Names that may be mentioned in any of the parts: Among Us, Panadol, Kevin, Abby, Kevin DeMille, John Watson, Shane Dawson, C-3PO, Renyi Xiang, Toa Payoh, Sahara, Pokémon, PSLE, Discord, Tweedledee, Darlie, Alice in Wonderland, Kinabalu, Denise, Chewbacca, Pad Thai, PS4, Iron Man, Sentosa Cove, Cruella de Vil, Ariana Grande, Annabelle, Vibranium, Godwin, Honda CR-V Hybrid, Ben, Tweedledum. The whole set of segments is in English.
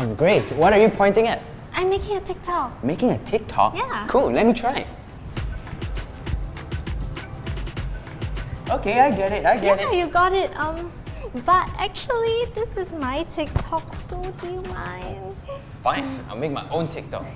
Oh, great. What are you pointing at? I'm making a TikTok. Making a TikTok? Yeah. Cool, let me try. Okay, I get it, I get it. Yeah, you got it. But actually, this is my TikTok, so do you mind? Fine, I'll make my own TikTok.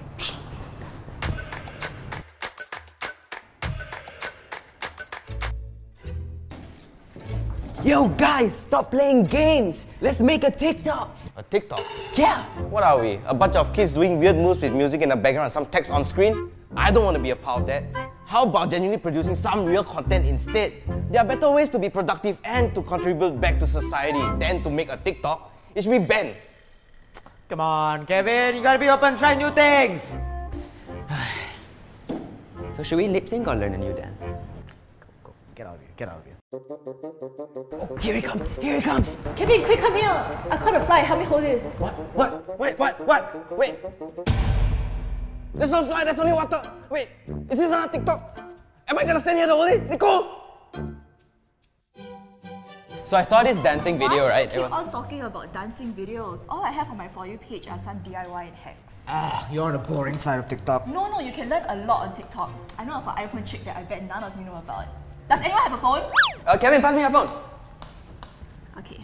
Yo guys, stop playing games! Let's make a TikTok! A TikTok? Yeah! What are we? A bunch of kids doing weird moves with music in the background and some text on screen? I don't want to be a part of that. How about genuinely producing some real content instead? There are better ways to be productive and to contribute back to society than to make a TikTok. It should be Ben. Come on, Kevin, you gotta be open, try new things! So should we lip sync or learn a new dance? Go, get out of here, get out of here. Oh, here he comes, here he comes! Kevin, quick, come here! I caught a fly, help me hold this. What, what? Wait! There's no fly, there's only water! Wait, is this another TikTok? Am I gonna stand here the whole day? Nicole! So I saw this dancing video, right? It was... Why are you all talking about dancing videos? All I have on my For You page are some DIY and hacks. Ah, you're on the boring side of TikTok. No, no, you can learn a lot on TikTok. I know of an iPhone trick that I bet none of you know about. Does anyone have a phone? Kevin, pass me your phone. Okay.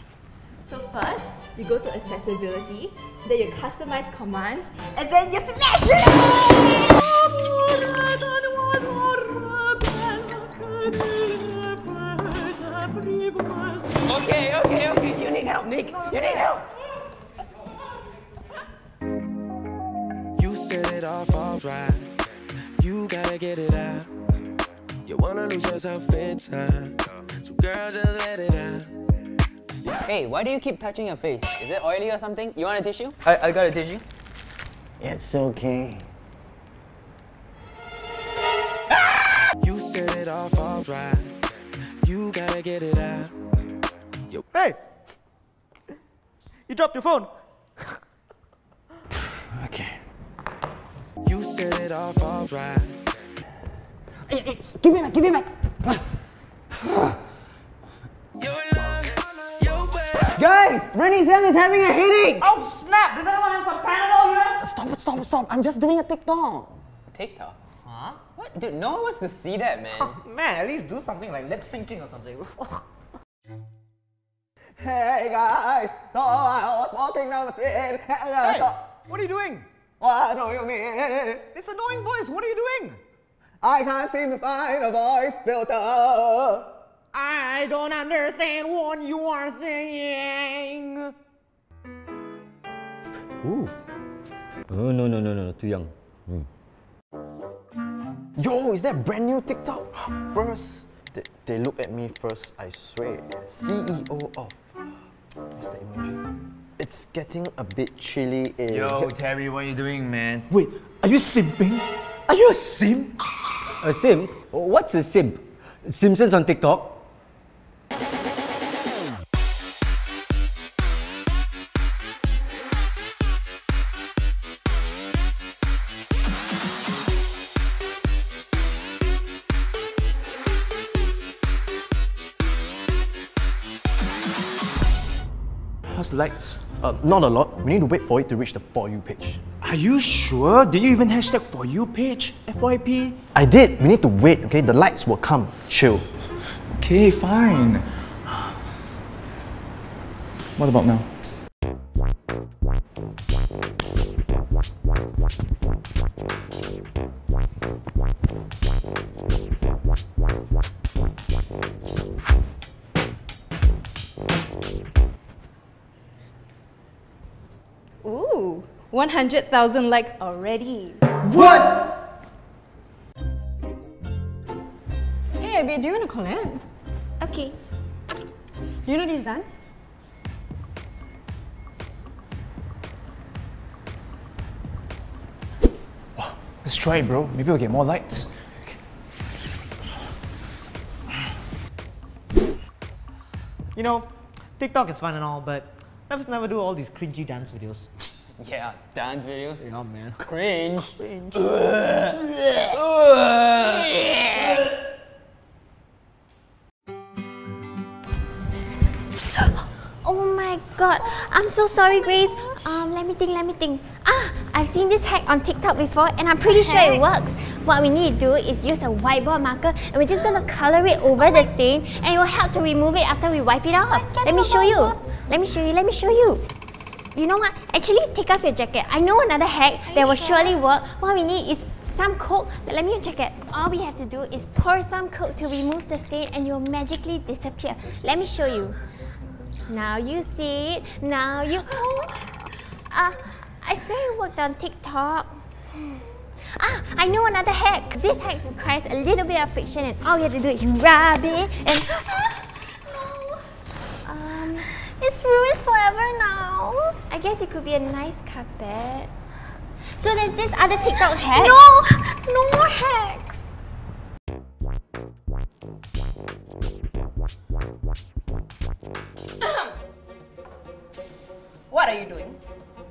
So first, you go to accessibility, then you customize commands, and then you smash it! Okay, okay, okay, you need help, Nick! You need help! You set it off alright. You gotta get it out. You wanna lose yourself in time. So girl, just let it out. Hey, why do you keep touching your face? Is it oily or something? You want a tissue? I got a tissue. It's okay. Ah! You set it off alright. You gotta get it out. Yo. Hey! You dropped your phone. Okay. You set it off alright. Give me back, give me back. Guys, Renyi Xiang is having a headache! Oh snap! Does anyone have some Panadol here? Stop it, stop it, stop. I'm just doing a TikTok. A TikTok? Huh? What? Dude, no one wants to see that, man. Oh, man, at least do something like lip syncing or something. Hey guys, so I was walking down the street. Hey, what are you doing? What do you mean? It's an annoying voice, what are you doing? I can't seem to find a voice filter. I don't understand what you are saying. Ooh. Oh, no, no, no, no, too young. Mm. Yo, is that brand new TikTok? First, they look at me first, I swear. CEO of... What's the emoji? It's getting a bit chilly in... Yo, Terry, what are you doing, man? Wait, are you simping? Are you a simp? A simp? What's a simp? Simpsons on TikTok? How's the lights? Not a lot. We need to wait for it to reach the For You page. Are you sure? Did you even hashtag For You page? FYP? I did. We need to wait, okay? The lights will come. Chill. Okay, fine. What about now? Ooh, 100,000 likes already. What? Hey Abby, do you want to collab? Okay. Do you know this dance? Wow, let's try it, bro. Maybe we'll get more likes. Okay. You know, TikTok is fun and all, but let's never do all these cringy dance videos. Yeah, dance videos. Yeah, man. Cringe. Cringe. Oh my god. I'm so sorry, Grace. Let me think. Ah, I've seen this hack on TikTok before and I'm pretty sure it works. What we need to do is use a whiteboard marker and we're just gonna color it over the stain and it will help to remove it after we wipe it off. Let me show you. You know what? Actually, take off your jacket. I know another hack that will surely work. What we need is some Coke. Let me check it. All we have to do is pour some Coke to remove the stain and you'll magically disappear. Let me show you. Now you see it. Now you... I swear it worked on TikTok. Ah, I know another hack. This hack requires a little bit of friction and all we have to do is rub it and... it's ruined forever now. I guess it could be a nice carpet. So there's this other TikTok hack. No! No more hacks! What are you doing?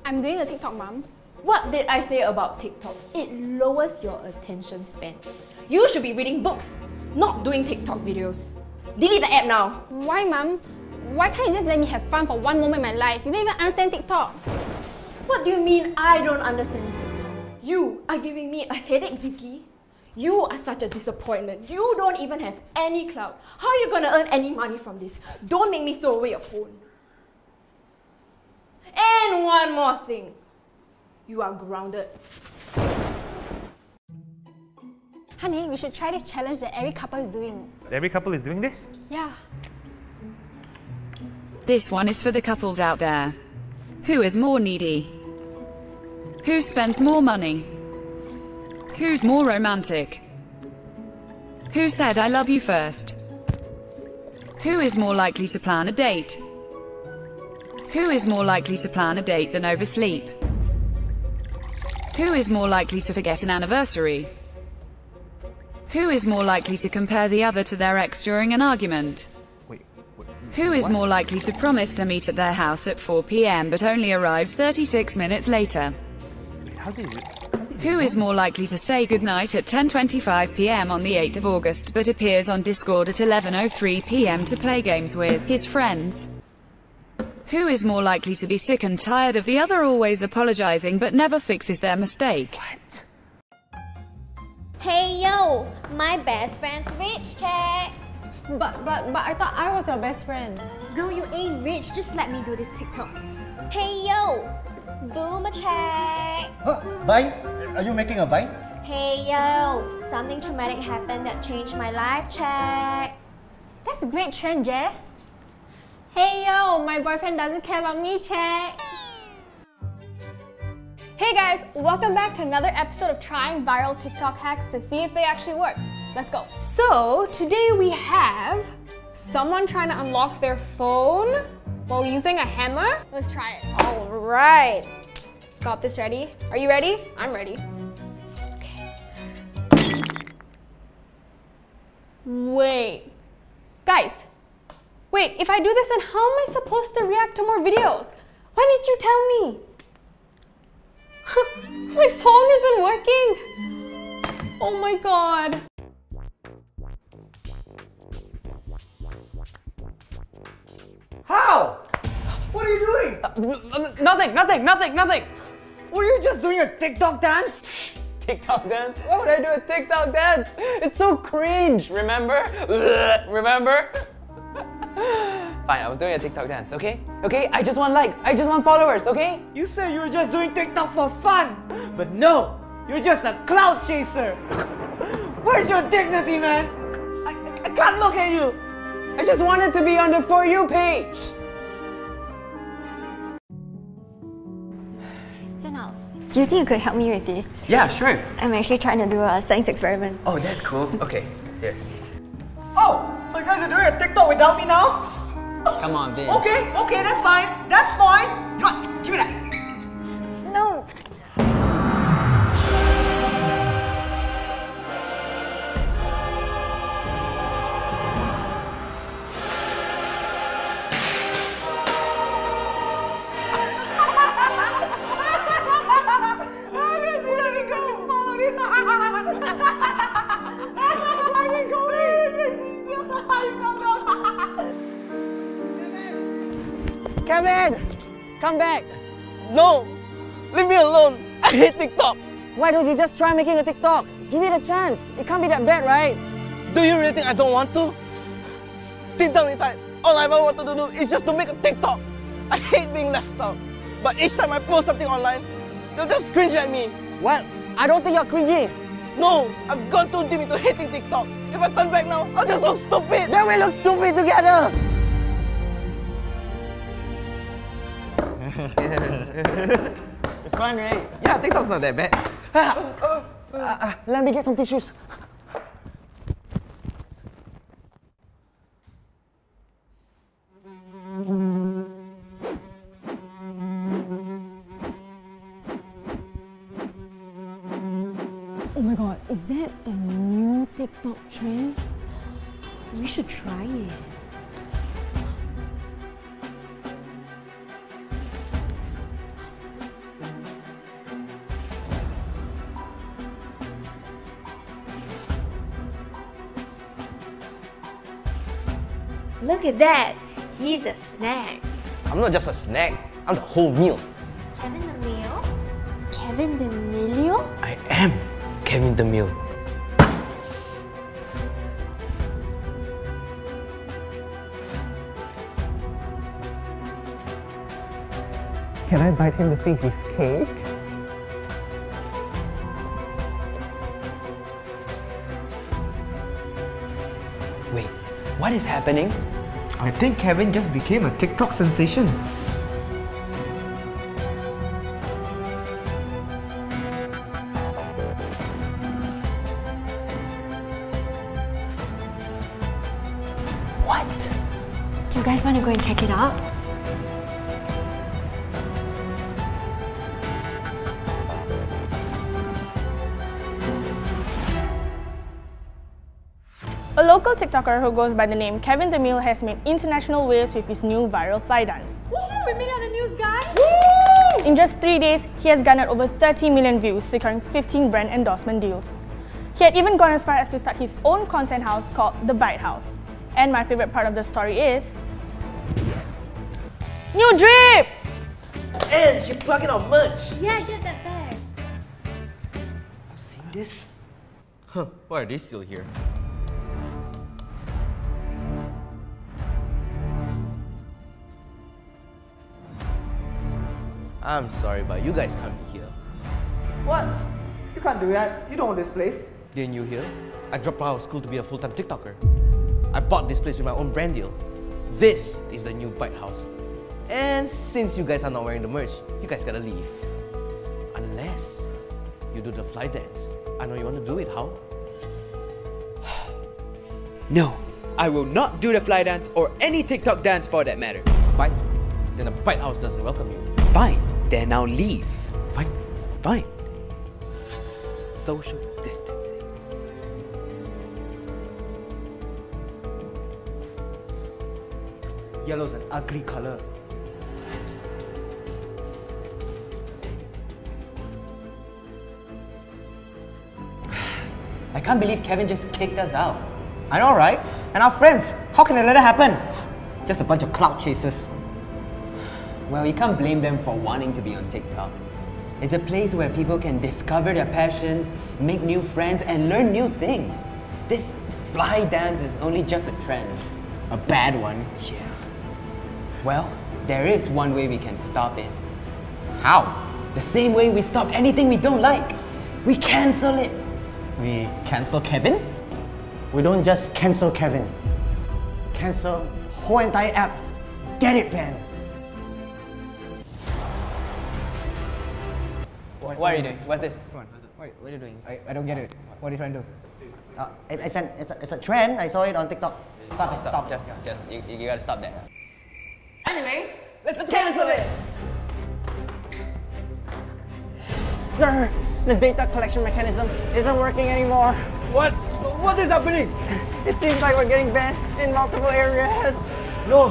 I'm doing a TikTok, Mom. What did I say about TikTok? It lowers your attention span. You should be reading books, not doing TikTok videos. Delete the app now! Why, Mom? Why can't you just let me have fun for one moment in my life? You don't even understand TikTok. What do you mean I don't understand TikTok? You are giving me a headache, Vicky. You are such a disappointment. You don't even have any clout. How are you gonna earn any money from this? Don't make me throw away your phone. And one more thing. You are grounded. Honey, we should try this challenge that every couple is doing. Every couple is doing this? Yeah. This one is for the couples out there. Who is more needy? Who spends more money? Who's more romantic? Who said I love you first? Who is more likely to plan a date? Who is more likely to plan a date than oversleep? Who is more likely to forget an anniversary? Who is more likely to compare the other to their ex during an argument? Who is more likely to promise to meet at their house at 4 PM but only arrives 36 minutes later? Who is more likely to say goodnight at 10:25 PM on the 8th of August but appears on Discord at 11:03 PM to play games with his friends? Who is more likely to be sick and tired of the other always apologizing but never fixes their mistake? What? Hey yo, my best friend's rich check! But I thought I was your best friend. Girl, you ain't rich. Just let me do this TikTok. Hey, yo! Boomer check! Huh? Vine? Are you making a Vine? Hey, yo! Something traumatic happened that changed my life check! That's a great trend, Jess! Hey, yo! My boyfriend doesn't care about me check! Hey guys! Welcome back to another episode of trying viral TikTok hacks to see if they actually work. Let's go. So, today we have someone trying to unlock their phone while using a hammer. Let's try it. All right. Got this ready. Are you ready? I'm ready. Okay. Wait. Guys, wait, if I do this, then how am I supposed to react to more videos? Why didn't you tell me? My phone isn't working. Oh my God. How? What are you doing? Nothing. Were you just doing a TikTok dance? TikTok dance? Why would I do a TikTok dance? It's so cringe, remember? Remember? Fine, I was doing a TikTok dance, okay? Okay, I just want likes, I just want followers, okay? You said you were just doing TikTok for fun, but no, you're just a clout chaser. Where's your dignity, man? I can't look at you. I just wanted to be on the For You page! Donald, do you think you could help me with this? Yeah, sure. I'm actually trying to do a science experiment. Oh, that's cool. Okay, here. Oh, so you guys are doing a TikTok without me now? Come on, Vince. Okay, that's fine. That's fine. You know what? Give me that. No. Kevin! Come back! No! Leave me alone! I hate TikTok! Why don't you just try making a TikTok? Give it a chance! It can't be that bad, right? Do you really think I don't want to? Deep down inside, all I ever wanted to do is just to make a TikTok! I hate being left out. But each time I post something online, they'll just cringe at me. Well, I don't think you're cringy. No, I've gone too deep into hating TikTok. If I turn back now, I'll just look stupid. Then we look stupid together. It's fun, right? Yeah, TikTok's not that bad. Let me get some tissues. Oh my god, is that a new TikTok trend? We should try it. Look at that! He's a snack. I'm not just a snack, I'm the whole meal. Kevin DeMille? Kevin DeMille? I am! Kevin DeMille. Can I bite him to see his cake? Wait, what is happening? I think Kevin just became a TikTok sensation. Do you guys want to go and check it out? A local TikToker who goes by the name Kevin DeMille has made international waves with his new viral fly dance. Woohoo! We made it on the news, guys! Woo! In just 3 days, he has garnered over 30 million views, securing 15 brand endorsement deals. He had even gone as far as to start his own content house called The Bite House. And my favorite part of the story is... New drip! And she's plugging off lunch! Yeah, I get that bag. I've seen this? Huh, why are they still here? I'm sorry, but you guys can't be here. What? You can't do that. You don't own this place. Didn't you hear? I dropped out of school to be a full-time TikToker. I bought this place with my own brand deal. This is the new Bite House. And since you guys are not wearing the merch, you guys gotta leave. Unless you do the fly dance. I know you want to do it, Hao. No, I will not do the fly dance or any TikTok dance for that matter. Fine, then the Bite House doesn't welcome you. Fine, then I'll leave. Fine, fine. Social distancing. Yellow's an ugly color. I can't believe Kevin just kicked us out. I know, right? And our friends, how can they let it happen? Just a bunch of clout chasers. Well, you can't blame them for wanting to be on TikTok. It's a place where people can discover their passions, make new friends, and learn new things. This fly dance is only just a trend. A bad one. Yeah. Well, there is one way we can stop it. How? The same way we stop anything we don't like. We cancel it. We cancel Kevin? We don't just cancel Kevin. Cancel the whole entire app. Get it, Ben. What are you doing? What's this? Come on. What are you doing? I don't get it. What are you trying to do? It's a trend. I saw it on TikTok. Stop. Just you gotta stop that. Anyway, let's cancel it! Sir, the data collection mechanism isn't working anymore. What? What is happening? It seems like we're getting banned in multiple areas. No!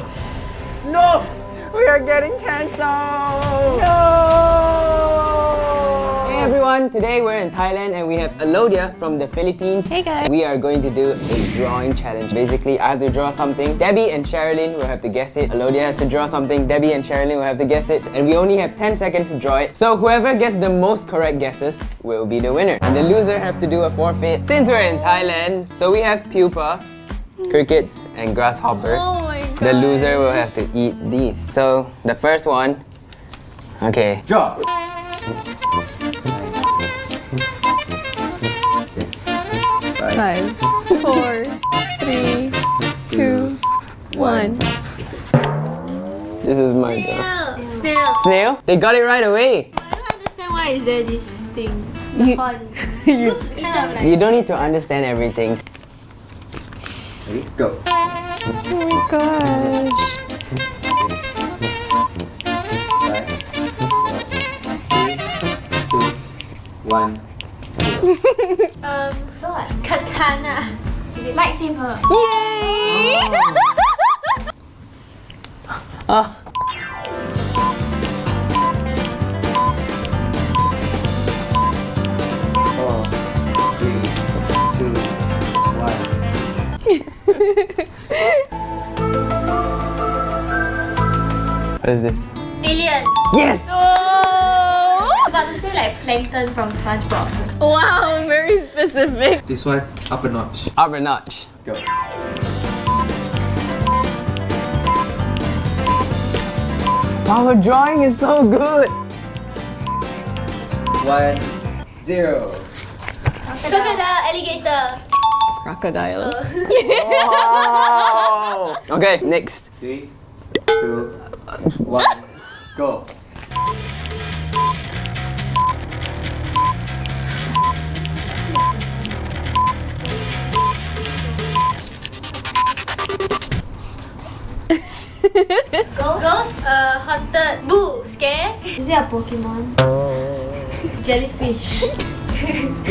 We are getting cancelled! No! everyone! Today we're in Thailand and we have Alodia from the Philippines. Hey guys! We are going to do a drawing challenge. Basically, I have to draw something. Debbie and Sherilyn will have to guess it. Alodia has to draw something. Debbie and Sherilyn will have to guess it. And we only have 10 seconds to draw it. So whoever gets the most correct guesses will be the winner. And the loser have to do a forfeit since we're in Thailand. So we have pupa, crickets, and grasshopper. Oh my gosh. The loser will have to eat these. So the first one. Okay. Draw! Five, four, three, two, one. This is my snail. Snail. Snail? They got it right away. I don't understand why is there this thing. The fun. You don't need to understand everything. Ready? Go. Oh my gosh. One. So what? Katana. Is it lightsaber? Yay! Oh. Four, three, two, one. What is this? Alien. Yes! I was about to say like plankton from SpongeBob. Wow, very specific. This one, up a notch. Up a notch. Go. Our drawing is so good. 1, 0. Crocodile, alligator. Crocodile. Oh. Wow. Okay, next. 3, 2, 1, go. Ghost, haunted, boo, scare. Is it a Pokemon? Jellyfish.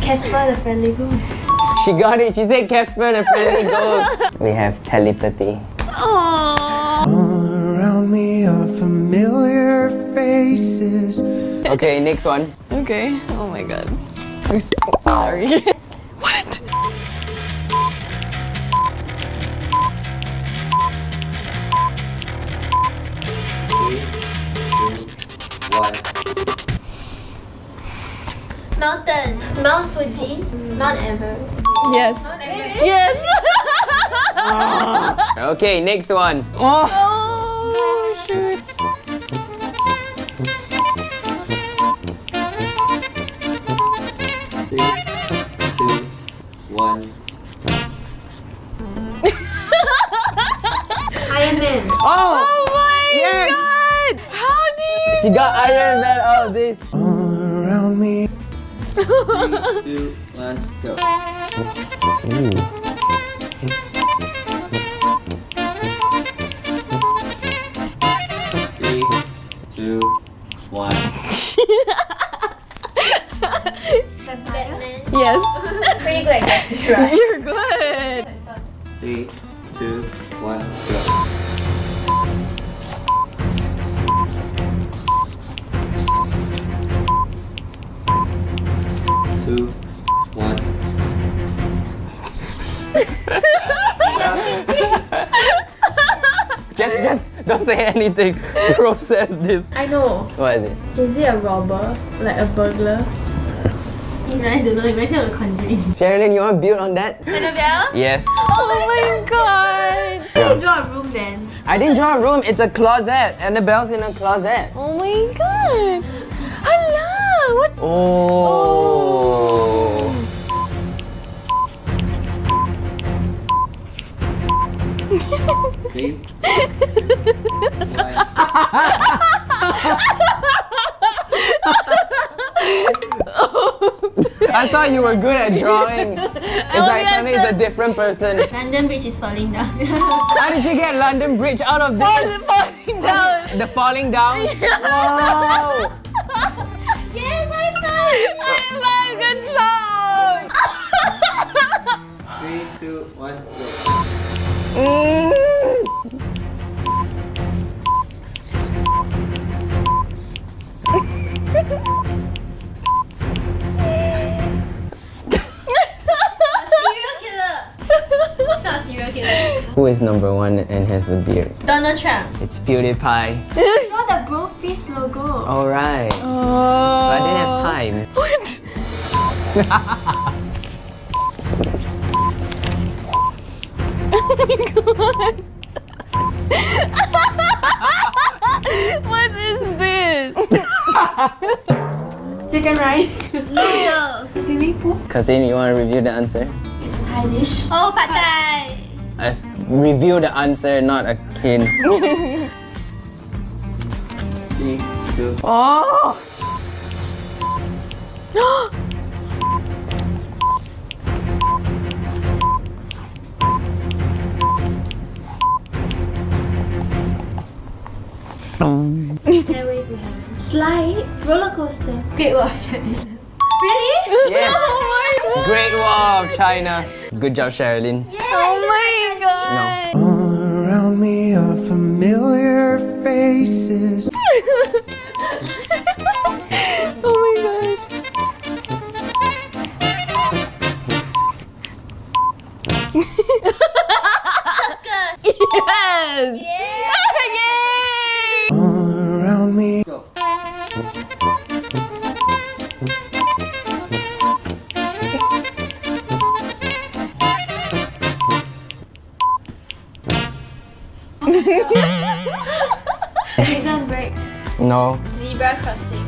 Casper the friendly ghost. She got it, she said Casper the friendly ghost. We have telepathy. Aww. All around me are familiar faces. Okay, next one. Okay, oh my god. I'm so sorry. What? Mountain. Mount Fuji. Mount Everest. Yes. Mount Everest. Yes. Oh. Okay, next one. Oh, oh shoot. Three, two, one. Iron Man. Oh. Oh my yes. God. How do you? She got Iron Man out of this. All around me. 3, 2, 1, go. Ooh. Three, two, one. Batman. Yes. Pretty good. Right. You're good. 3, 2, 1, go. Just don't say anything. Process this. I know. What is it? Is it a robber? Like a burglar? I don't know. It reminds me of The Conjuring. Sherilyn, you want to build on that? Annabelle? Yes. Oh my god. I didn't draw a room then. I didn't draw a room. It's a closet. Annabelle's in a closet. Oh my god. Hello. What? Oh. See? I thought you were good at drawing. It's like suddenly it's a different person. London Bridge is falling down. How did you get London Bridge out of this? Oh, the falling down. The falling down? Wow. Yes, I found it. Good job. 3, 2, 1, go. number one and has a beard? Donald Trump. It's PewDiePie. It's not the Brofist logo. Alright. Oh. But I didn't have time. What? Oh my god. What is this? Chicken rice. Noodles. Swimming pool. Kasim, you want to review the answer? It's Thai dish. Oh, pad thai. Let's review the answer, not a hint. 3, 2. Oh. Highway to Heaven. Slide roller coaster. Great Wall of China. Really? Yes. Oh my god. Great Wall of China. Good job, Sherilyn. Yay. Oh my god. No. All around me are familiar faces. Oh my god. Circus. Yes. Yeah. Prison Break. No. Zebra Crossing.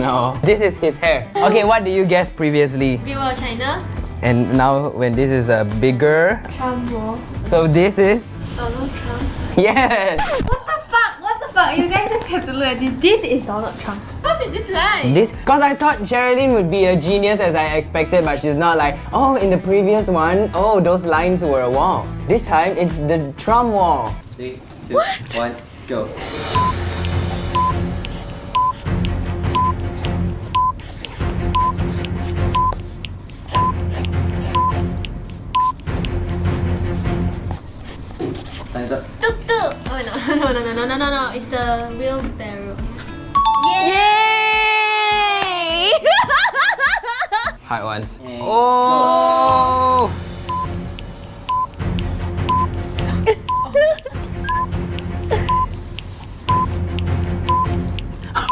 No. This is his hair. Okay, what did you guess previously? Great Wall of China. And now when this is a bigger Trump wall. So this is Donald Trump. Yes. What the fuck? What the fuck? You guys just have to look at this. This is Donald Trump. What's with this line? This, because I thought Sherilyn would be a genius as I expected, but she's not like, oh, in the previous one, oh, those lines were a wall. This time it's the Trump wall. 3, 2, 1. Go. Time's up. Tuk-tuk! Oh no, it's the wheelbarrow. Yay! Hard ones. Yay. Oh!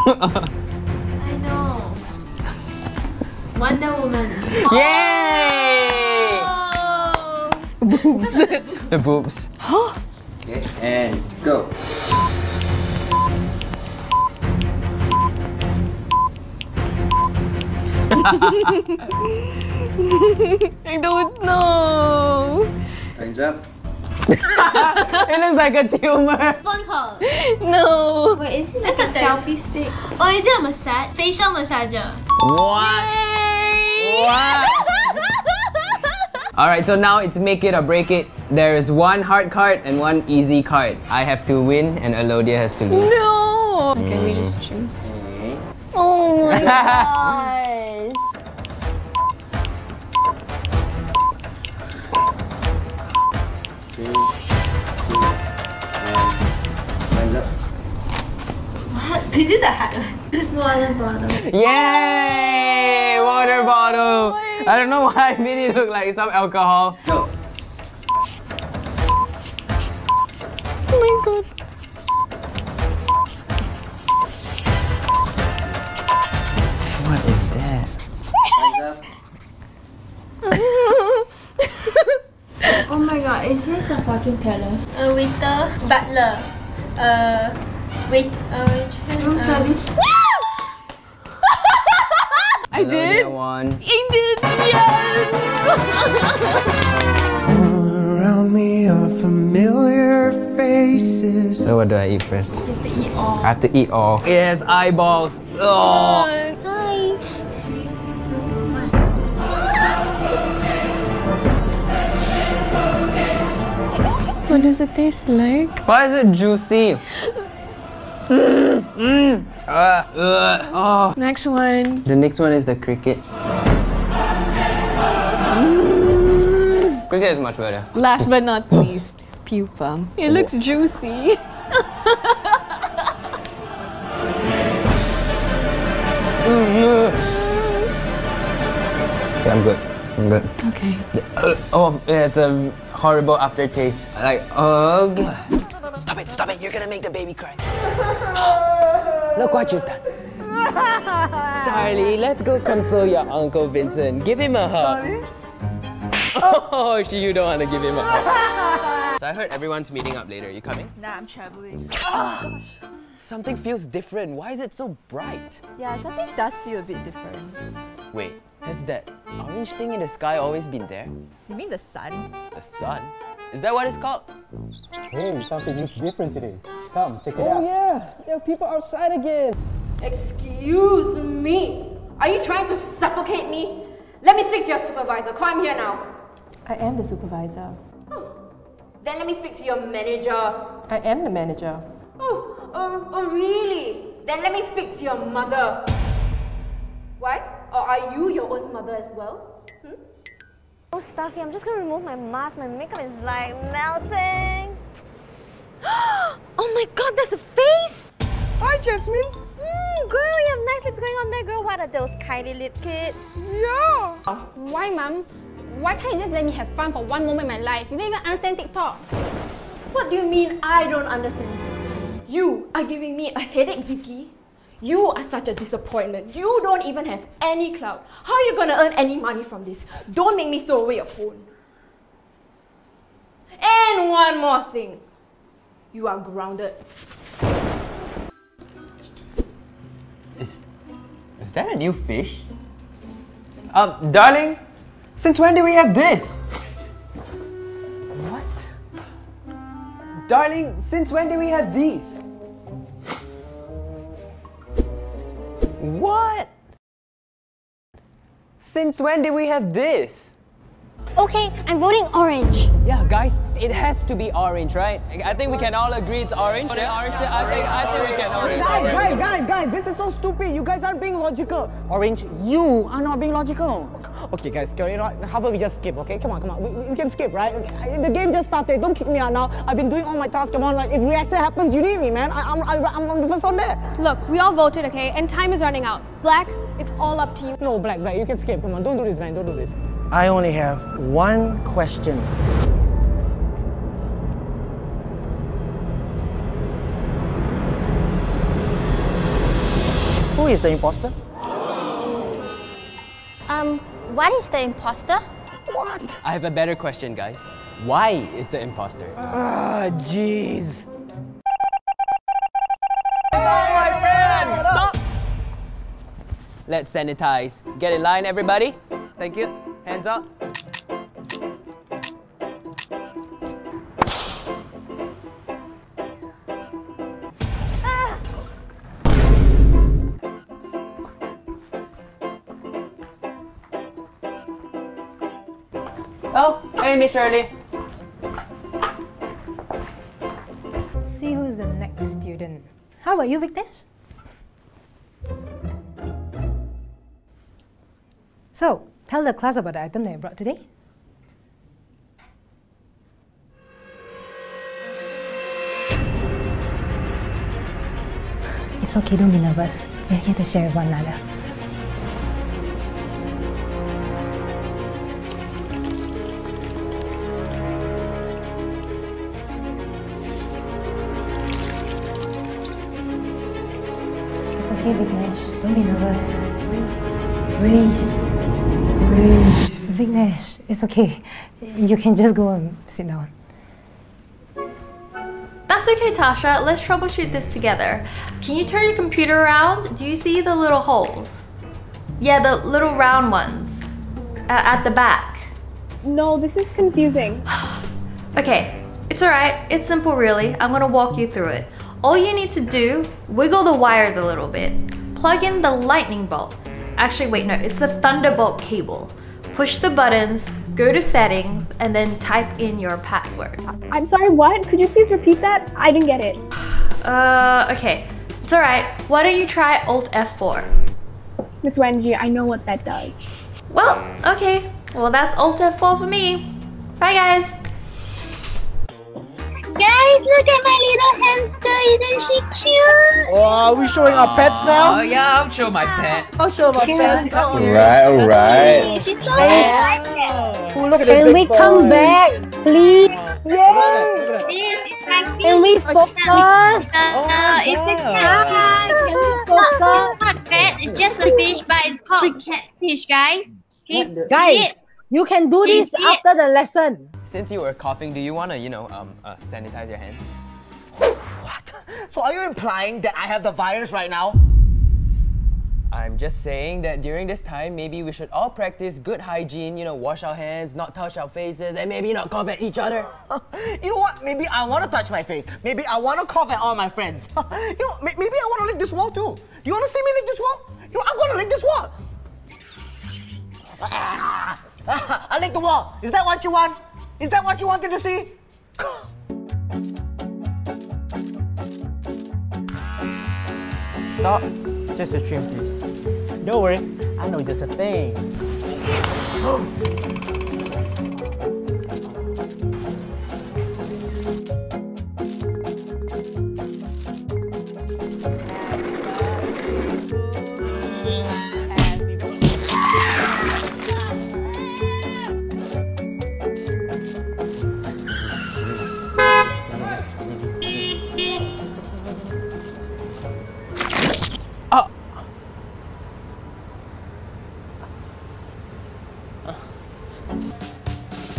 Go. I know. Wonder Woman. Yay! Oh! Boobs. The boobs. Huh? Okay, and go. I don't know. Time's up. It looks like a tumor. Phone call. No. Wait, is it like a selfie stick? Or is it a massage? Facial massager. What? Yay! What? Alright, so now it's make it or break it. There is one hard card and one easy card. I have to win and Alodia has to lose. No! Can we just choose? Oh my gosh. Is this a hard one? Water bottle. Yay! Water bottle! Oh, I don't know why I made it look like some alcohol. Go! Oh my god. What is that? Oh my god, is this a fortune teller? A waiter? Butler. Room service. Yes! I did. I did. Yes. All around me are familiar faces. So what do I eat first? You have to eat all. I have to eat all. It has eyeballs. Oh. Hi. What does it taste like? Why is it juicy? Oh. Next one. The next one is the cricket. Cricket is much better. Last but not least, pupa. It looks juicy. Okay, I'm good. But okay. Oh, it's a horrible aftertaste. Like, oh God. Stop it, stop it. You're gonna make the baby cry. Look what you've done. Darlie, let's go console your Uncle Vincent. Give him a hug. Oh, you don't want to give him a hug. So I heard everyone's meeting up later. You coming? Nah, I'm traveling. Oh, something feels different. Why is it so bright? Yeah, something does feel a bit different. Wait, has that orange thing in the sky always been there? You mean the sun? The sun? Is that what it's called? Hey, something looks different today. Come, check it out. Oh yeah, there are people outside again. Excuse me! Are you trying to suffocate me? Let me speak to your supervisor. Call him here now. I am the supervisor. Oh. Then let me speak to your manager. I am the manager. Oh, really? Then let me speak to your mother. Why? Or are you your own mother as well? Hmm? Oh, stuffy. I'm just gonna remove my mask. My makeup is like melting. Oh my God, that's a face! Hi, Jasmine. Girl, you have nice lips going on there, girl. What are those Kylie lip kits? Yeah! Why, Mum? Why can't you just let me have fun for one moment in my life? You don't even understand TikTok. What do you mean I don't understand TikTok? You are giving me a headache, Vicky. You are such a disappointment. You don't even have any clout. How are you gonna earn any money from this? Don't make me throw away your phone. And one more thing. You are grounded. Is that a new fish? Darling, since when do we have this? What? Darling, since when do we have these? What? Since when do we have this? Okay, I'm voting orange. Yeah, guys, it has to be orange, right? I think we can all agree it's orange. Yeah. Orange. I think we can orange. Guys, this is so stupid. You guys aren't being logical. Orange, you are not being logical. Okay, guys, you know what? How about we just skip, okay? Come on. We can skip, right? The game just started. Don't kick me out now. I've been doing all my tasks. Come on, like, if reactor happens, you need me, man. I'm the first one there. Look, we all voted, okay? And time is running out. Black, it's all up to you. No, Black, you can skip. Come on, don't do this, man. Don't do this. I only have one question. Who is the imposter? What is the imposter? What? I have a better question, guys. Why is the imposter? Ah, jeez. Stop! Let's sanitize. Get in line, everybody. Thank you. Hands up. Ah. Oh, hey, Miss Shirley. Let's see who's the next student. How about you, Victesh? So, tell the class about the item that you brought today. It's okay, don't be nervous. We're here to share with one another. It's okay, Vignesh. Don't be nervous. Breathe. Vignesh, it's okay. You can just go and sit down. That's okay, Tasha. Let's troubleshoot this together. Can you turn your computer around? Do you see the little holes? Yeah, the little round ones at the back. No, this is confusing. Okay, it's all right. It's simple, really. I'm gonna walk you through it. All you need to do, wiggle the wires a little bit. Plug in the lightning bolt. Actually, wait, no, it's the Thunderbolt cable. Push the buttons, go to settings, and then type in your password. I'm sorry, what? Could you please repeat that? I didn't get it. Okay. It's all right. Why don't you try Alt F4? Miss Wenji, I know what that does. Well, okay. Well, that's Alt F4 for me. Bye, guys. Guys, look at my little hamster. Isn't she cute? Oh, are we showing our pets now? Oh yeah, I'll show my pet. I'll show my pet. Alright, alright. She's so excited. Oh, look at that. Can we come back, please? Yeah. Can we focus? It's not cat. It's just a fish, but it's called catfish, guys. Guys, you can do this after the lesson. Since you were coughing, do you want to, you know, sanitize your hands? What? So are you implying that I have the virus right now? I'm just saying that during this time, maybe we should all practice good hygiene, you know, wash our hands, not touch our faces, and maybe not cough at each other. You know what? Maybe I want to touch my face. Maybe I want to cough at all my friends. You know, maybe I want to lick this wall too. Do you want to see me lick this wall? You know, I'm going to lick this wall. I licked the wall. Is that what you want? Is that what you wanted to see? Stop. Just a trim, please. Don't worry, I know just a thing.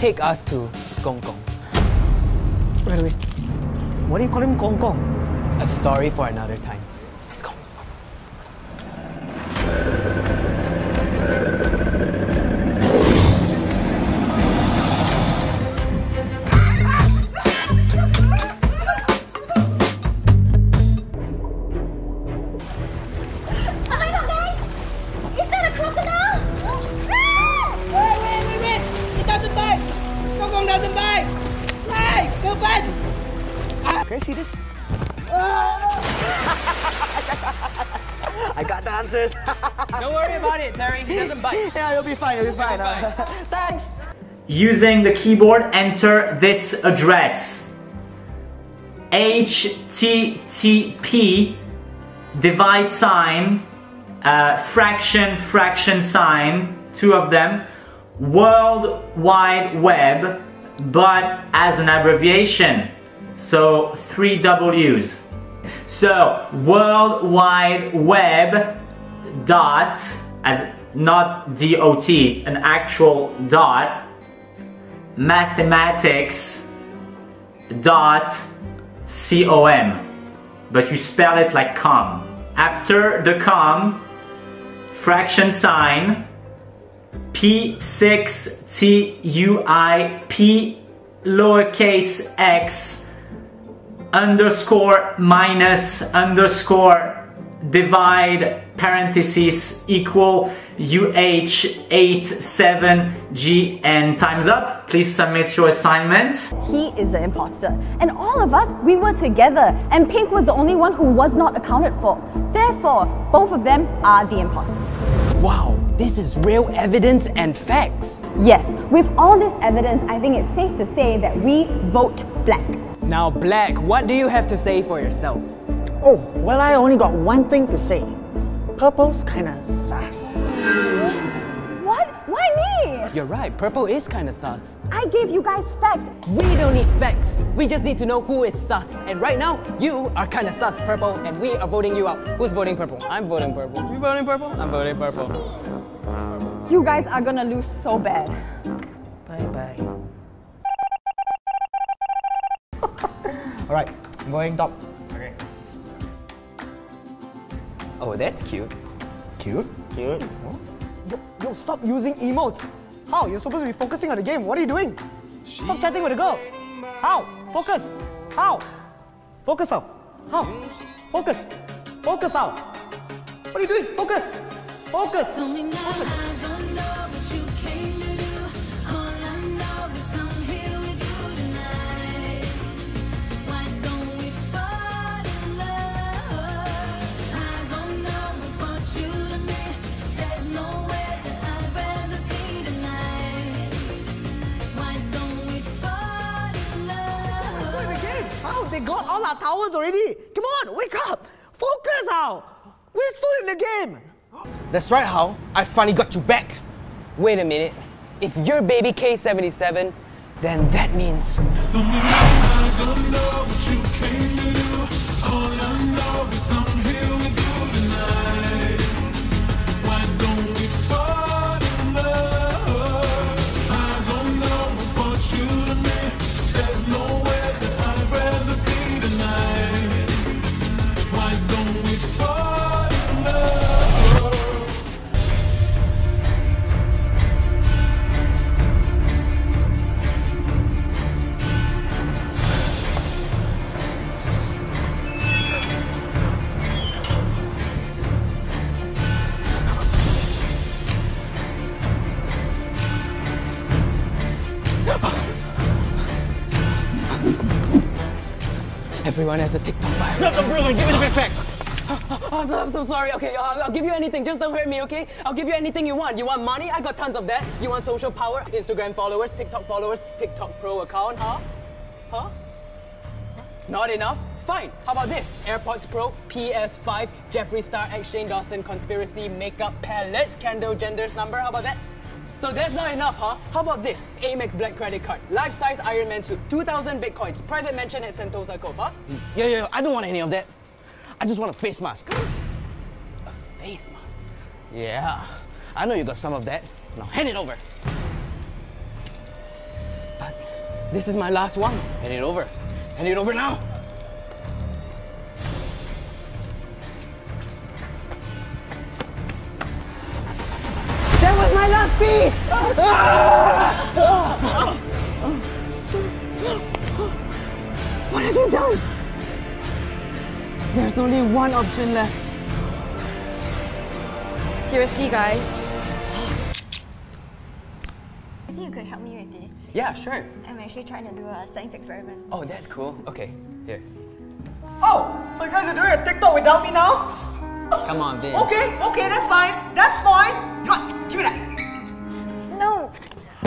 Take us to Gong Gong. Wait, wait. What do you call him, Gong Gong? A story for another time. Let's go. Fine. Thanks. Using the keyboard, enter this address: http://fraction/fraction, two of them, World Wide Web, but as an abbreviation, so 3 W's. So World Wide Web dot as. Not DOT, an actual dot, mathematics.com, but you spell it like com. After the com, fraction sign, p6t_minus_divide(_UH87GN). Time's up. Please submit your assignments. He is the imposter, and all of us, we were together, and Pink was the only one who was not accounted for. Therefore, both of them are the imposters. Wow, this is real evidence and facts. Yes, with all this evidence, I think it's safe to say that we vote black. Now Black, what do you have to say for yourself? Oh, well, I only got one thing to say. Purple's kinda sus. What? Why me? You're right, purple is kinda sus. I gave you guys facts. We don't need facts. We just need to know who is sus. And right now, you are kinda sus, purple, and we are voting you out. Who's voting purple? I'm voting purple. You voting purple? I'm voting purple. You guys are gonna lose so bad. Bye-bye. Alright, I'm going top. Oh, that's cute. Cute? Cute. Oh. Yo, stop using emotes. How? You're supposed to be focusing on the game. What are you doing? Stop chatting with a girl. How? Focus. How? Focus out. How? Focus. Focus out. What are you doing? Focus. Focus. Focus. They got all our towers already. Come on, wake up. Focus out. We're still in the game. That's right, Hao. I finally got you back. Wait a minute. If you're baby K77, then that means... Everyone has the TikTok virus. No, really, give me the backpack. I'm so sorry. Okay, I'll give you anything. Just don't hurt me, okay? I'll give you anything you want. You want money? I got tons of that. You want social power? Instagram followers, TikTok Pro account, huh? Huh? Not enough? Fine. How about this? AirPods Pro, PS5, Jeffree Star, X, Shane Dawson, conspiracy, makeup, palettes, Kendall Jenner's number. How about that? So that's not enough, huh? How about this? Amex Black Credit Card, life-size Iron Man suit, 2,000 bitcoins, private mansion at Sentosa Cove, huh? Yeah, I don't want any of that. I just want a face mask. A face mask? Yeah, I know you got some of that. Now hand it over. But this is my last one. Hand it over. Hand it over now. My last piece! What have you done? There's only one option left. Seriously, guys. I think you could help me with this. Yeah, sure. I'm actually trying to do a science experiment. Oh, that's cool. Okay, here. Oh, so you guys are doing a TikTok without me now? Come on, Vince. Okay, that's fine. That's fine. You know what? Give me that. No. I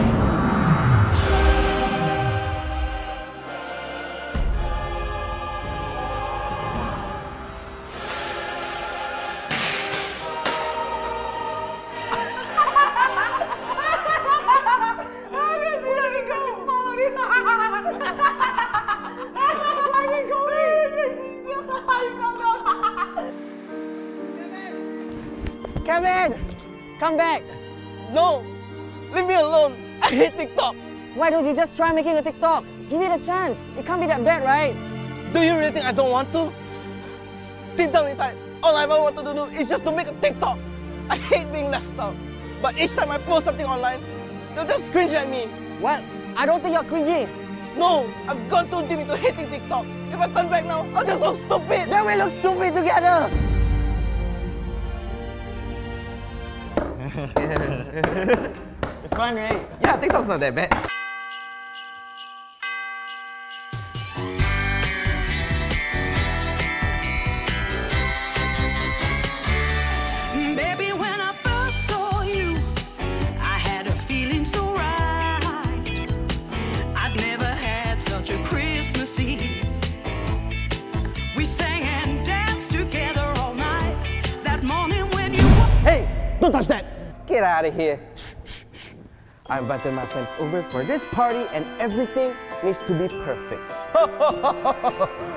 didn't see that thing coming forward. Kevin! Come back! No! Leave me alone! I hate TikTok! Why don't you just try making a TikTok? Give it a chance! It can't be that bad, right? Do you really think I don't want to? Deep down inside, all I ever wanted to do is just to make a TikTok! I hate being left out. But each time I post something online, they'll just cringe at me. Well, I don't think you're cringy. No! I've gone too deep into hating TikTok. If I turn back now, I'll just look stupid! Then we look stupid together! Yeah. It's fun, right? Yeah, TikTok's not that bad. Baby, when I first saw you, I had a feeling so right. I'd never had such a Christmas Eve. We sang and danced together all night. That morning when you... Hey, don't touch that! Get out of here. I invited my friends over for this party and everything needs to be perfect.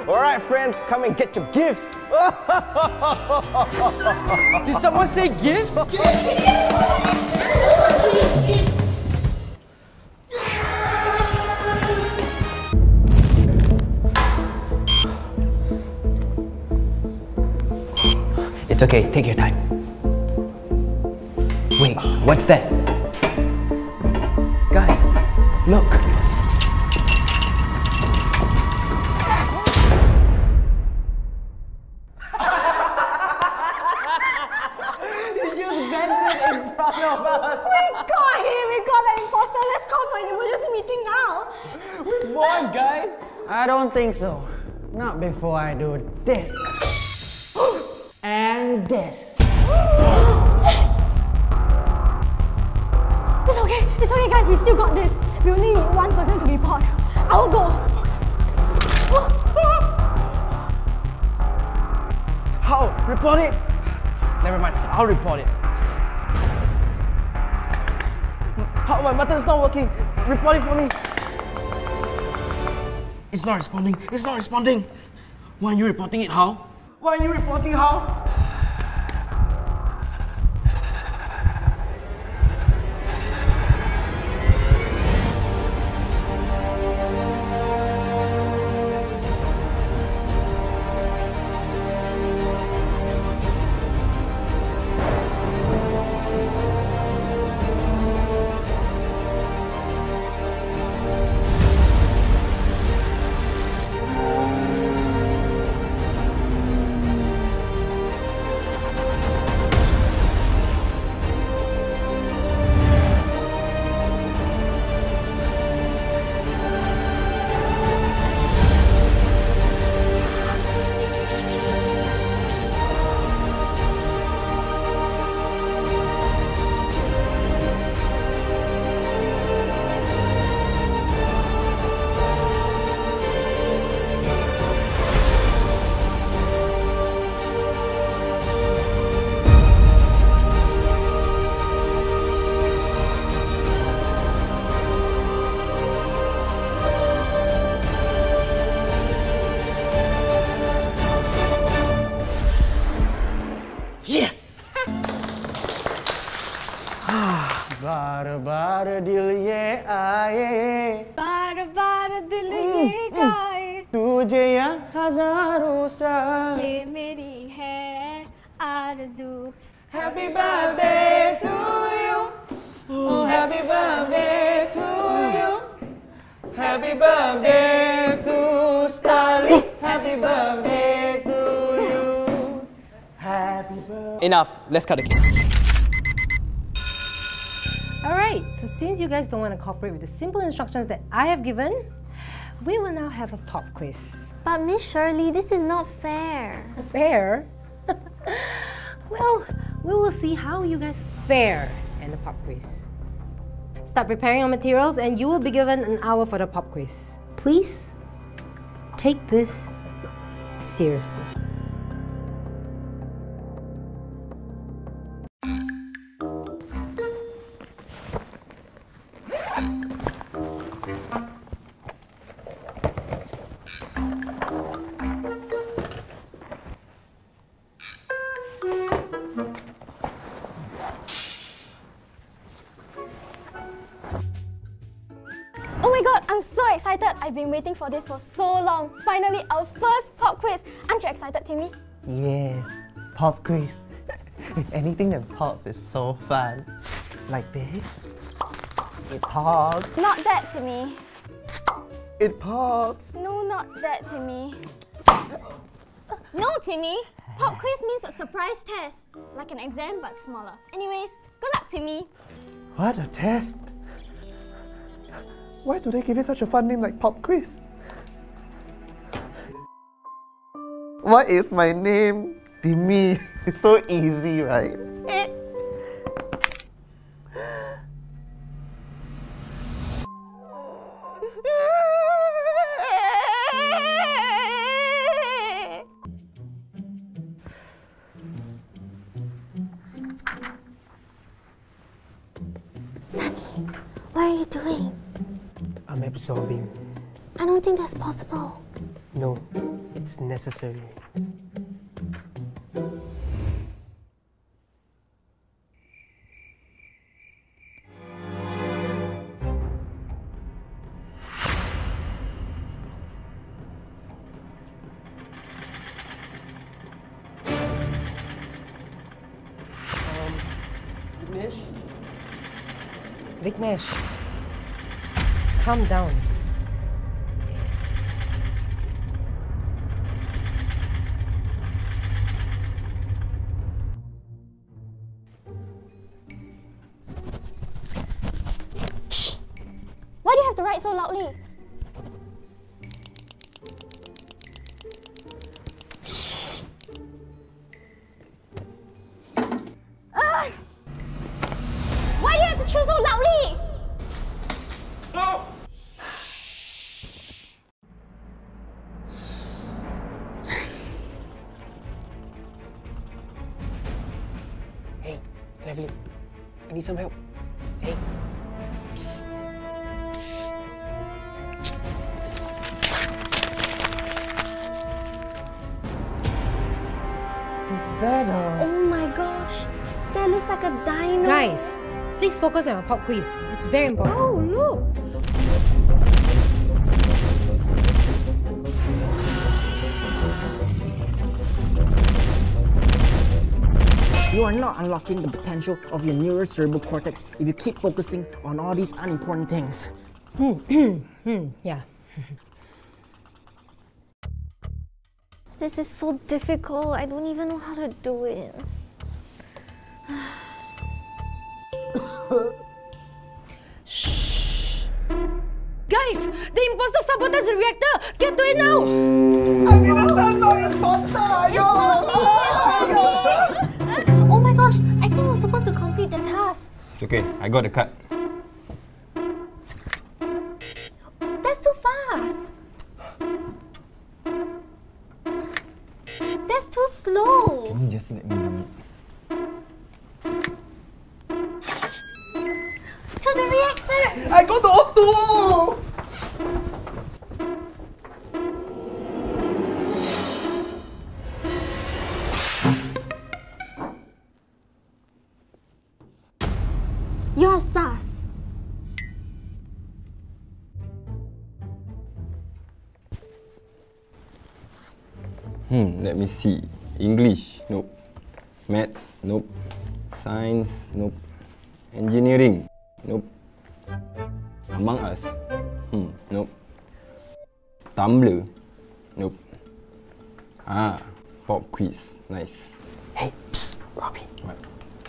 Alright friends, come and get your gifts. Did someone say gifts? It's okay, take your time. Wait, what's that? Guys, look! You just vented in front of us! We got him! We got an imposter! Let's call for an emergency meeting now! We won, guys! I don't think so. Not before I do this. And this. It's okay guys, we still got this. We only need one person to be part. I will go. How? Report it? Never mind, I'll report it. How, my button is not working. Report it for me. It's not responding. It's not responding. Why are you reporting it, Hao? Why are you reporting, Hao? Happy birthday to you. Oh, happy birthday to you. Happy birthday to Starling. Happy birthday to you. Happy birthday. Enough. Let's cut the cake. Alright, so since you guys don't want to cooperate with the simple instructions that I have given, we will now have a pop quiz. But Miss Shirley, this is not fair. Fair? Well, we will see how you guys fare in the pop quiz. Start preparing your materials and you will be given an hour for the pop quiz. Please take this seriously. I've been waiting for this for so long. Finally, our first pop quiz. Aren't you excited, Timmy? Yes, pop quiz. Anything that pops is so fun. Like this. It pops. Not that, Timmy. It pops. No, not that, Timmy. No, Timmy. Pop quiz means a surprise test. Like an exam, but smaller. Anyways, good luck, Timmy. What a test. Why do they give it such a fun name like pop quiz? What is my name? Timmy. It's so easy, right? Sunny, what are you doing? I'm absorbing. I don't think that's possible. No, it's necessary. Vignesh? Vignesh. Calm down. Shh. Why do you have to write so loudly? Why do you have to chew so loudly? Hey, Kevin, I need some help. Hey. better. Oh my gosh, that looks like a dino. Guys, please focus on our pop quiz. It's very important. Oh, look. You are not unlocking the potential of your neurocerebral cortex if you keep focusing on all these unimportant things. Yeah. This is so difficult. I don't even know how to do it. Shh. Guys, the imposter sabotaged the reactor. Get to it now. I'm innocent, not imposter. Yo. Oh my gosh! I think we're supposed to complete the task. It's okay. I got the card. That's too fast. That's too slow. Can you just let me do it? To the reactor! I got the auto! You're sus. Let me see. English, nope. Maths, nope. Science, nope. Engineering, nope. Among Us, nope. Tumblr, nope. Ah, pop quiz, nice. Hey, psst, Robbie. What?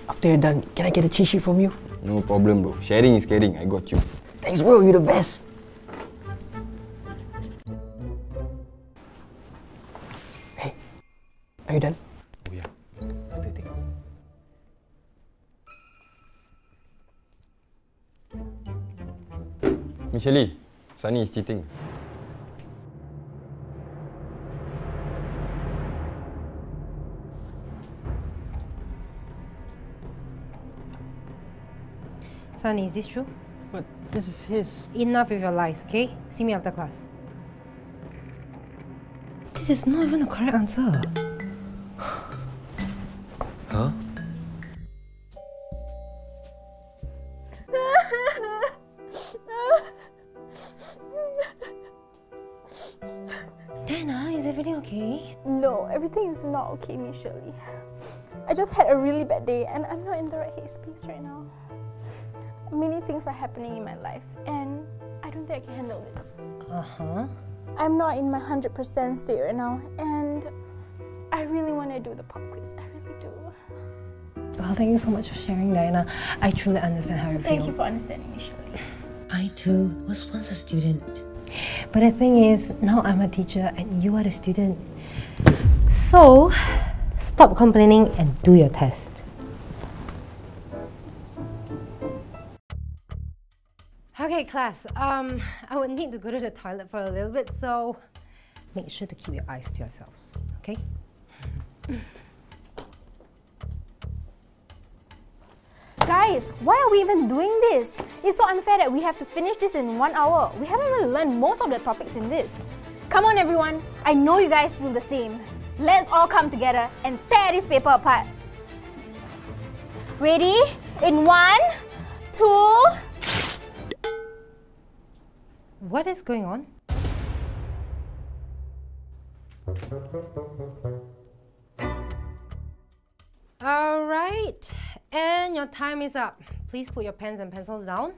After you're done, can I get a cheat sheet from you? No problem, bro. Sharing is caring. I got you. Thanks, bro. You're the best. Are you done? Oh yeah. Michelle, Sunny is cheating. Sunny, is this true? But this is his. Enough with your lies, okay? See me after class. This is not even the correct answer. Huh? Dana, is everything okay? No, everything is not okay, Michelle. I just had a really bad day and I'm not in the right headspace right now. Many things are happening in my life and I don't think I can handle this. Uh-huh. I'm not in my 100% state right now and I really want to do the pop quiz. Well, thank you so much for sharing, Diana. I truly understand how you feel. Thank you for understanding me, Shirley. I too was once a student. But the thing is, now I'm a teacher and you are a student. So, stop complaining and do your test. Okay, class. I would need to go to the toilet for a little bit, so make sure to keep your eyes to yourselves, okay? Guys, why are we even doing this? It's so unfair that we have to finish this in 1 hour. We haven't even learned most of the topics in this. Come on everyone, I know you guys feel the same. Let's all come together and tear this paper apart. Ready? In 1, 2... What is going on? Alright, and your time is up. Please put your pens and pencils down,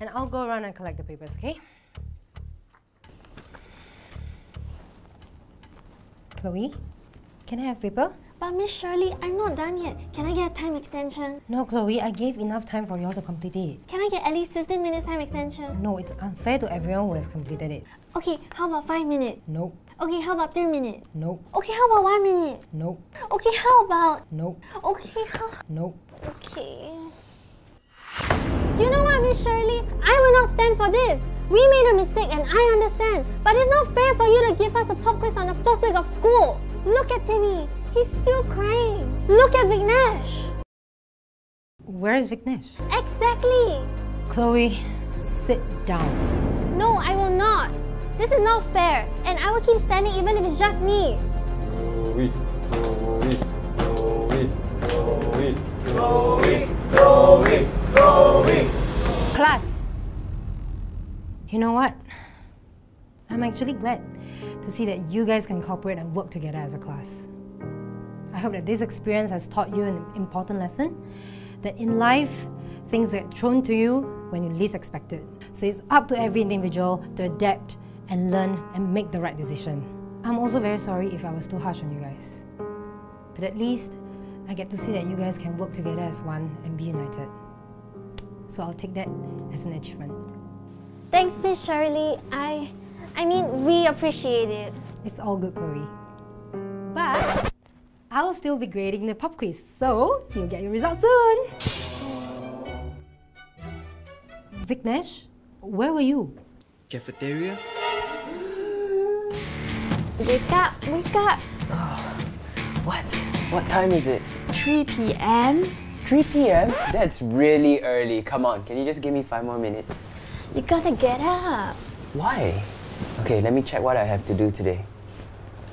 and I'll go around and collect the papers, okay? Chloe, can I have paper? But Miss Shirley, I'm not done yet. Can I get a time extension? No, Chloe, I gave enough time for you all to complete it. Can I get at least 15 minutes time extension? No, it's unfair to everyone who has completed it. Okay, how about 5 minutes? Nope. Okay, how about 3 minutes? Nope. Okay, how about 1 minute? Nope. Okay, how about? Nope. Okay, how? Nope. Okay. You know what, Miss Shirley? I will not stand for this. We made a mistake and I understand. But it's not fair for you to give us a pop quiz on the first week of school. Look at Timmy. He's still crying. Look at Vignesh. Where is Vignesh? Exactly. Chloe, sit down. No, I will not. This is not fair, and I will keep standing even if it's just me. Chloe, Chloe, Chloe. Glory. Plus, you know what? I'm actually glad to see that you guys can cooperate and work together as a class. I hope that this experience has taught you an important lesson, that in life, things get thrown to you when you least expect it. So it's up to every individual to adapt and learn and make the right decision. I'm also very sorry if I was too harsh on you guys. But at least, I get to see that you guys can work together as one and be united. So I'll take that as an achievement. Thanks, Miss Shirley. I mean, we appreciate it. It's all good, Chloe. But I'll still be grading the pop quiz, so you'll get your results soon. Vignesh, where were you? Cafeteria? Wake up, wake up! Oh, what? What time is it? 3 p.m. 3 p.m.? That's really early. Come on, can you just give me 5 more minutes? You gotta get up. Why? Okay, let me check what I have to do today.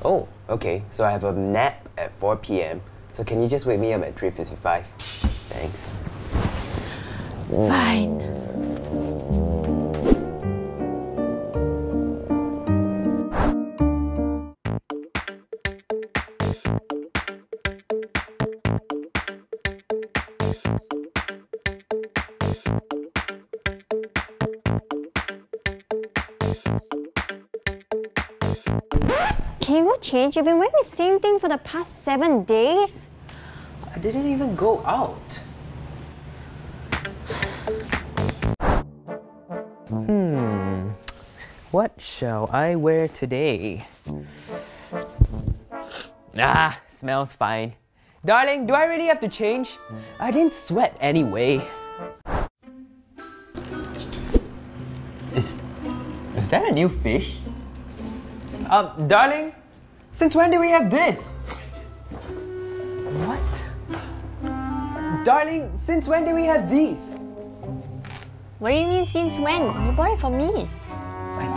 Oh, okay. So I have a nap at 4 p.m. So can you just wake me up at 3:55? Thanks. Fine. Change? You've been wearing the same thing for the past 7 days? I didn't even go out. What shall I wear today? Ah, smells fine. Darling, do I really have to change? I didn't sweat anyway. Is that a new fish? Darling? Since when do we have this? What? Darling, since when do we have these? What do you mean, since when? You bought it for me. I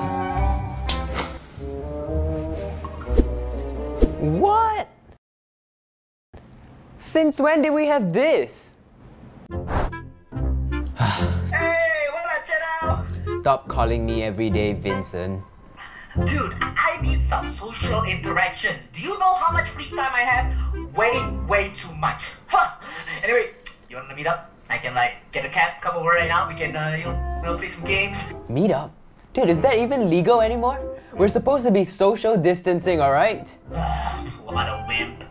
didn't. What? Since when do we have this? Hey, what's up? Stop calling me every day, Vincent. Dude, I need some social interaction. Do you know how much free time I have? Way too much. Huh. Anyway, you wanna meet up? I can get a cab, come over right now. We can play some games. Meet up? Dude, is that even legal anymore? We're supposed to be social distancing, alright? What a wimp.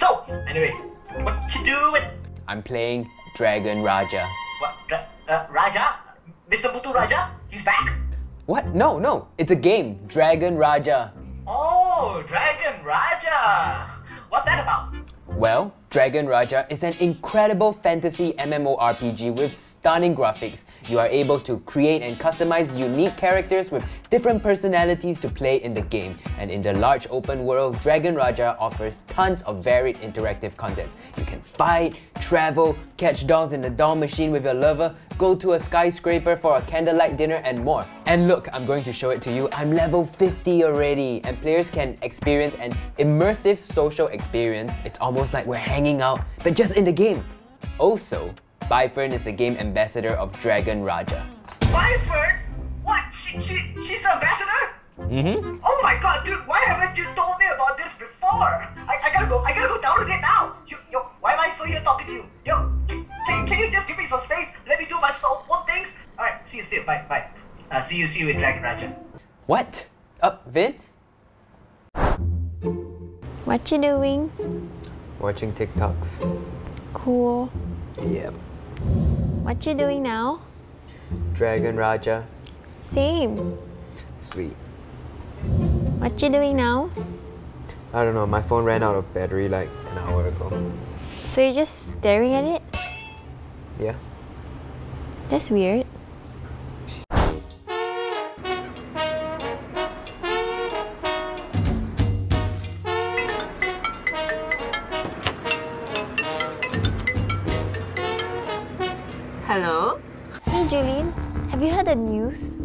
So, anyway, what you doing? I'm playing Dragon Raja. What? Raja? Mr. Butu Raja? He's back? What? No, no. It's a game. Dragon Raja. Oh, Dragon Raja. What's that about? Well, Dragon Raja is an incredible fantasy MMORPG with stunning graphics. You are able to create and customize unique characters with different personalities to play in the game. And in the large open world, Dragon Raja offers tons of varied interactive content. You can fight, travel, catch dolls in the doll machine with your lover, go to a skyscraper for a candlelight dinner and more. And look, I'm going to show it to you. I'm level 50 already, and players can experience an immersive social experience. It's almost like we're hanging out, but just in the game. Also, Byfern is the game ambassador of Dragon Raja. Byfern? What? She's the ambassador? Mm-hmm. Oh my god, dude, why haven't you told me about this before? I gotta go down to it now. Yo, why am I still here talking to you? Yo, can you just give me some space? Let me do my own things? Alright, see you, bye. See you in Dragon Raja. What? Vince? What you doing? Watching TikToks. Cool. Yeah. What you doing now? Dragon Raja. Same. Sweet. What you doing now? I don't know, my phone ran out of battery like an hour ago. So you're just staring at it? Yeah. That's weird. Hello? Hey Julian, have you heard the news?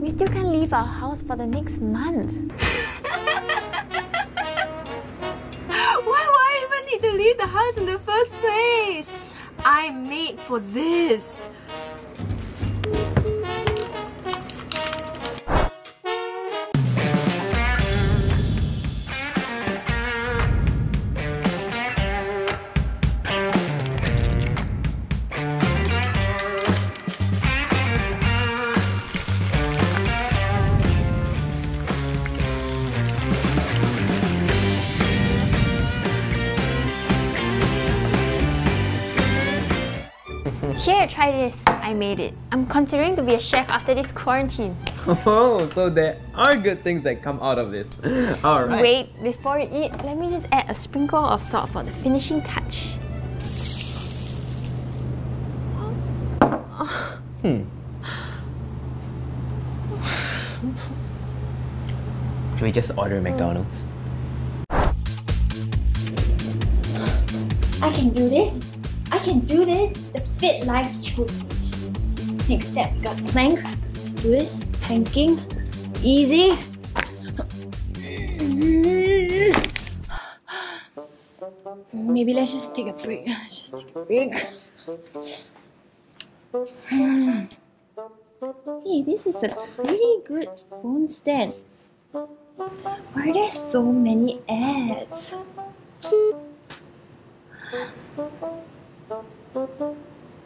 We still can't leave our house for the next month. Why do I even need to leave the house in the first place? I'm made for this. Here, try this. I made it. I'm considering to be a chef after this quarantine. Oh, so there are good things that come out of this. Alright. Wait, before you eat, let me just add a sprinkle of salt for the finishing touch. Should we just order McDonald's? I can do this. I can do this. The fit life chose me. Next step, got plank. Let's do this. Planking. Easy. Maybe let's just take a break. Let's just take a break. Hey, this is a pretty good phone stand. Why are there so many ads?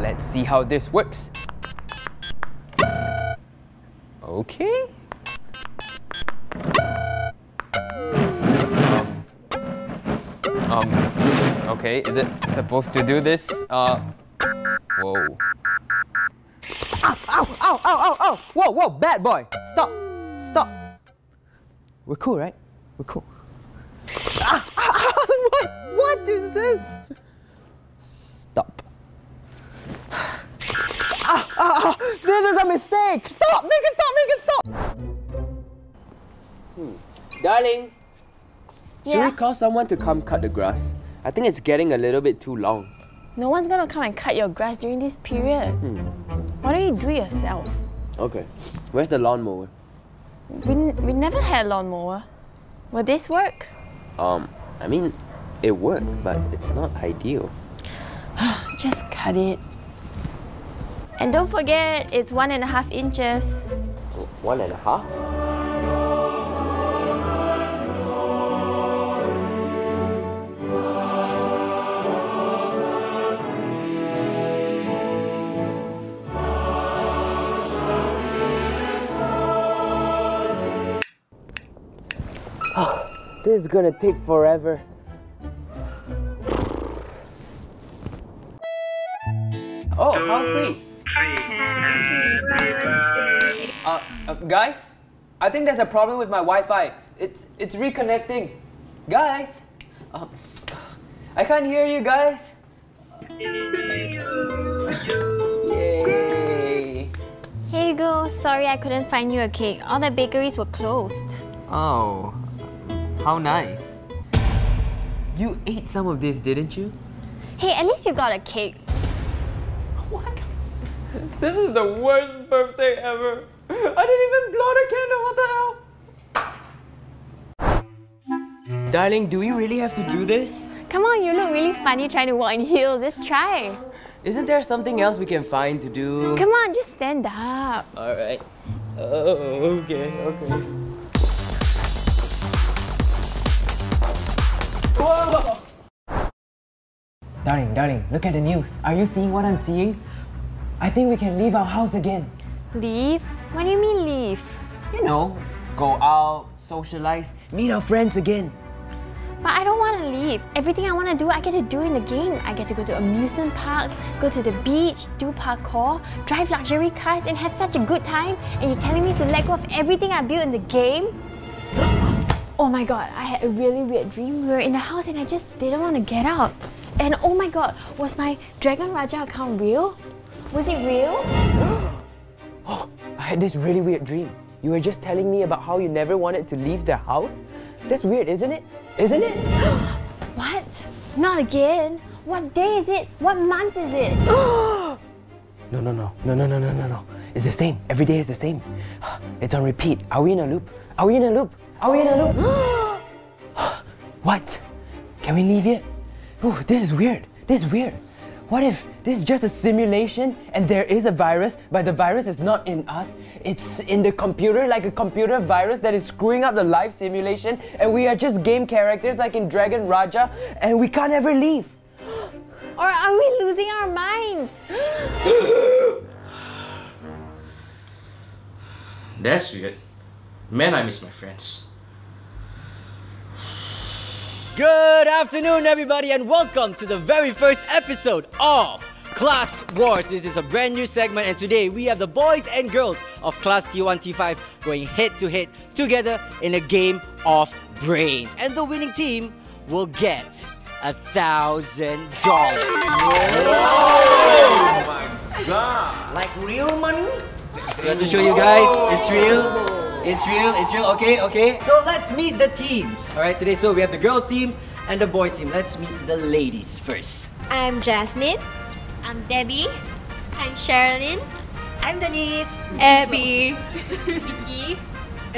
Let's see how this works. Okay. Okay, is it supposed to do this? Whoa. Ow, ow, ow, ow, ow, ow. Whoa, whoa, bad boy. Stop, stop. We're cool, right? We're cool. Ah, ah, ah, what is this? Stop. Ah, ah, ah. This is a mistake! Stop! Make it stop! Make it stop! Darling! Yeah? Should we call someone to come cut the grass? I think it's getting a little bit too long. No one's gonna come and cut your grass during this period. Why don't you do it yourself? Okay. Where's the lawnmower? We never had a lawnmower. Will this work? I mean, it worked, but it's not ideal. Just cut it. And don't forget, it's 1.5 inches. 1.5? Oh, this is gonna take forever. Oh, how sweet! Guys, I think there's a problem with my Wi-Fi. It's reconnecting. Guys, I can't hear you guys. Yay! Here you go. Sorry, I couldn't find you a cake. All the bakeries were closed. Oh, how nice. You ate some of this, didn't you? Hey, at least you got a cake. What? This is the worst birthday ever. I didn't even blow the candle, what the hell? Darling, do we really have to do this? Come on, you look really funny trying to walk in heels. Just try. Isn't there something else we can find to do? Come on, just stand up. Alright. Oh, okay, okay. Whoa! Darling, darling, look at the news. Are you seeing what I'm seeing? I think we can leave our house again. Leave? What do you mean leave? You know, go out, socialize, meet our friends again. But I don't want to leave. Everything I want to do, I get to do in the game. I get to go to amusement parks, go to the beach, do parkour, drive luxury cars and have such a good time. And you're telling me to let go of everything I built in the game? Oh my god, I had a really weird dream. We were in the house and I just didn't want to get out. And oh my god, was my Dragon Raja account real? Was it real? Oh, I had this really weird dream. You were just telling me about how you never wanted to leave the house? That's weird, isn't it? Isn't it? What? Not again? What day is it? What month is it? No, no, no, no, no, no, no, no, no. It's the same. Every day is the same. It's on repeat. Are we in a loop? Are we in a loop? Are we in a loop? What? Can we leave it? Ooh, this is weird. This is weird. What if this is just a simulation and there is a virus, but the virus is not in us, it's in the computer, like a computer virus that is screwing up the live simulation, and we are just game characters like in Dragon Raja, and we can't ever leave? Or are we losing our minds? That's weird. Man, I miss my friends. Good afternoon, everybody, and welcome to the very first episode of Class Wars. This is a brand new segment, and today we have the boys and girls of Class T1, T5 going head-to-head together in a game of brains. And the winning team will get $1,000. Oh my god! Like real money? Just to show you guys, it's real. It's real, it's real. Okay, okay. So let's meet the teams. Alright, today so we have the girls team and the boys team. Let's meet the ladies first. I'm Jasmine. I'm Debbie. I'm Sherilyn. I'm Denise. Abby. Vicky.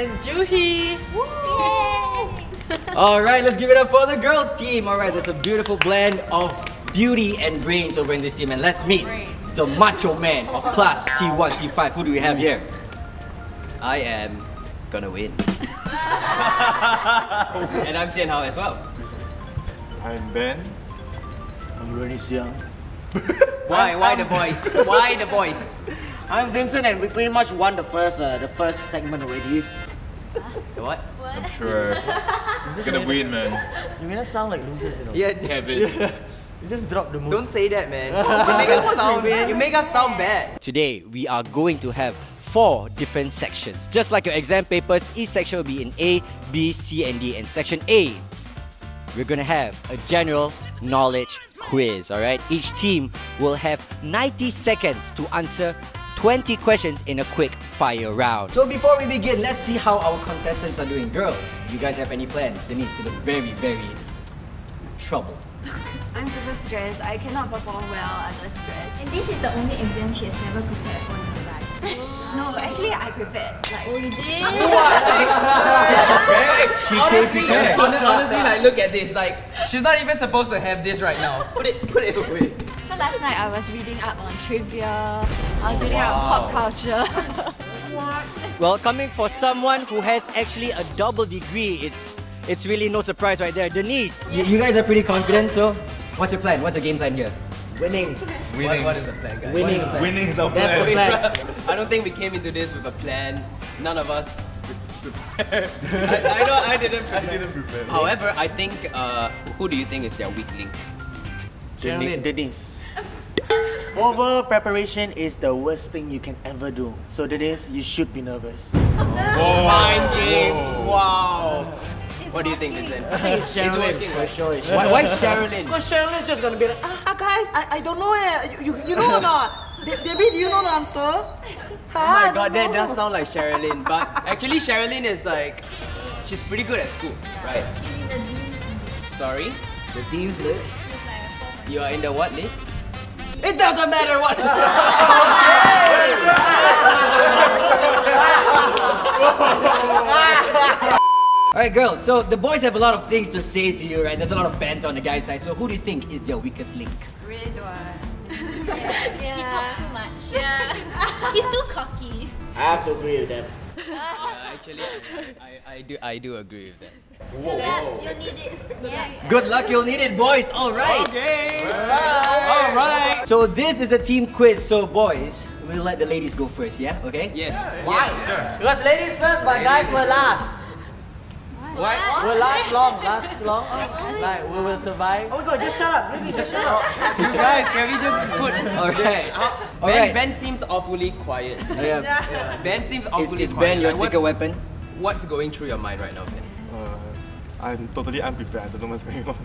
And Juhi. Alright, let's give it up for the girls team. Alright, there's a beautiful blend of beauty and brains over in this team. And let's meet the macho man of Class T1, T5. Who do we have here? I am gonna win. And I'm Tian Hao as well. I'm Ben. I'm Renyi Xiang. Why the voice? Why the voice? I'm Vincent, and we pretty much won the first segment already. The what? I'm Trev. Gonna win, man. You mean I sound like losers, you know? Yeah, Kevin. Yeah. You just dropped the move. Don't say that, man. You make us sound bad. Today we are going to have 4 different sections. Just like your exam papers, each section will be in A, B, C, and D. And section A, we're gonna have a general knowledge quiz, alright? Each team will have 90 seconds to answer 20 questions in a quick fire round. So before we begin, let's see how our contestants are doing. Girls, you guys have any plans? Denise, you look very, very troubled. I'm super stressed. I cannot perform well under stress. And this is the only exam she has never prepared for in her life. No, actually I prepared. Like, oh, you did? Honestly, like, look at this. Like, she's not even supposed to have this right now. Put it away. So last night I was reading up on trivia. I was reading up on pop culture. What? Well, coming for someone who has actually a double degree, it's really no surprise right there. Denise, yes. You guys are pretty confident. So, what's your plan? What's your game plan here? Winning. Winning. What is the plan, guys? Winning. Winning is our plan. I don't think we came into this with a plan. None of us prepared. I know I didn't prepare. However, I think, who do you think is their weak link? Denise. Over preparation is the worst thing you can ever do. So Denise, you should be nervous. Oh. Mind games. Wow. What do you think, Vincent? I think it's Sherilyn. Why Sherilyn? Because Sherilyn's just gonna be like, guys, I don't know it. You know or not? Debbie, do you know the answer? Oh my god, that does sound like Sherilyn. But actually, Sherilyn is like, she's pretty good at school, right? She's in the Dean's list. Sorry? The Dean's list? You are in the what list? It doesn't matter what. Alright girls, so the boys have a lot of things to say to you, right? There's a lot of banter on the guys' side, so who do you think is their weakest link? Ridwan. Yeah. He talks too much. Yeah. He's too cocky. I have to agree with them. Actually, I do agree with that. Whoa, whoa. You'll need it. Yeah. Good luck, you'll need it, boys. All right. Okay. All right. So this is a team quiz. So boys, we'll let the ladies go first. Yeah. Okay. Yes. Why? Yes, sure. Because ladies first, but guys will last. What? We'll last long. Like, we will survive. Oh my god, just shut up. Really, just shut up. You guys, can we just put... Alright. Ben seems awfully quiet. Yeah. Ben seems awfully quiet. Is Ben your secret weapon? What's going through your mind right now, Ben? I'm totally unprepared. I don't know what's going on.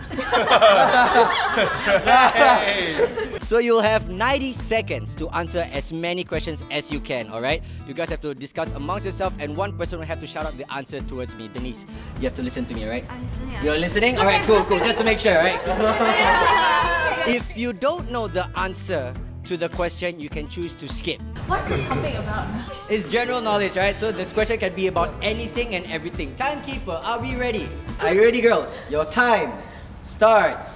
That's right. So you'll have 90 seconds to answer as many questions as you can, alright? You guys have to discuss amongst yourself, and one person will have to shout out the answer towards me. Denise, you have to listen to me, alright? I'm listening. You're listening? Alright, cool. Just to make sure, alright? If you don't know the answer to the question, you can choose to skip. What's the topic about? It's general knowledge, right? So this question can be about anything and everything. Timekeeper, are we ready? Are you ready, girls? Your time starts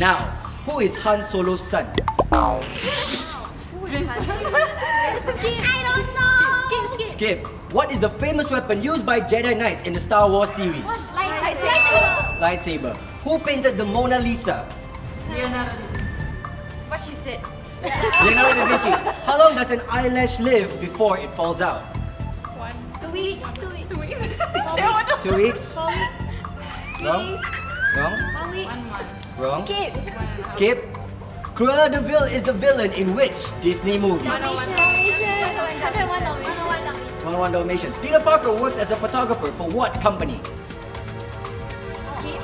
now. Who is Han Solo's son? Who is Han Solo's son? Skip. I don't know. Skip. What is the famous weapon used by Jedi Knights in the Star Wars series? Lightsaber. Lightsaber. Who painted the Mona Lisa? Leonardo. What she said. Leonardo da Vinci. How long does an eyelash live before it falls out? 1 2 weeks. 2 weeks. 2 weeks. 2 weeks. 2 weeks. 4 weeks. Wrong. Wrong. 1 week. 1 month. Wrong. Skip. Cruella de Vil is the villain in which Disney movie? 101 Dalmatians. Peter Parker works as a photographer for what company? Skip.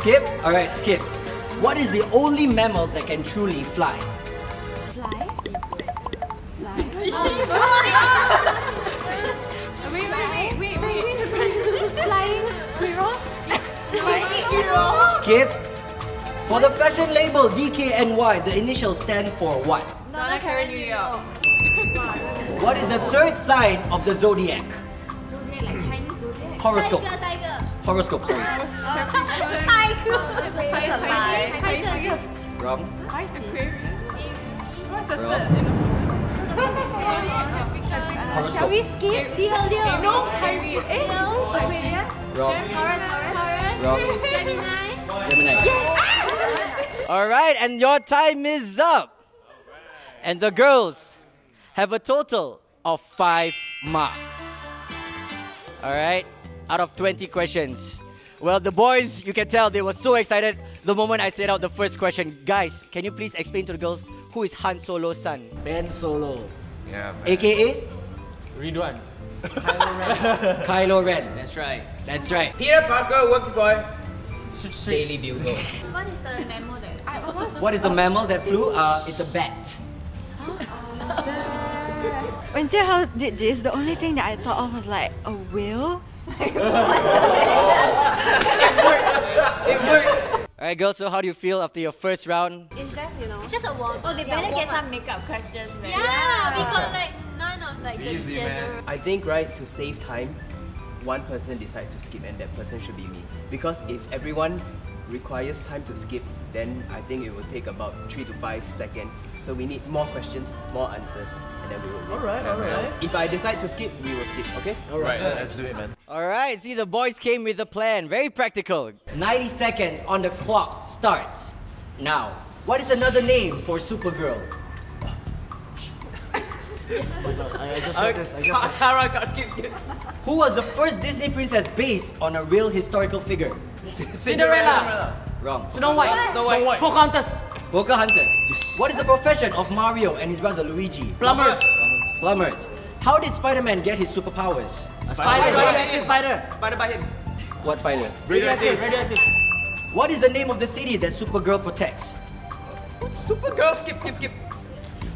Skip. All right. Skip. What is the only mammal that can truly fly? Wait. Flying squirrel? Skip. For the fashion label DKNY, the initials stand for what? Donna Karen New York. What is the third sign of the zodiac? Zodiac, like Chinese zodiac? Horoscope. Horoscope, sorry. Wrong. Shall we skip? No. Gemini. Yes. All right, and your time is up. And the girls have a total of 5 marks. All right. Out of 20 questions. Well, the boys, you can tell they were so excited the moment I said out the first question. Guys, can you please explain to the girls who is Han Solo's son? Ben Solo. Yeah. Ben. AKA? Ridwan. Kylo Ren. Kylo Ren. That's right. That's right. Peter Parker works for Daily Bugle. What is the mammal that flew? What is the mammal that flew? It's a bat. When Jiahao did this, the only thing that I thought of was like a whale. It worked. Alright girls, so how do you feel after your first round? It's just, you know, it's just a warm-up. Oh, they better get some makeup questions, man. Yeah, we got like none of like the general. I think, right, to save time, one person decides to skip and that person should be me. Because if everyone requires time to skip, then I think it will take about 3 to 5 seconds. So we need more questions, more answers, and then we will win. All right. So if I decide to skip, we will skip, okay? All right, let's do it, man. All right, see, the boys came with a plan. Very practical. 90 seconds on the clock starts now. What is another name for Supergirl? I just skip. Who was the first Disney princess based on a real historical figure? Cinderella. Wrong. Snow White. Pocahontas. Yes. What is the profession of Mario and his brother Luigi? Plumbers. How did Spider-Man get his superpowers? Spider by him. What spider? Radioactive. What is the name of the city that Supergirl protects? Supergirl. Skip.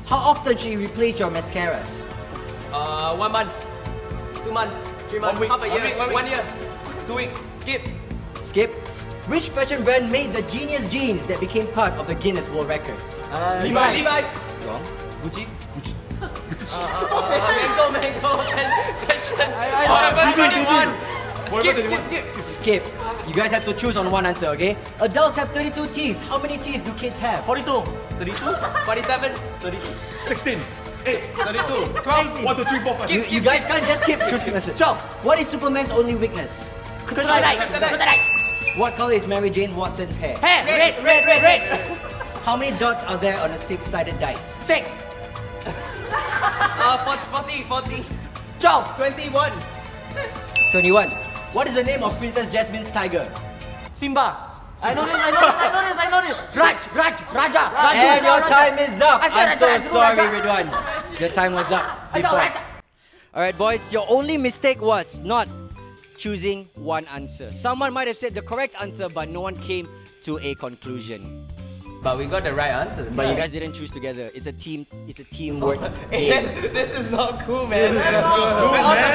How often should you replace your mascaras? 1 month, 2 months, 3 months, half a year, 1 year, 2 weeks. Skip. Which fashion brand made the genius jeans that became part of the Guinness World Record? Levi's. Wrong. Gucci. Mango, fashion. Skip. You guys have to choose on one answer, okay? Adults have 32 teeth. How many teeth do kids have? 42. 32. 47. 32. 16. 8. 32. 12. 18. 1, 2, 3, 4, 5. You guys can't just skip. Choose an answer. 12. What is Superman's only weakness? Kryptonite. What color is Mary Jane Watson's hair? Red. How many dots are there on a 6-sided dice? 6. 40. 12. 21. What is the name of Princess Jasmine's tiger? Simba. I know this. Raja. And your time is up. I'm so sorry, Ridwan. Your time was up before. Alright boys, your only mistake was not choosing one answer. Someone might have said the correct answer, but no one came to a conclusion. But we got the right answer. But you guys didn't choose together. It's a teamwork. This is not cool, man. We're on the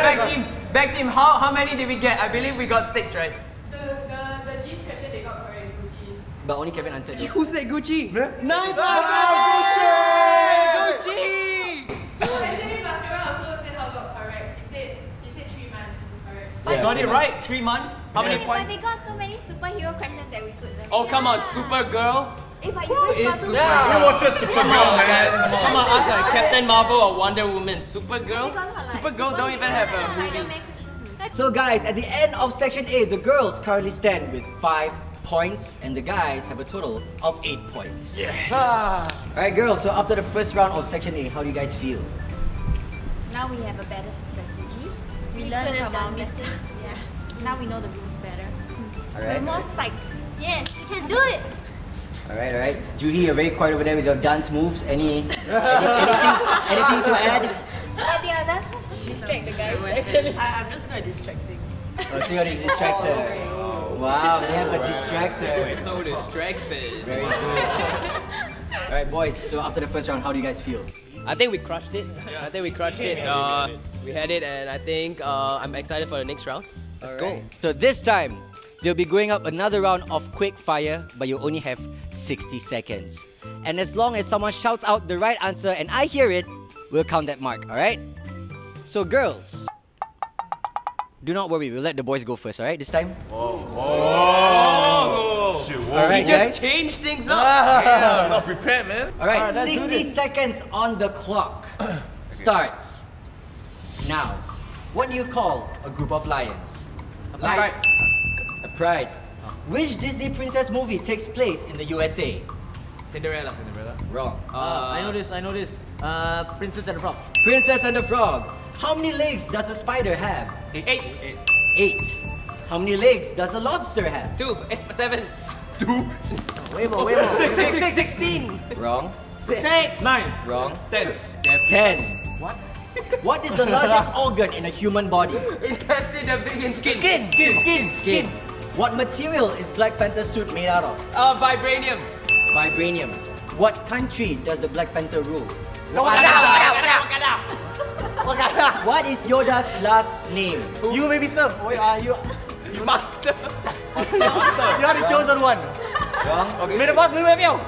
back team. How many did we get? I believe we got 6, right? The G's question they got correct, Gucci. But only Kevin answered it. Who said Gucci? Nice one, Gucci! Got it right. 3 months. How many points? But they got so many superhero questions that we could. Like, oh come on, Supergirl. Who is Supergirl? Yeah. You watch a Supergirl, man. Come on, ask like Captain Marvel or Wonder Woman. Supergirl? Supergirl don't even have a movie. So guys, at the end of Section A, the girls currently stand with 5 points and the guys have a total of 8 points. Yes. Ah. Alright girls, so after the first round of Section A, how do you guys feel? Now we have a better strategy. We learned from our mistakes. Yeah. Now we know the rules better. Right. We're more psyched. Yes, we can do it! Alright, alright. Juhi, you're very quiet over there with your dance moves. Anything to add? Yeah, that's what we distract the guys actually. I'm just going to distract things. Oh, so you're a distractor. Oh, wow, we have a distractor. We're so distracted. Very good. Alright boys, so after the first round, how do you guys feel? I think we crushed it. Yeah. I think we crushed it. We had it and I think I'm excited for the next round. Let's go. So this time, they'll be going up another round of quick fire, but you only have 60 seconds. And as long as someone shouts out the right answer and I hear it, we'll count that mark, alright? So girls, do not worry, we'll let the boys go first, alright, this time? Whoa! Whoa. Right, we just changed things up! Yeah, I'm not prepared, man. Alright, 60 seconds on the clock starts now. What do you call a group of lions? Pride. Which Disney princess movie takes place in the USA? Cinderella. Cinderella. Wrong. I know this. Princess and the Frog. Princess and the Frog. How many legs does a spider have? Eight. How many legs does a lobster have? Two. Seven. Two. Wait more. Six. 16. Wrong. Six. 9. Wrong. 10. What? What is the largest organ in a human body? Intestine, the big skin. Skin. What material is Black Panther's suit made out of? Vibranium. What country does the Black Panther rule? Wakanda. What is Yoda's last name? Who? You may be served. You master. Master. You are the chosen one. Wrong. Okay. May the boss be with you.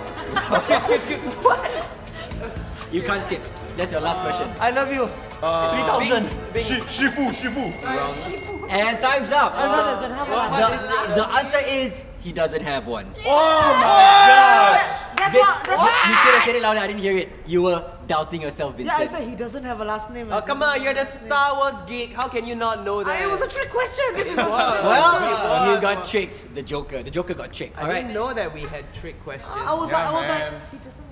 Skip. What? You can't skip. That's your last question. I love you. 3,000. Shifu. And time's up. The answer is he doesn't have one. Yeah. Oh my gosh! You should have said it louder. I didn't hear it. You were doubting yourself, Vincent. Yeah, I said he doesn't have a last name. Oh come on, you're the Star Wars geek. How can you not know that? It was a trick question. This is a well, you got tricked. The Joker got tricked. I didn't know that we had trick questions. I was like, he doesn't.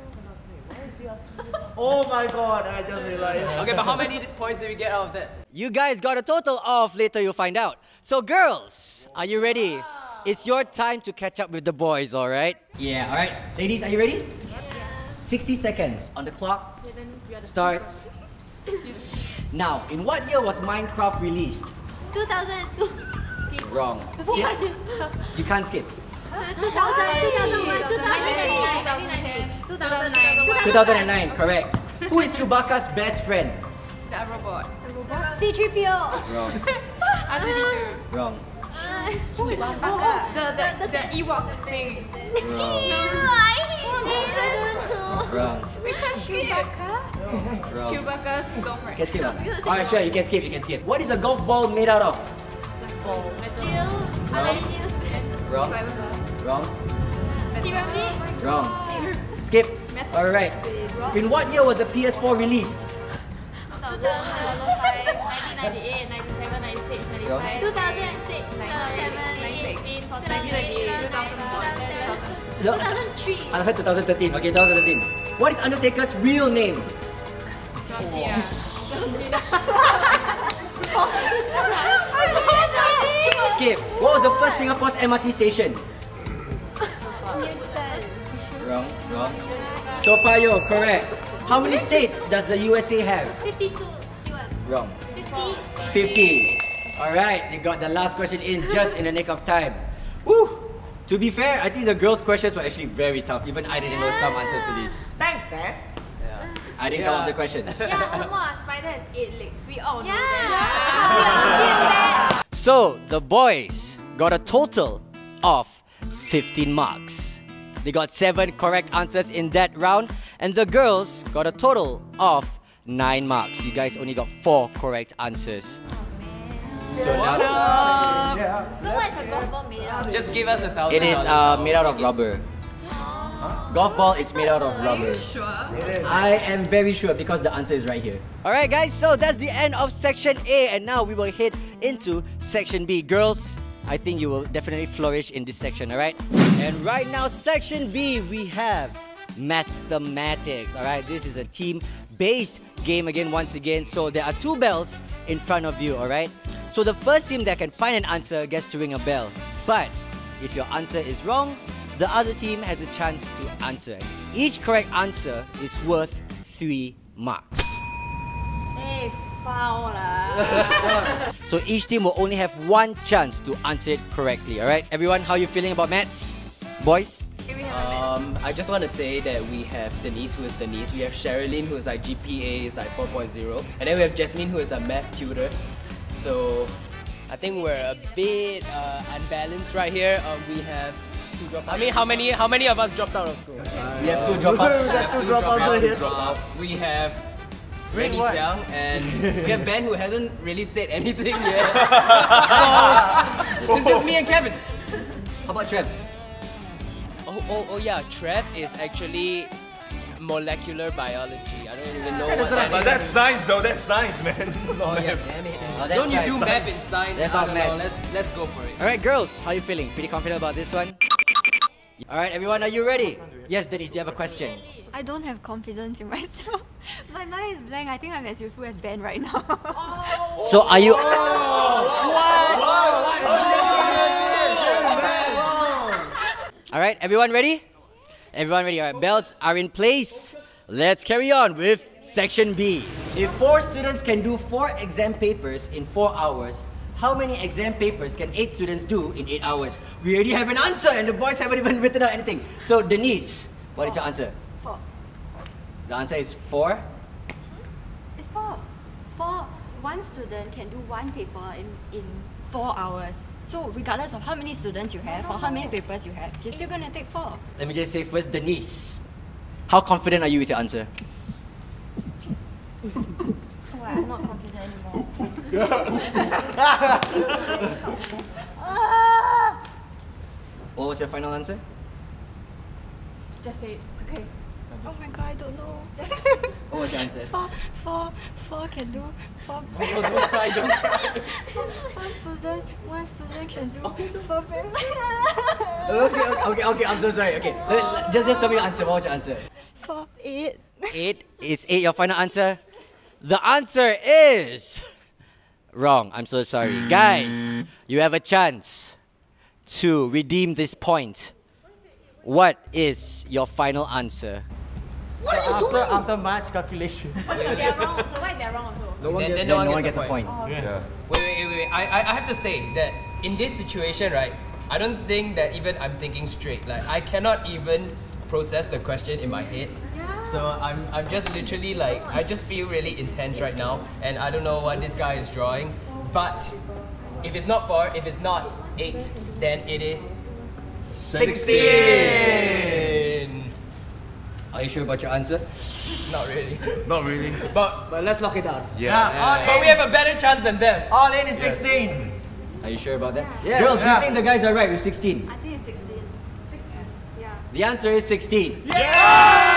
Oh my god, I just realized. Okay, but how many points did we get out of that? You guys got a total of, later you'll find out. So girls, are you ready? It's your time to catch up with the boys, alright? Yeah, alright. Ladies, are you ready? Yeah. 60 seconds on the clock. Starts. Now, in what year was Minecraft released? 2002. Skip. Wrong. Skip. You can't skip. 2009, correct. Who is Chewbacca's best friend? The robot. C-3PO. Wrong. Wrong. Who is Chewbacca? The Ewok thing. Wrong. Wrong. We can't skip. Chewbacca's girlfriend. Can skip. Alright, sure, you can skip. What is a golf ball made out of? Steel. Wrong. Wrong. Skip. Alright. In what year was the PS4 released? 2005, 1998, 97, 96, 95, 2006, 97, 98, 2003. I heard 2013. Okay, 2013. What is Undertaker's real name? Skip. What was the first Singapore's MRT station? Wrong. Toa Payoh, correct. How many states does the USA have? 52. Wrong. 50. Alright, you got the last question in just in the nick of time. Woo! To be fair, I think the girls' questions were actually very tough. Even I didn't know some answers to these. Thanks, Dad. Yeah. I didn't come up with the questions. Yeah, Omar, spider has 8 legs. We all know that. We all knew that. So, the boys got a total of 15 marks. They got 7 correct answers in that round, and the girls got a total of 9 marks. You guys only got 4 correct answers. Oh, man. So now, so what's a golf ball made out of? Just give us $1,000. It is made out of rubber. Golf ball is made out of rubber. Are you sure? I am very sure because the answer is right here. Alright guys, so that's the end of section A and now we will head into section B. Girls, I think you will definitely flourish in this section, alright? And right now, section B, we have mathematics. Alright, this is a team-based game once again. So there are two bells in front of you, alright? So the first team that can find an answer gets to ring a bell. But if your answer is wrong, the other team has a chance to answer. Each correct answer is worth 3 marks. Hey, foul lah. So each team will only have one chance to answer it correctly, alright? Everyone, how are you feeling about maths? Boys? I just want to say that we have Denise, who is Denise. We have Sherilyn, who is like GPA, is like 4.0. And then we have Jasmine, who is a math tutor. So I think we're a bit unbalanced right here. We have... I mean, how many of us dropped out of school? We have two dropouts. We have Renyi Xiang and we have Ben, who hasn't really said anything yet. So, it's just me and Kevin. How about Trev? Oh yeah, Trev is actually molecular biology. I don't even know what that is. But that's science though, that's science, man. Oh yeah, damn it. Oh, don't you do math in science? That's not math. Let's go for it. Alright girls, how are you feeling? Pretty confident about this one? Alright everyone, are you ready? Yes, Denise, do you have a question? I don't have confidence in myself. My mind is blank. I think I'm as useful as Ben right now. Oh. So are you... Oh. Wow. Alright, everyone ready? Everyone ready? Alright, bells are in place. Let's carry on with section B. If 4 students can do 4 exam papers in 4 hours, how many exam papers can 8 students do in 8 hours? We already have an answer and the boys haven't even written out anything. So Denise, what is your answer? 4. The answer is 4? It's 4. 1 student can do 1 paper in 4 hours. So regardless of how many students you have or how many papers you have, you're still going to take 4. Let me just say first, Denise, how confident are you with your answer? I'm not confident anymore. What was your final answer? Just say it. It's okay. Oh my god, I don't know. Just what was your answer? Four can do 4. One student can do 4 papers. Okay. I'm so sorry. Okay, just tell me your answer. What was your answer? 4, 8. 8 is 8. Your final answer. The answer is wrong. I'm so sorry. Guys, you have a chance to redeem this point. What is your final answer? What are you doing? After much calculation. Why they're wrong also? No one gets a point. Oh, okay. Yeah. Wait. I have to say that in this situation, right, I don't think that even I'm thinking straight. Like, I cannot even process the question in my head. So I'm just literally like, I just feel really intense right now and I don't know what this guy is drawing, but if it's not 4, if it's not 8, then it is 16! Are you sure about your answer? Not really. Not really. But let's lock it down. Yeah. But we have a better chance than them. All in is 16! Yes. Are you sure about that? Yeah. Girls, do you think the guys are right with 16? I think it's 16. 16? Yeah. The answer is 16. Yeah!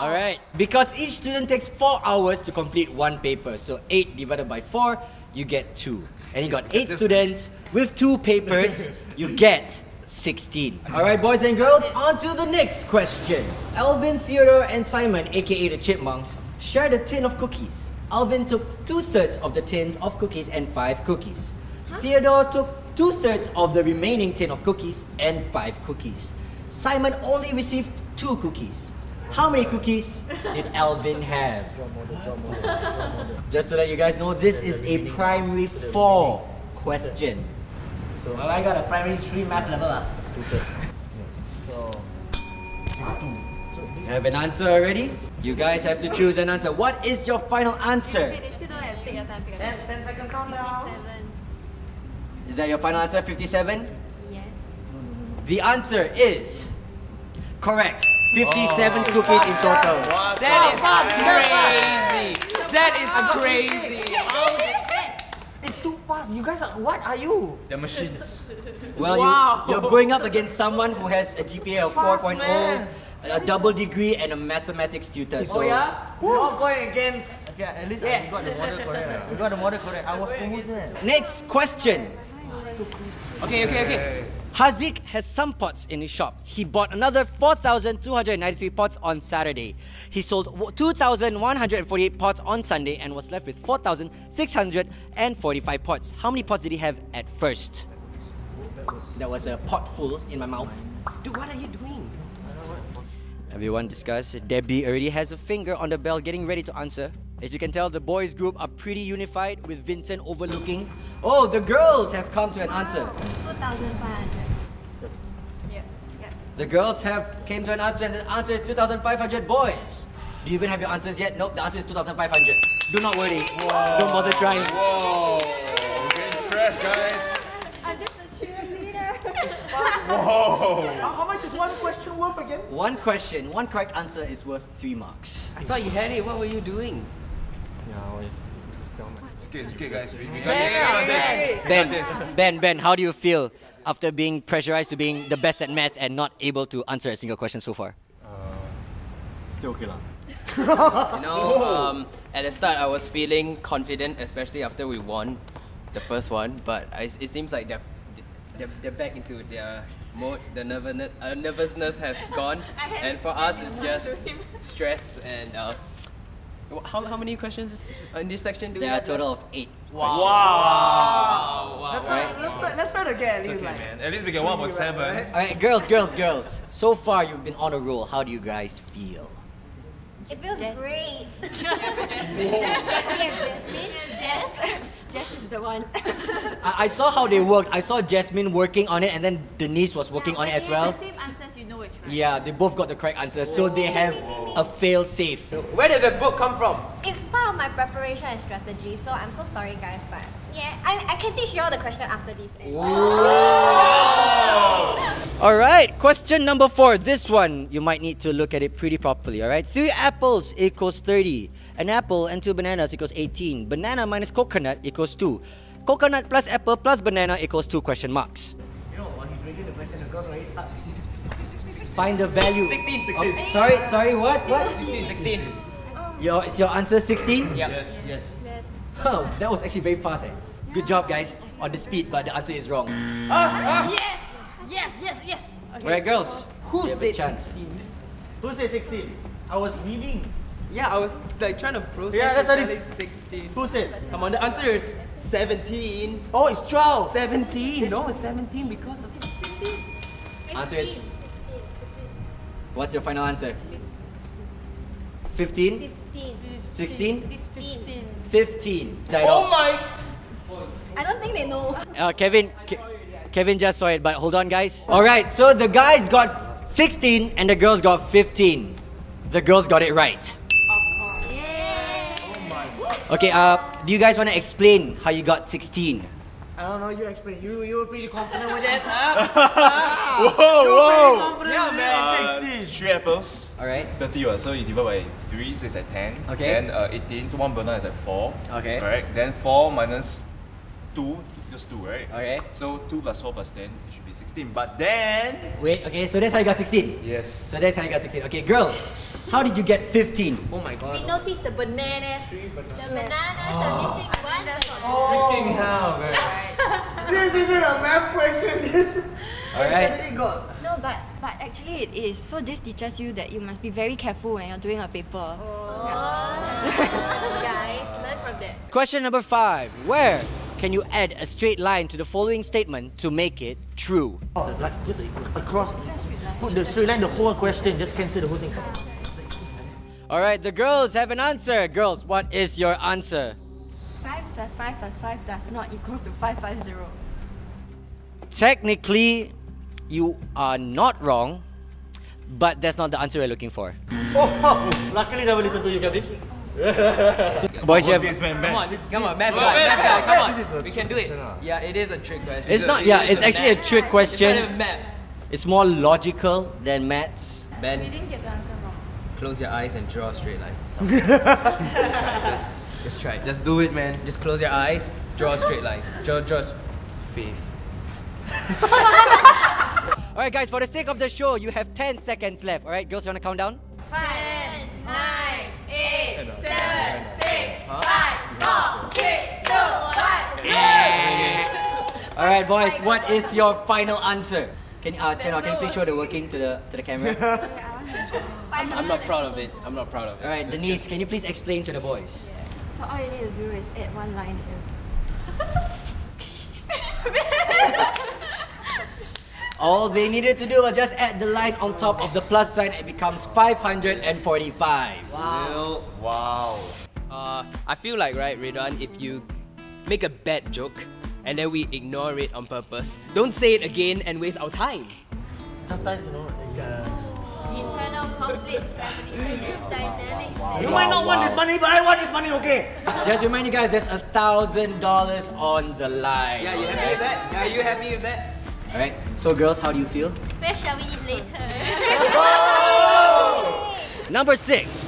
Alright, because each student takes 4 hours to complete 1 paper. So 8 divided by 4, you get 2. And you got 8 students with 2 papers, you get 16. Alright boys and girls, on to the next question. Alvin, Theodore and Simon, aka the Chipmunks, shared a tin of cookies. Alvin took 2/3 of the tins of cookies and 5 cookies. Theodore took 2/3 of the remaining tin of cookies and 5 cookies. Simon only received 2 cookies. How many cookies did Alvin have? Just so that you guys know, this is a primary 4 question. So well, I got a primary 3 math level up. So you have an answer already? You guys have to choose an answer. What is your final answer? 10-second countdown. Is that your final answer? 57? Yes. The answer is correct. 57 cookies in total. What? That is crazy. It's too fast. You guys are, what are you? The machines. Well, wow. you're going up against someone who has a GPA of 4.0, a double degree, and a mathematics tutor. So we're all going against. Okay, at least we got the model correct. I was almost there. Next question. Okay. Haziq has some pots in his shop. He bought another 4,293 pots on Saturday. He sold 2,148 pots on Sunday and was left with 4,645 pots. How many pots did he have at first? There was a pot full in my mouth. Dude, what are you doing? Everyone discuss. Debbie already has a finger on the bell getting ready to answer. As you can tell, the boys group are pretty unified with Vincent overlooking. Oh, the girls have come to an answer. 2,500. Yeah. The girls have came to an answer and the answer is 2,500 boys. Do you even have your answers yet? Nope, the answer is 2,500. Do not worry. Whoa. Don't bother trying. Whoa. We're getting fresh, guys. I'm just a cheerleader. Whoa. How much is one question worth again? One question, one correct answer is worth 3 marks. I thought you had it. What were you doing? Yeah, I was just down there. It's okay, guys. Ben, how do you feel after being pressurized to being the best at math and not able to answer a single question so far? Still okay lah. You know, at the start I was feeling confident, especially after we won the first one. But it seems like they're back into their mode. The nervousness has gone, and for us it's just stress and. How many questions in this section do we have? There are a total of 8. Wow! Let's try it again. It's okay, man. At least we get 1.7. Right? Alright, girls. So far, you've been on a roll. How do you guys feel? It feels great. Jess is the one. I saw how they worked. I saw Jasmine working on it and then Denise was working on it as well. The same answers, you know it's right. Yeah, they both got the correct answers. So they have a fail-safe. Where did the book come from? It's part of my preparation and strategy. So I'm so sorry, guys, but yeah, I can teach you all the question after this. Alright, question number 4. This one, you might need to look at it pretty properly, alright? 3 apples equals 30. An apple and 2 bananas equals 18. Banana minus coconut equals 2. Coconut plus apple plus banana equals 2 question marks. You know, while he's reading the question, the girls already start 60. Find the value. 16. Oh, sorry, what? 16. Is your answer 16? Yes. Oh, that was actually very fast, eh? Good job, guys, on the speed, but the answer is wrong. Yes! Okay. Alright, girls. Who said 16? Who said 16? I was reading. Yeah, I was like trying to process. Yeah, that's what it is. 16. Who said? Come on, the answer is 17. Oh, it's 12. 17. It's no, it's 17 because of 15. Answer is. 15. What's your final answer? 15? 15. 16? 15. 15. Oh my! I don't think they know. Kevin just saw it, but hold on, guys. All right, so the guys got 16 and the girls got 15. The girls got it right. Okay, do you guys want to explain how you got 16? I don't know, you explain. You were pretty confident with it, huh? Whoa! Yeah, man, 16! 3 apples. Alright. 30, so you divide by 3, so it's at 10. Okay. Then 18, so 1 banana is at 4. Okay. Alright, then 4 minus 2, just 2, right? Okay. So 2 plus 4 plus 10, it should be 16. But then... Wait, okay, so that's how you got 16? Yes. So that's how you got 16. Okay, girls. How did you get 15? Oh my god. We noticed the bananas. The bananas are missing one. Freaking hell, man. This isn't a math question. This alright. No, but actually it is. So this teaches you that you must be very careful when you're doing a paper. Guys, learn from that. Question number 5. Where can you add a straight line to the following statement to make it true? Oh, like just across the straight line, the whole question, just cancel the whole thing. Alright, the girls have an answer. Girls, what is your answer? 5 plus 5 plus 5 does not equal to 550. Technically, you are not wrong, but that's not the answer we're looking for. Luckily, never listened to you, Kevin. Boys, you have... Come on, math guy, come on. We can do it. Yeah, it is a trick question. It's not, yeah, it's actually a trick question. It's more logical than maths. Ben, we didn't get the answer wrong. Close your eyes and draw a straight line. Just try it. Just do it, man. Just close your eyes, draw a straight line. Draw faith. Alright guys, for the sake of the show, you have 10 seconds left. Alright, girls, you wanna count down? 5, 9, 8, 7, 6, 5, 4, 3, 2, 1. Yeah! Alright boys, what is your final answer? Can Tian, can you please show the working to the camera? I'm not proud of it. I'm not proud of it. Alright, Denise, can you please explain to the boys? Yeah. So all you need to do is add one line here. All they needed to do was just add the line on top of the plus sign. It becomes 545. Wow. Wow. I feel like, right, Ridwan, if you make a bad joke and then we ignore it on purpose, don't say it again and waste our time. Sometimes, you know, like, internal conflict, dynamics. Wow. You might not want this money, but I want this money, okay? Just remind you guys, there's $1,000 on the line. Yeah, you happy with that? Are you happy with that? Alright, so girls, how do you feel? Where shall we eat later? Oh! Number 6.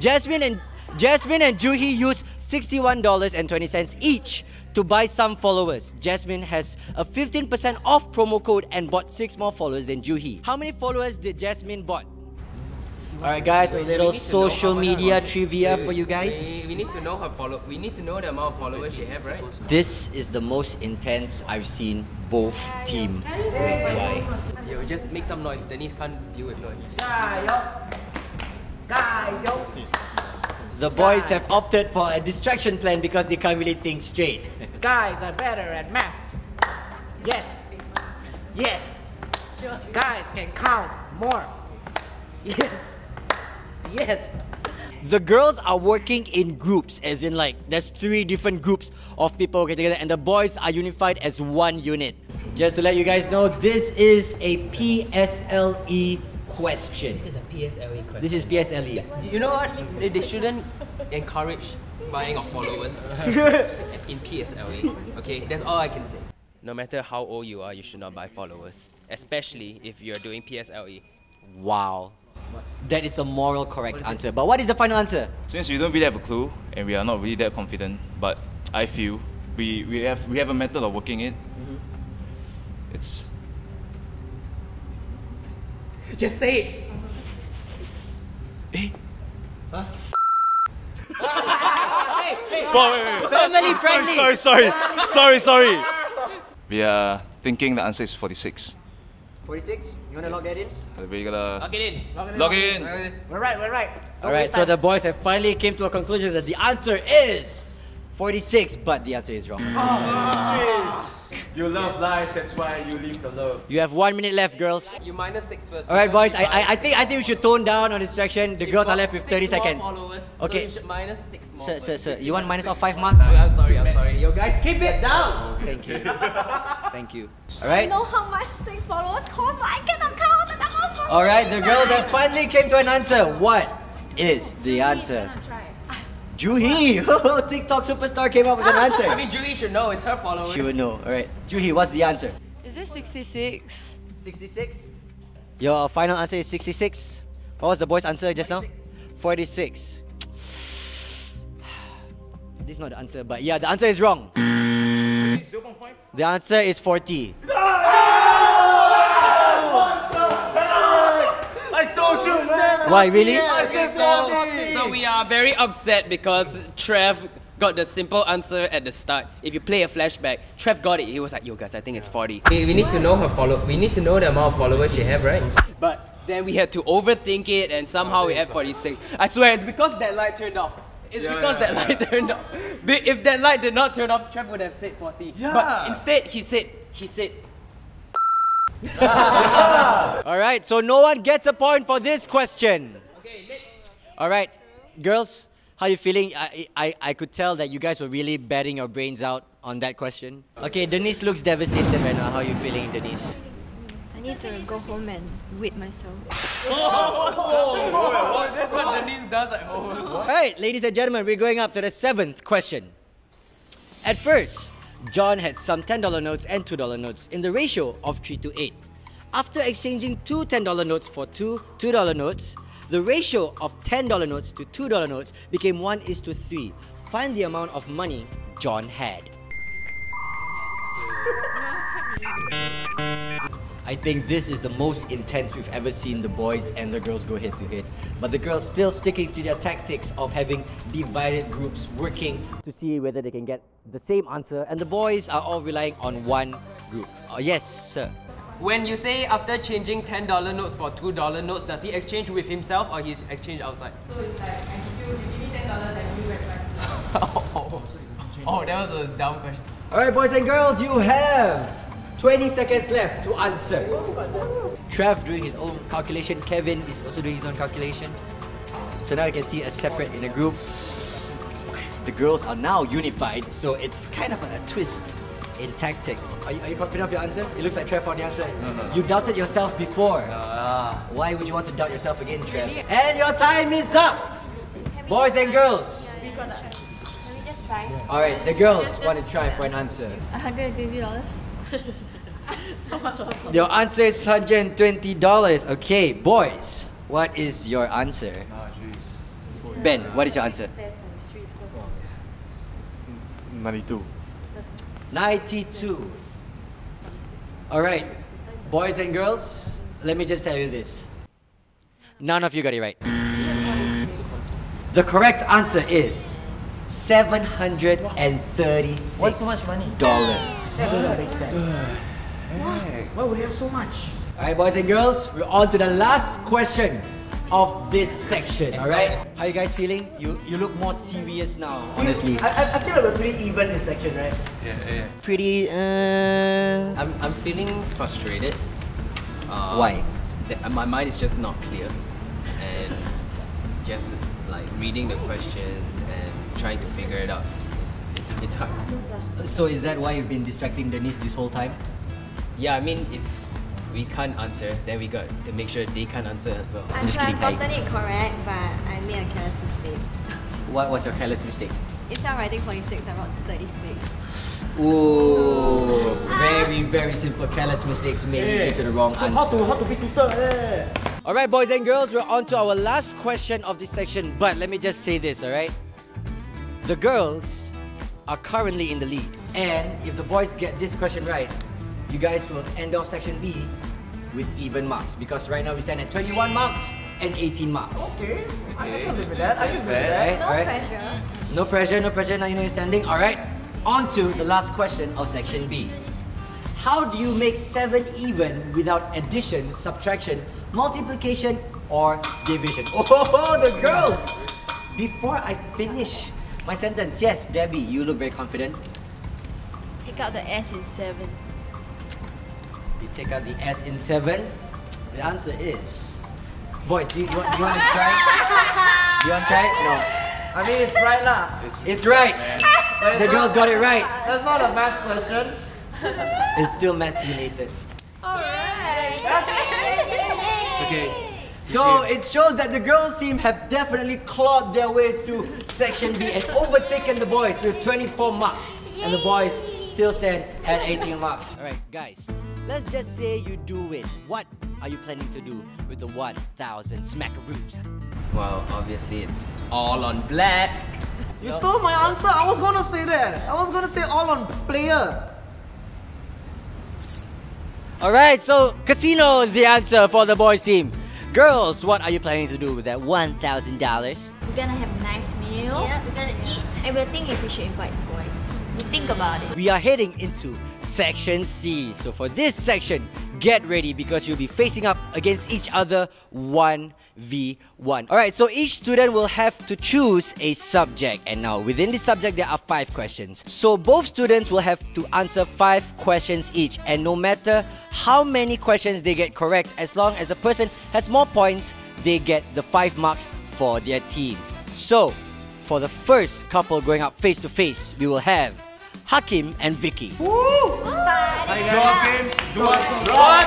Jasmine and Juhi used $61.20 each to buy some followers. Jasmine has a 15% off promo code and bought 6 more followers than Juhi. How many followers did Jasmine bought? Alright guys, a little social media trivia for you guys. We need to know her We need to know the amount of followers she has, right? This is the most intense I've seen both team. Yo, just make some noise. Denise can't deal with noise. The boys have opted for a distraction plan because they can't really think straight. Guys are better at math. Yes. Yes. Sure. Guys can count more. Yes. Yes. The girls are working in groups, as in like there's 3 different groups of people working together, and the boys are unified as one unit. Just to let you guys know, this is a PSLE question. This is a PSLE question. This is PSLE. You know what? They shouldn't encourage buying of followers in PSLE. Okay, that's all I can say. No matter how old you are, you should not buy followers, especially if you're doing PSLE. Wow. That is a moral correct answer. But what is the final answer? Since we don't really have a clue and we are not really that confident, but I feel we have a method of working it. Mm-hmm. It's... just say it! Eh? Huh? Hey, hey. Wait. Family friendly! Sorry! We are thinking the answer is 46. 46? You wanna log that in? We're gonna... Log it in! We're right! Alright, so the boys have finally came to a conclusion that the answer is... 46, but the answer is wrong. Oh, you love life, that's why you leave the love. You have 1 minute left, girls. You minus 6 first. Alright boys, I think we should tone down on distraction. The girls are left with 30 seconds. Okay. So you minus 6 more. Sir, you want minus off 5 marks? I'm sorry. Yo guys, keep it down! Thank you. Thank you. Alright? I know how much 6 followers cost, but I cannot count the amount of... Alright, the girls have finally came to an answer. What is the answer? Juhi! TikTok superstar came up with an answer. I mean, Juhi should know. It's her followers. She would know. Alright. Juhi, what's the answer? Is it 66? 66? Your final answer is 66? What was the boy's answer just now? 46. This is not the answer, but yeah, the answer is wrong. It's 0.5? The answer is 40. No! What the heck? I told you, man! Why, really? I said 40! We are very upset because Trev got the simple answer at the start. If you play a flashback, Trev got it. He was like, yo guys, I think it's 40. We need to know her We need to know the amount of followers she have, right? But then we had to overthink it and somehow we had 46. I swear, it's because that light turned off. It's because that light turned off. If that light did not turn off, Trev would have said 40. Yeah. But instead, he said... Alright, so no one gets a point for this question. Okay, next. Alright. Girls, how are you feeling? I could tell that you guys were really batting your brains out on that question. Okay, Denise looks devastated right now. How are you feeling, Denise? I need to go home and wait myself. Oh, that's what Denise does at home. Alright, ladies and gentlemen, we're going up to the 7th question. At first, John had some $10 notes and $2 notes in the ratio of 3 to 8. After exchanging two $10 notes for two $2 notes, the ratio of $10 notes to $2 notes became 1:3. Find the amount of money John had. I think this is the most intense we've ever seen the boys and the girls go head to head. But the girls still sticking to their tactics of having divided groups working to see whether they can get the same answer, and the boys are all relying on one group. Yes, sir. When you say after changing $10 notes for $2 notes, does he exchange with himself or he's exchange outside? So it's like, you give me $10 and you went back. Oh, that was a dumb question. Alright, boys and girls, you have 20 seconds left to answer. Trev doing his own calculation. Kevin is also doing his own calculation. So now you can see us separate in a group. The girls are now unified, so it's kind of a twist in tactics. Are you confident of your answer? It looks like Trev found the answer. No. You doubted yourself before. Why would you want to doubt yourself again, Trev? And your time is up! Boys and girls! Alright, the girls want to try for an answer. $120. So much on top. Your answer is $120. Okay, boys, what is your answer? Ben, what is your answer? 92. 92. Alright, boys and girls, let me just tell you this. None of you got it right. The correct answer is $736. Why so much money? That doesn't make sense. Why would you have so much? Alright, boys and girls, we're on to the last question of this section. Alright? How are you guys feeling? You look more serious now. Honestly, I feel like we're pretty even this section, right? Yeah. Pretty I'm feeling frustrated. Why? My mind is just not clear. And just like reading the questions and trying to figure it out. So is that why you've been distracting Denise this whole time? Yeah, I mean, if we can't answer, then we got to make sure they can't answer as well. I'm just kidding. I've gotten it correct, but I made a careless mistake. What was your careless mistake? Instead of writing 46, I wrote 36. Ooh, very, very simple. Careless mistakes made you get to the wrong answer. How to be tutor? Alright, boys and girls, we're on to our last question of this section, but let me just say this, alright? The girls are currently in the lead. And if the boys get this question right, you guys will end off section B with even marks, because right now we stand at 21 marks and 18 marks. Okay. I can live with that. No pressure. No pressure. Now you know you're standing. Alright, on to the last question of section B. How do you make 7 even without addition, subtraction, multiplication, or division? Oh, the girls! Before I finish my sentence, yes, Debbie, you look very confident. Take out the S in 7. You take out the S in 7. The answer is... Boys, do you want to try? Do you want to try? No. I mean, it's right lah. It's right. The girls got it right. That's not a math question. It's still math related. Alright. Okay. So it shows that the girls team have definitely clawed their way through section B and overtaken the boys with 24 marks. And the boys still stand at 18 marks. Alright guys, let's just say you do win. What are you planning to do with the 1,000 smackaroos? Well, obviously it's all on black. You stole my answer, I was gonna say that. I was gonna say all on player. Alright, so casino is the answer for the boys team. Girls, what are you planning to do with that $1,000? We're gonna have a nice meal. Yeah, we're gonna eat. And we'll think if we should invite the boys. We'll think about it. We are heading into section C. So for this section, get ready because you'll be facing up against each other 1v1. Alright, so each student will have to choose a subject. And now within this subject, there are 5 questions. So both students will have to answer 5 questions each. And no matter how many questions they get correct, as long as the person has more points, they get the 5 marks for their team. So for the first couple going up face to face, we will have Hakim and Vicky. Woo! Hakim, do us wrong.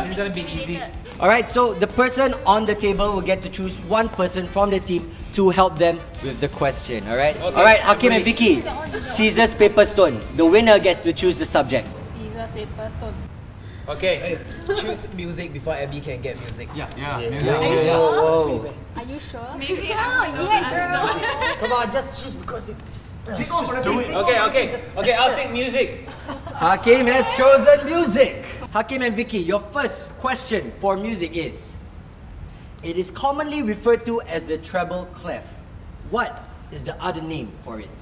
This is gonna be easy. Alright, so the person on the table will get to choose one person from the team to help them with the question, alright? Okay. Alright, Hakim and Vicky, scissors, paper, stone. The winner gets to choose the subject. Scissors, paper, stone. Okay, choose music before Abby can get music. Yeah. Music. Yeah. Are you sure? Maybe. Yeah, girl. Come on, just choose because it just do it. Okay, I'll take music. Hakim has chosen music. Hakim and Vicky, your first question for music is: it is commonly referred to as the treble clef. What is the other name for it?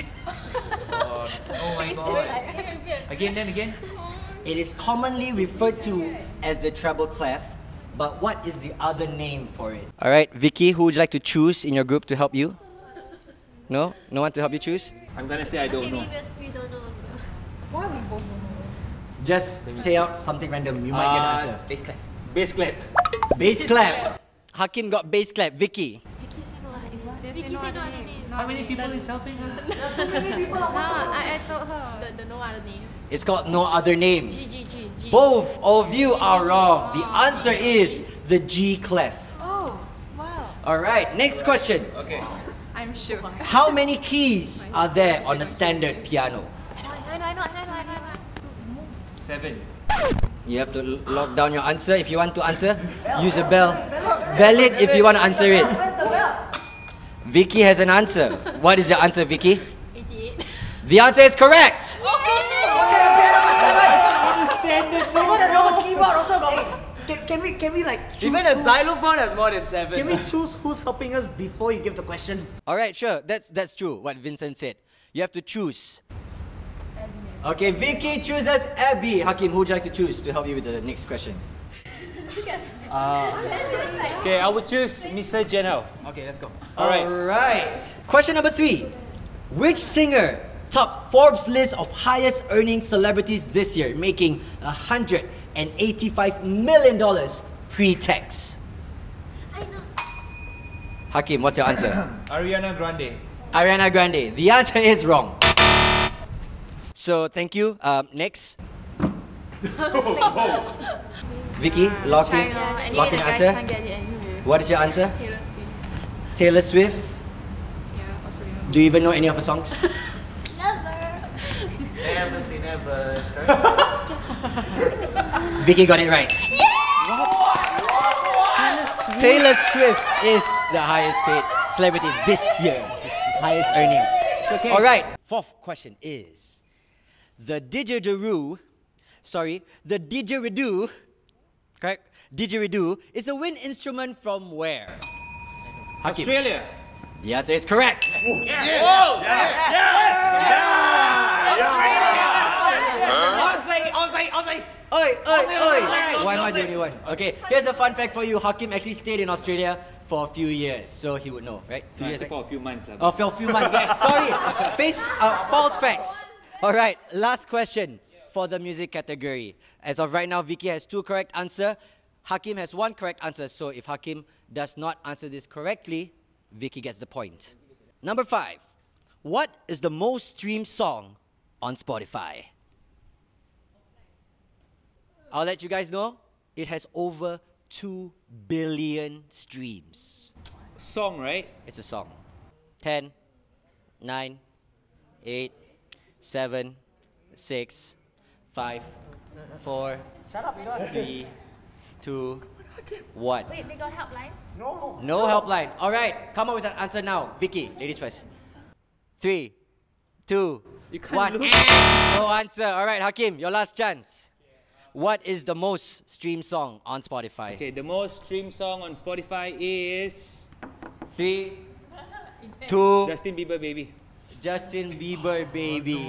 Oh my god. Again. It is commonly referred to as the treble clef, but what is the other name for it? Alright, Vicky, who would you like to choose in your group to help you? No? No one to help you choose? I'm gonna say I don't know. Maybe we don't know also. Why we both don't know? Just say out something random, you might get an answer. Bass clap. Hakim got bass clap. Vicky. Vicky said no other name. How many people is helping her? I told her. The no other name. It's called no other name. G. Both of you are wrong. The answer is the G clef. Oh, wow. Alright, next question. Okay. I'm sure. How many keys are there on a standard piano? I know. 7. You have to lock down your answer. If you want to answer, use a bell. Bell it if you want to answer it. Vicky has an answer. What is the answer, Vicky? 88. The answer is correct. Can we like choose? Even a xylophone has more than 7. Can we choose who's helping us before you give the question? All right, sure. That's true. What Vincent said. You have to choose. Okay, Vicky chooses Abby. Hakim, who would you like to choose to help you with the next question? Okay, I would choose Mr. Janelle. Okay, let's go. Alright. Question number 3. Which singer topped Forbes' list of highest earning celebrities this year, making $185 million pre-tax? I know. Hakim, what's your answer? Ariana Grande. The answer is wrong. So, thank you. Next. Vicky, lock in answer. What is your answer? Taylor Swift. Yeah, also do you even know any of her songs? Never. Vicky got it right. Yeah! What? Taylor Swift is the highest paid celebrity this year. Highest earnings. It's okay. Alright, fourth question is: The didgeridoo, correct? Didgeridoo is a wind instrument from where? Australia. The answer is correct. Yes. Whoa! Yes. Australia. Aussie. Oi. Why am I the only one? Okay, here's a fun fact for you. Hakim actually stayed in Australia for a few years, so he would know, right? For a few months. Oh, for a few months. Sorry. False facts. Alright, last question for the music category. As of right now, Vicky has 2 correct answers. Hakim has 1 correct answer. So if Hakim does not answer this correctly, Vicky gets the point. Number 5. What is the most streamed song on Spotify? I'll let you guys know. It has over 2 billion streams. Song, right? It's a song. 10, 9, 8, 7, 6, 5, 4, 3, 2, 1. Wait, they got helpline? No helpline. Alright, come up with an answer now. Vicky, ladies first. 3, 2, 1. No answer. Alright, Hakim, your last chance. What is the most streamed song on Spotify? Okay, the most streamed song on Spotify is 3, 2. Justin Bieber, baby. Oh, no,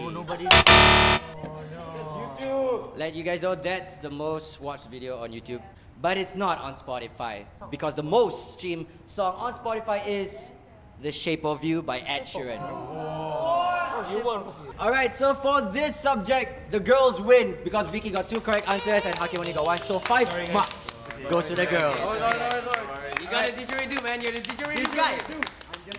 nobody. Oh, no. That's YouTube. Let you guys know that's the most watched video on YouTube. But it's not on Spotify, because the most streamed song on Spotify is The Shape of You by Ed Sheeran. Oh. Alright, so for this subject, the girls win because Vicky got 2 correct answers and Hakim only got 1. So 5 marks goes to the girls. Sorry. You got a didgeridoo, man. You're the didgeridoo guy.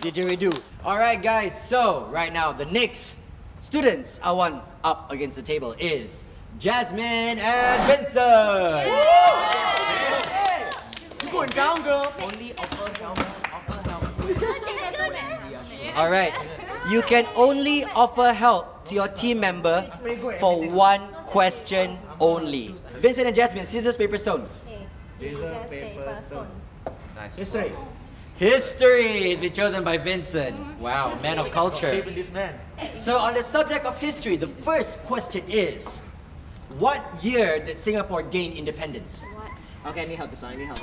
Didgeridoo. Alright guys, so right now the next students are one up against the table is Jasmine and Vincent! Yay! Woo! Yay! You're going down, girl! Only offer down, offer All right. You can only offer help to your team member for one question only. Vincent and Jasmine, scissors, paper, stone. Scissors, paper, stone. Nice. History. History has been chosen by Vincent. Wow, man of culture. So on the subject of history, the first question is, what year did Singapore gain independence? What? Okay, I need help this one. I need help.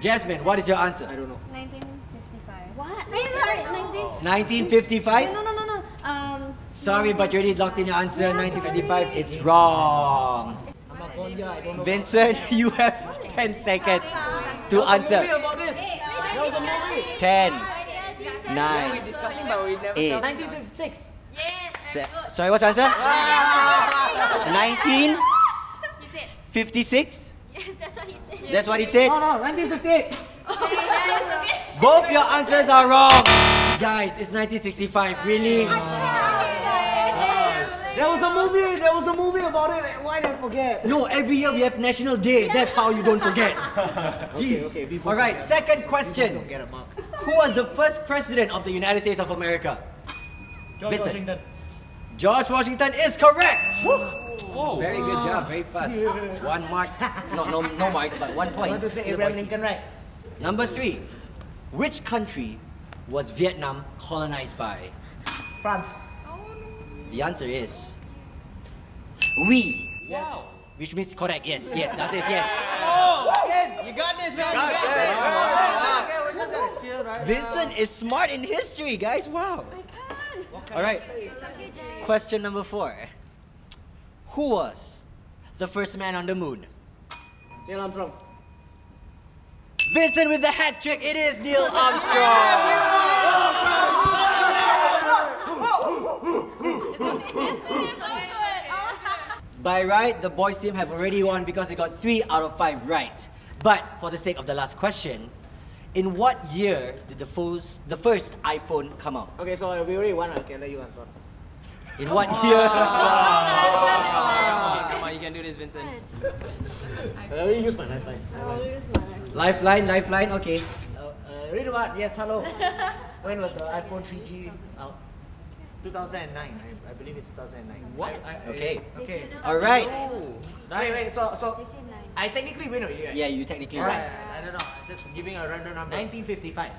Jasmine, what is your answer? I don't know. 1955. What? Sorry, 1955? No. Sorry, but you already locked in your answer. Yeah, 1955. Sorry. It's wrong. Vincent, you have 10 seconds to answer. 10, 9, 8. 1956. Yes. Sorry, what's the answer? 1956? Yes, that's what he said. That's what he said? No, 1958. Both your answers are wrong. Guys, it's 1965. Really? There was a movie. There was a movie about it. Why did I forget? No, every year we have National Day. That's how you don't forget. Jeez. Okay, all right. Second question. Who was the first president of the United States of America? George Washington. George Washington is correct. Oh, very good job. Very fast. Yeah. 1 mark. No marks, but 1 point. Abraham Lincoln, right? Number 3. Which country was Vietnam colonized by? France. The answer is... Yes. Which means correct, yes, that is yes. Oh! Yes. You got this, man! You got this! Oh, okay, we're just gonna chill right now. Vincent is smart in history, guys, wow! I can't! Alright, question number 4. Who was the first man on the moon? Neil Armstrong. Vincent with the hat trick, it is Neil Armstrong! By right, the boys team have already won because they got 3 out of 5 right. But for the sake of the last question, in what year did the first iPhone come out? Okay, so we already won. Okay, let you answer. In what year? Come on, you can do this, Vincent. I already used my lifeline. Lifeline. Okay. Ridwan, yes, hello. When was the iPhone 3G out? 2009, I believe it's 2009. What? Okay. All right. Wait. So I technically win already, right? Yeah, you technically win. Right. I don't know. I'm just giving a random number. 1955.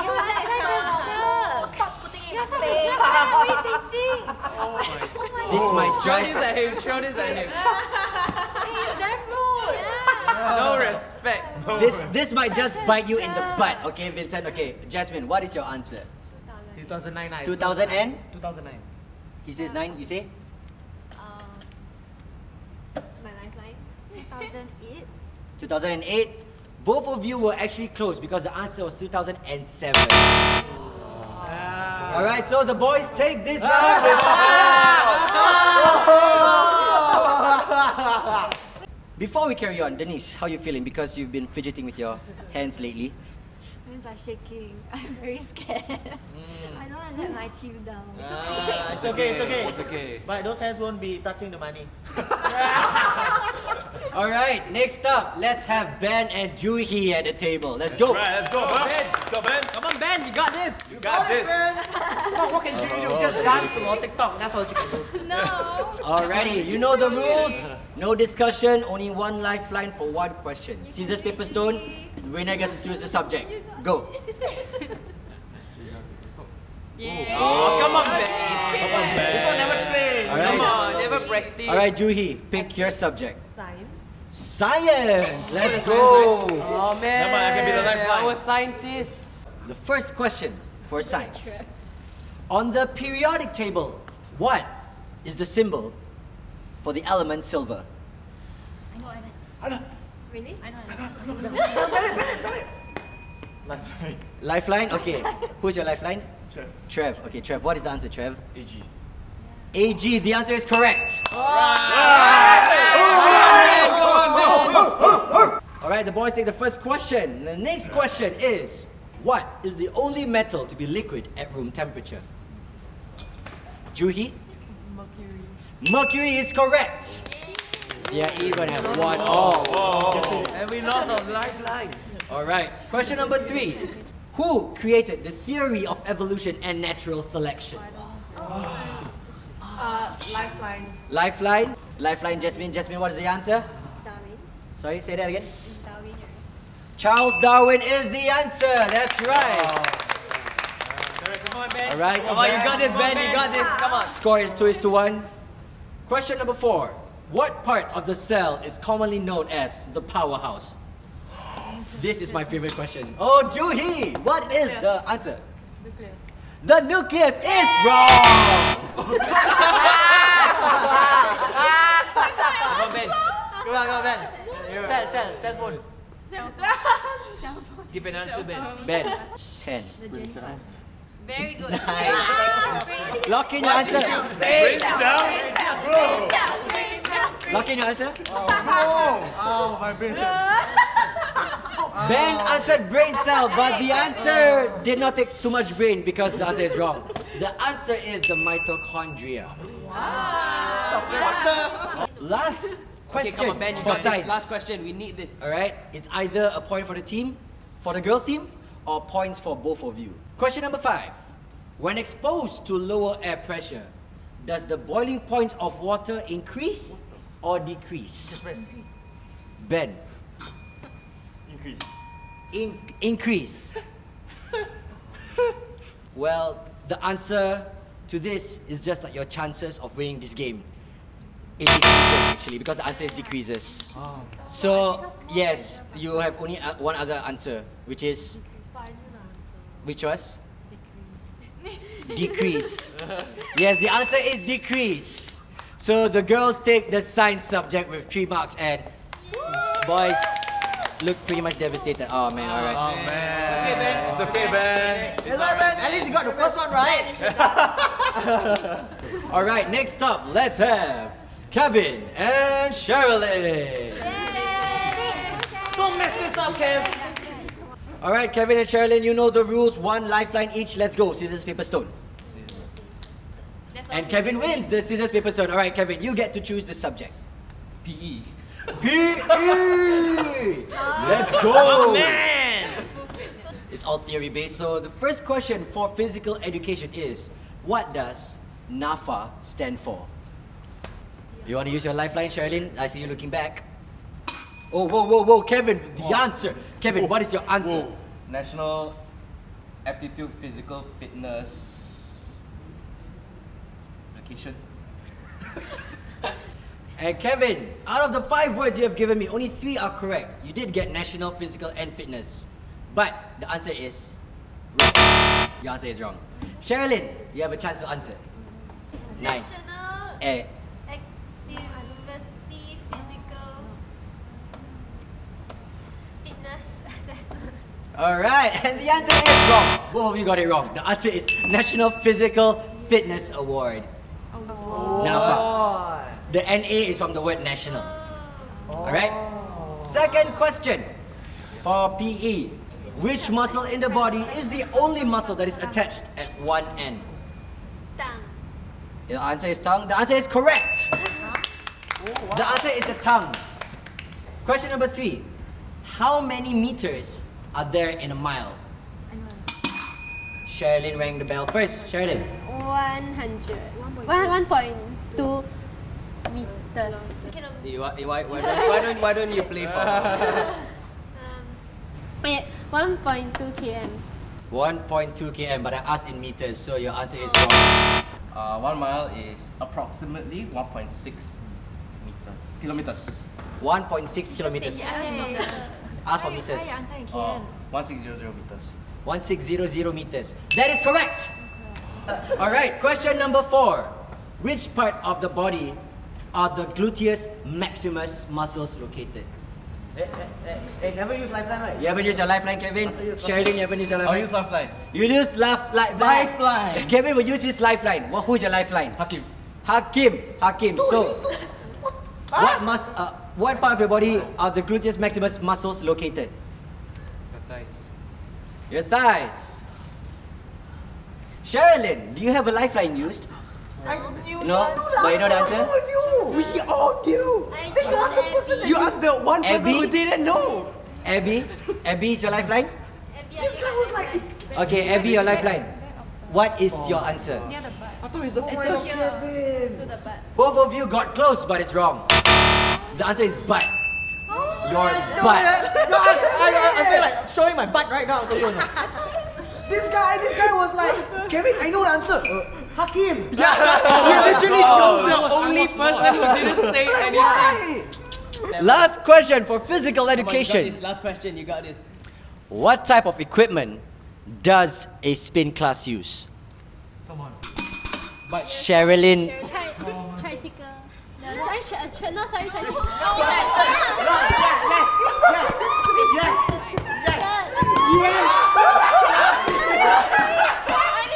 You're such a jerk. Stop putting it. You're such a jerk. Why are we dating? Oh my God. This is my job. Throw this at him. He's that rude. No respect. This might just bite you in the butt. Okay, Vincent. Okay, Jasmine, what is your answer? 2009. 2009. He says 9. You say? My lifeline. 2008. 2008. Both of you were actually close because the answer was 2007. All right. So the boys take this round. Before we carry on, Denise, how are you feeling? Because you've been fidgeting with your hands lately. Hands are shaking. I'm very scared. I don't want to let my team down. It's okay. But those hands won't be touching the money. All right, next up, let's have Ben and Juhi at the table. Let's go. Right, let's go, Ben. Come on, Ben, you got this. You got this. No, what can Juhi do? Just dance on TikTok. That's all she can do. No. Alrighty, you know the rules. No discussion, only one lifeline for one question. Scissors, paper, stone. The winner gets to choose the subject. Go. Yeah. Oh, come on, Ben. Before never train. Right. Come on, never practice. All right, Juhi, pick your subject. Science. Let's go. Oh man. Never, I can be the lifeline. Our scientist. The first question for science. On the periodic table, what is the symbol for the element silver? I know. Really? I know. Lifeline? Okay. Who's your lifeline? Trev. Okay, Trev. What is the answer, Trev? AG. The answer is correct. Alright, the boys take the first question. The next question is, what is the only metal to be liquid at room temperature? Juhi? Mercury. Mercury is correct. Yeah, even have one. Oh. And we lost our lifeline. Alright, question number 3. who created the theory of evolution and natural selection? Lifeline. Lifeline? Lifeline, Jasmine. Jasmine, what is the answer? Darwin. Sorry, say that again. Darwin. Charles Darwin is the answer. That's right. Come on, Ben. All right. Come on, you got this, Ben. You got this. Come on. Score is 2-1. Question number 4. What part of the cell is commonly known as the powerhouse? This is my favorite question. Oh, Juhi, what is the answer? Nucleus. The nucleus is wrong! Come on, Ben. Come on, Ben. Cell phone. Cell phone. Give an answer, Ben. Ben. 10. Very good. Nice. Lock in your answer. Lock in your answer. Oh, my brain cells. Ben answered brain cell, but the answer did not take too much brain because the answer is wrong. The answer is the mitochondria. What the? Last question, okay, come on, Ben, for science. Last question, we need this. Alright, it's either a point for the team, for the girls' team, or points for both of you. Question number 5. When exposed to lower air pressure, does the boiling point of water increase or decrease? Increase. Ben. Increase. Increase. Well, the answer to this is just like your chances of winning this game. It decreases actually, because the answer is decreases. Oh. So, yes, you have only one other answer, which is... Which was? Decrease. Yes, the answer is decrease. So the girls take the science subject with 3 marks and boys look pretty much devastated. Oh man, alright. Oh man. It's okay, Ben. It's okay, Ben. It's alright, Ben. At least you got the first one right. Alright, next up, let's have Kevin and Sherilyn. Don't mess this up, Kev. Alright, Kevin and Sherilyn, you know the rules. 1 lifeline each. Let's go. Scissors, paper, stone. And Kevin wins the scissors, paper, stone. Alright, Kevin, you get to choose the subject. PE. PE! Let's go! Oh, man! It's all theory-based. So the first question for physical education is, what does NAFA stand for? You want to use your lifeline, Sherilyn? I see you looking back. Oh, whoa, whoa, whoa, Kevin, the answer. Kevin, what is your answer? National Aptitude Physical Fitness Application. And Kevin, out of the 5 words you have given me, only 3 are correct. You did get National Physical and Fitness. But the answer is wrong. Your answer is wrong. Sherilyn, you have a chance to answer. 9. National Activity Physical Fitness Assessment. Alright, and the answer is wrong. Both of you got it wrong. The answer is National Physical Fitness Award. Award. NAFA. The NA is from the word national. Alright? Second question for PE. Which muscle in the body is the only muscle that is attached at one end? Tongue. The answer is tongue. The answer is correct. The answer is the tongue. Question number 3. How many meters are there in a mile? Sherilyn rang the bell first. Sherilyn. 100. 1.2. meters. Why don't you play for her? 1.2 km. 1.2 km, but I asked in meters, so your answer is wrong. 1 mile is approximately 1.6 kilometers. 1.6 kilometers. Ask for meters. 1,600 meters. 1,600 meters. That is correct! Okay. Alright, question number 4. Which part of the body are the gluteus maximus muscles located? Never use lifeline, right? You haven't used your lifeline, Kevin. Sherilyn, you haven't used your lifeline. I'll use lifeline. You use lifeline. Kevin will use his lifeline. Well, who's your lifeline? Hakim. So, what part of your body are the gluteus maximus muscles located? Your thighs. Your thighs. Sherilyn, do you have a lifeline used? But you know the answer? We all knew! You asked the one person who didn't know! Abby? Abby is your lifeline? Abby, Okay, Abby, your lifeline. What is your answer? Near the butt. I thought it's a fetus. To the butt. Both of you got close, but it's wrong. The answer is butt. Oh, your butt. No, I feel like showing my butt right now. This guy was like, Kevin, I know the answer. Hakim. Yeah, you literally chose the only person who didn't say anything. Why? Last question for physical education. This last question, you got this. What type of equipment does a spin class use? Come on. But Sherilyn. Tricycle. No, sorry, tricycle. I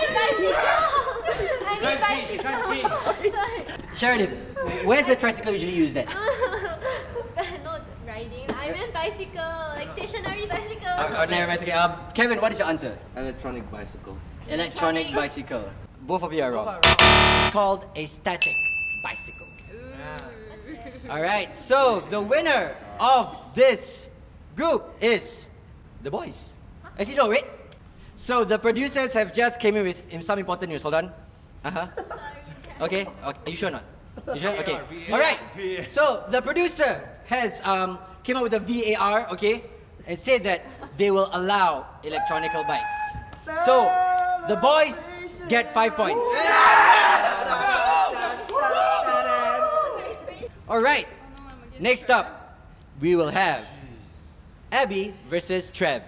mean bicycle. Sherilyn, where's the tricycle usually used at? Not riding. I meant bicycle, like stationary bicycle. Ordinary bicycle. Kevin, what is your answer? Electronic bicycle. Electronic bicycle. Both of you are wrong. It's called a static bicycle. Yeah. Alright, so the winner of this group is the boys. Huh? Actually, no, wait. So the producers have just came in with some important news. Hold on. Okay. Are you sure or not? You sure? Okay. Alright. So the producer has came up with a VAR, okay? And said that they will allow electronical bikes. So the boys get 5 points. Alright. Next up, we will have Abby versus Trev.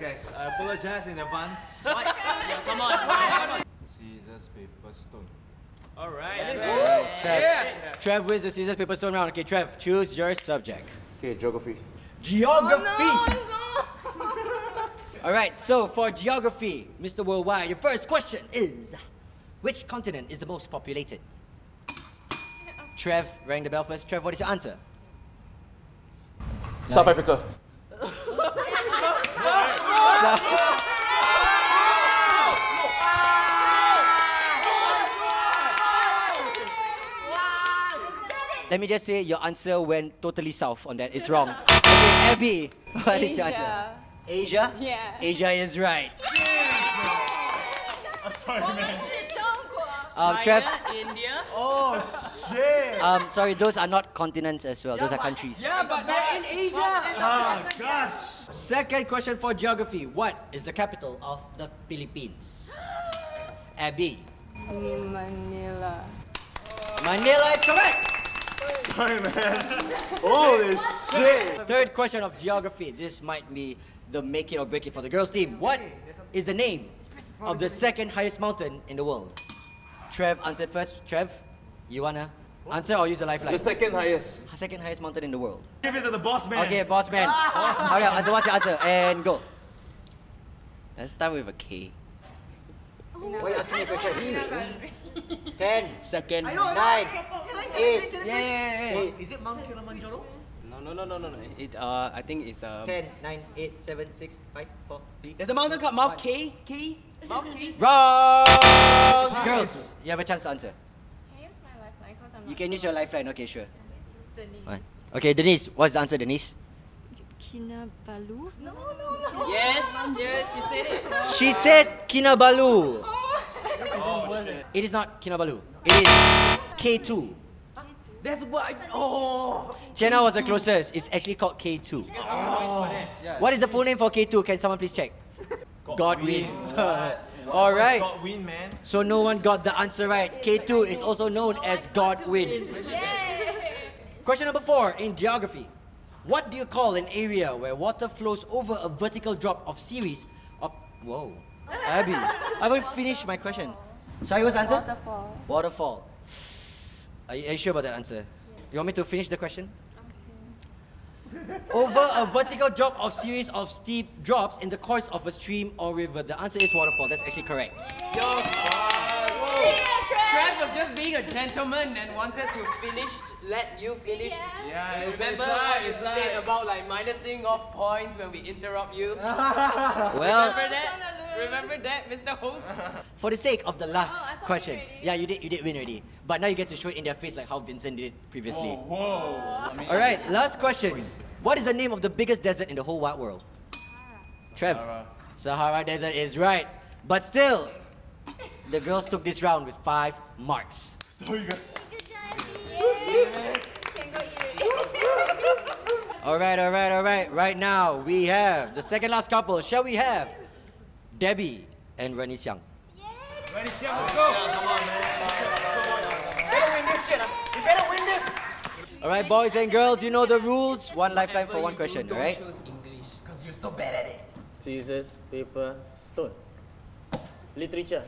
Guys, I apologize in advance. What? Yeah, come on. Scissors, paper, stone. Alright. Trev wins the scissors, paper, stone round. Okay, Trev, choose your subject. Okay, geography. Geography! Oh, no. Alright, so for geography, Mr. Worldwide, your first question is, which continent is the most populated? Trev rang the bell first. Trev, what is your answer? South Africa. Let me just say your answer went totally south on that. It's wrong. Okay, Abby, what is your answer? Asia? Yeah. Asia is right. I'm sorry, man. China, India. Oh, shit. Sorry, those are not continents as well. Those are countries. Yeah, but back in Asia. Oh, gosh. Second question for geography. What is the capital of the Philippines? Abby. Manila. Manila is correct. Sorry, man. Holy shit. Third question of geography. This might be the make it or break it for the girls team. What is the name of the second highest mountain in the world? Trev answered first. Trev, you wanna answer or use the lifeline? The second highest. Second highest mountain in the world. Give it to the boss man. Okay, boss man. Alright, answer, what's your answer? And go. Let's start with a K. Why are you asking me a question? Really? 10, 9, 8. Is it Mount Kilimanjaro? No. It, I think it's 10, 9, 8, 7, 6, 5, 4, 3. There's a mountain called Mount K. K. Wrong! Girls, you have a chance to answer. Can I use my lifeline? You can use your lifeline, okay, sure. Denise. One. Okay, Denise, what's the answer, Denise? Kinabalu? No. Yes, she said it. She said Kinabalu. Oh, shit. It is not Kinabalu. It is K2. That's what. Oh! Tian Hao was the closest. It's actually called K2. Oh. What is the full name for K2? Can someone please check? Godwin. Alright. Godwin, man. So no one got the answer right. K2 is also known as Godwin. Question number 4 in geography. What do you call an area where water flows over a vertical drop of series of... Whoa. Abby, I will finish my question. Sorry, what's the answer? Waterfall. Waterfall. Are you sure about that answer? Yeah. You want me to finish the question? Over a vertical drop of series of steep drops in the course of a stream or river. The answer is waterfall. That's actually correct. Yo! Trev was just being a gentleman and wanted to finish, let you finish. Yeah, remember what you said about like minusing off points when we interrupt you? Well, remember that? Remember that, Mr. Holmes? For the sake of the last question. Yeah, you did win already. But now you get to show it in their face like how Vincent did it previously. Oh, whoa. I mean, alright, last question. What is the name of the biggest desert in the whole wide world? Trev. Sahara Desert is right. But still, the girls took this round with 5 marks. So you guys. Alright, alright, alright. Right now, we have the second last couple. Shall we have Debbie and Renyi Xiang? Yay! Renyi Xiang, let's go! Come on, man. You better win this shit. You better win this! Alright, boys and girls, you know the rules. One lifeline for one question, alright? Don't choose English, because you're so bad at it. Scissors, paper, stone. Literature.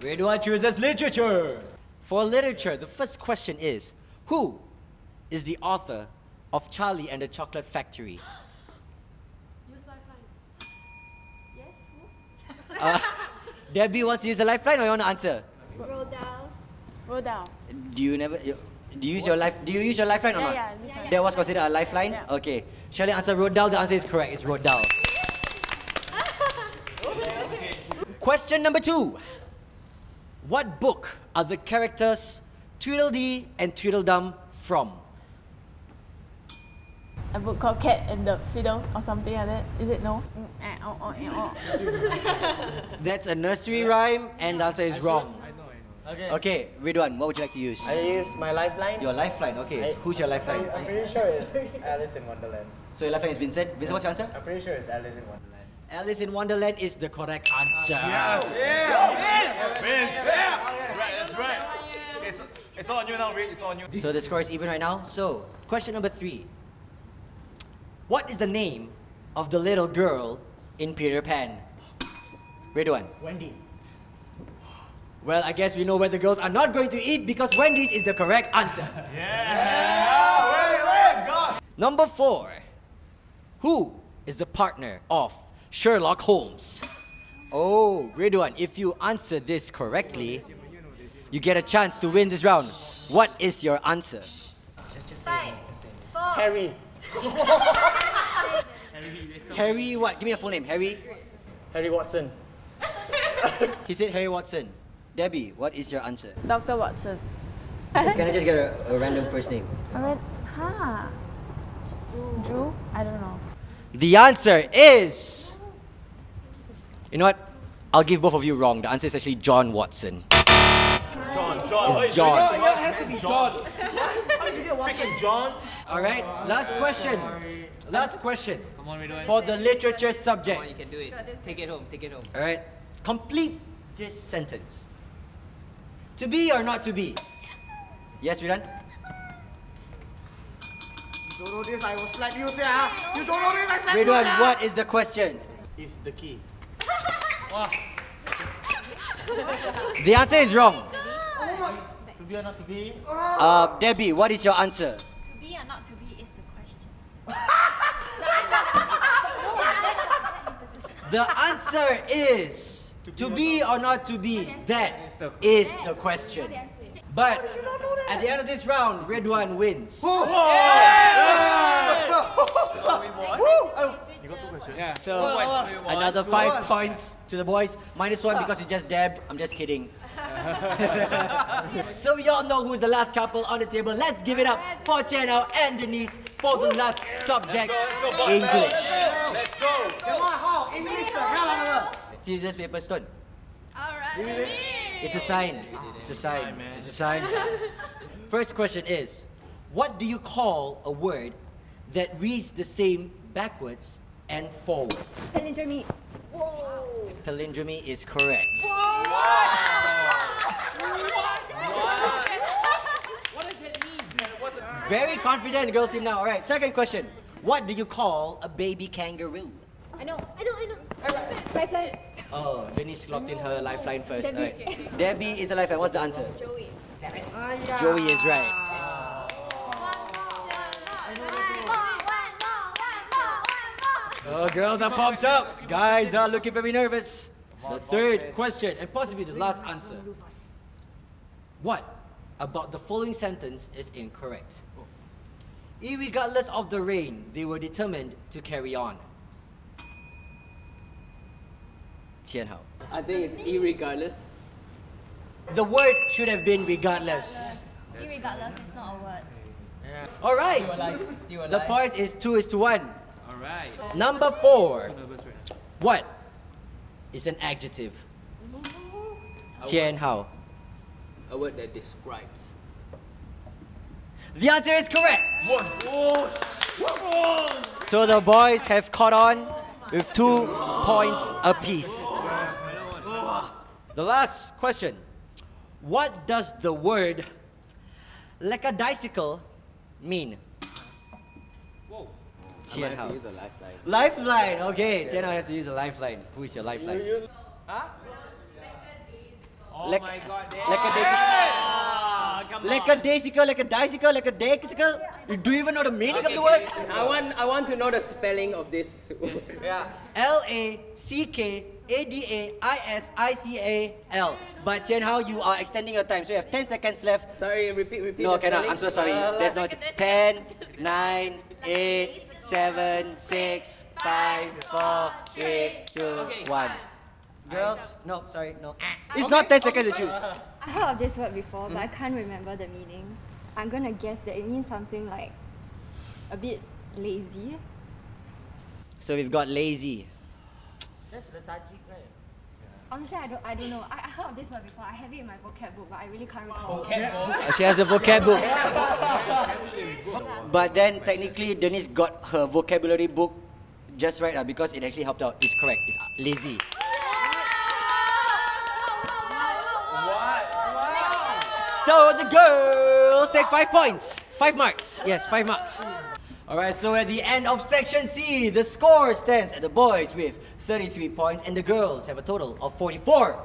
Ridwan chooses literature. For literature, the first question is, who is the author of Charlie and the Chocolate Factory? Use lifeline. Yes, who? Debbie wants to use a lifeline, or you want to answer? Roald Dahl. Do you use your lifeline or not? Yeah. That was considered a lifeline. Yeah. Okay. Shall I answer Roald Dahl? The answer is correct. It's Roald Dahl. Question number 2. What book are the characters Tweedledee and Tweedledum from? A book called Cat and the Fiddle or something like that. Is it no? That's a nursery rhyme, and the answer is wrong. Okay, Ridwan, what would you like to use? I use my lifeline. Your lifeline, okay. Who's your lifeline? I'm pretty sure it's Alice in Wonderland. So your lifeline is Vincent. Vincent, what's your answer? I'm pretty sure it's Alice in Wonderland. Alice in Wonderland is the correct answer. Yes! Yeah! Vince! Yeah! That's right. It's all on you now, Rid. It's all on you. So the score is even right now. So, question number 3. What is the name of the little girl in Peter Pan? Ridwan. Wendy. Well, I guess we know where the girls are not going to eat because Wendy's is the correct answer. Yeah! Gosh! Number 4. Who is the partner of Sherlock Holmes? Oh, Ridwan, if you answer this correctly, you get a chance to win this round. What is your answer? Just say 5, 4. Harry. Harry what? Give me a full name. Harry Watson. He said Harry Watson. Debbie, what is your answer? Dr. Watson. Can I just get a random first name? Drew? I don't know. The answer is... You know what? I'll give both of you wrong. The answer is actually John Watson. John. It's John. No, it has to be John. Freaking John. All right, last question. Last question. Come on, Ridwan. For the literature subject. Come on, you can do it. Take it home. All right. Complete this sentence. To be or not to be? Yes, Ridwan? You don't know this, I will slap you there. You don't know this, I slap you there. Ridwan, what is the question? Is the key. Wow. The answer is wrong. To be or not to be? Debbie, what is your answer? To be or not to be is the question. The answer is to be or not to be. That is the question. But at the end of this round, Ridwan wins. Yeah. So another 5 points to the boys. -1 because you just dabbed. I'm just kidding. So we all know who's the last couple on the table. Let's give it up for Tian Hao and Denise for the last subject, English. Let's go. English the hell out of it. Scissors, paper, stone. All right. It's a sign. It's a sign. First question is, what do you call a word that reads the same backwards and forwards? Palindromy. Whoa. Palindromy is correct. Whoa. What does that mean? Very confident the girls team now. Alright, second question. What do you call a baby kangaroo? I know. Lifeline. Oh, Denise locked in her lifeline first. Debbie. Right. Debbie is a lifeline. What's the answer? Joey. Joey is right. Oh, girls are pumped up. Guys are looking very nervous. The third question, and possibly the last answer. What about the following sentence is incorrect? Irregardless of the rain, they were determined to carry on. Tian Hao. I think it's irregardless. The word should have been regardless. Irregardless is not a word. Yeah. All right. Still alive. Still alive. The point is 2:1. All right. Number 4. What is an adjective? Tian Hao. A word that describes. The answer is correct. So the boys have caught on with 2 points apiece. The last question. What does the word lackadaisical mean? Whoa. Tian Hao. Use a lifeline. Lifeline, okay. Tian Hao has to use a lifeline. Who is your lifeline? Huh? Oh my god. Lackadaisical, lackadaisical, lackadaisical. You do you even know the meaning of the word? I want to know the spelling of this. Yeah. L-A-C-K-A-D-A-I-S-I-C-A-L. But Tian Hao, you are extending your time, so you have 10 seconds left. Sorry, repeat. No, cannot. I'm so sorry. There's no 10, 9, 8, 7, 6, 5, 4, 3, 2, 1. Girls, no, sorry, no. It's not 10 seconds to choose. I heard of this word before, but I can't remember the meaning. I'm gonna guess that it means something like a bit lazy. So we've got lazy. That's the Tajik guy. Honestly, I don't know. I heard of this word before. I have it in my vocab book, but I really can't recall. Vocab book? She has a vocab book. But then technically, Denise got her vocabulary book just right because it actually helped out. It's correct. It's lazy. So the girls take 5 points. 5 marks. Yes, 5 marks. Alright, so at the end of section C, the score stands at the boys with 33 points and the girls have a total of 44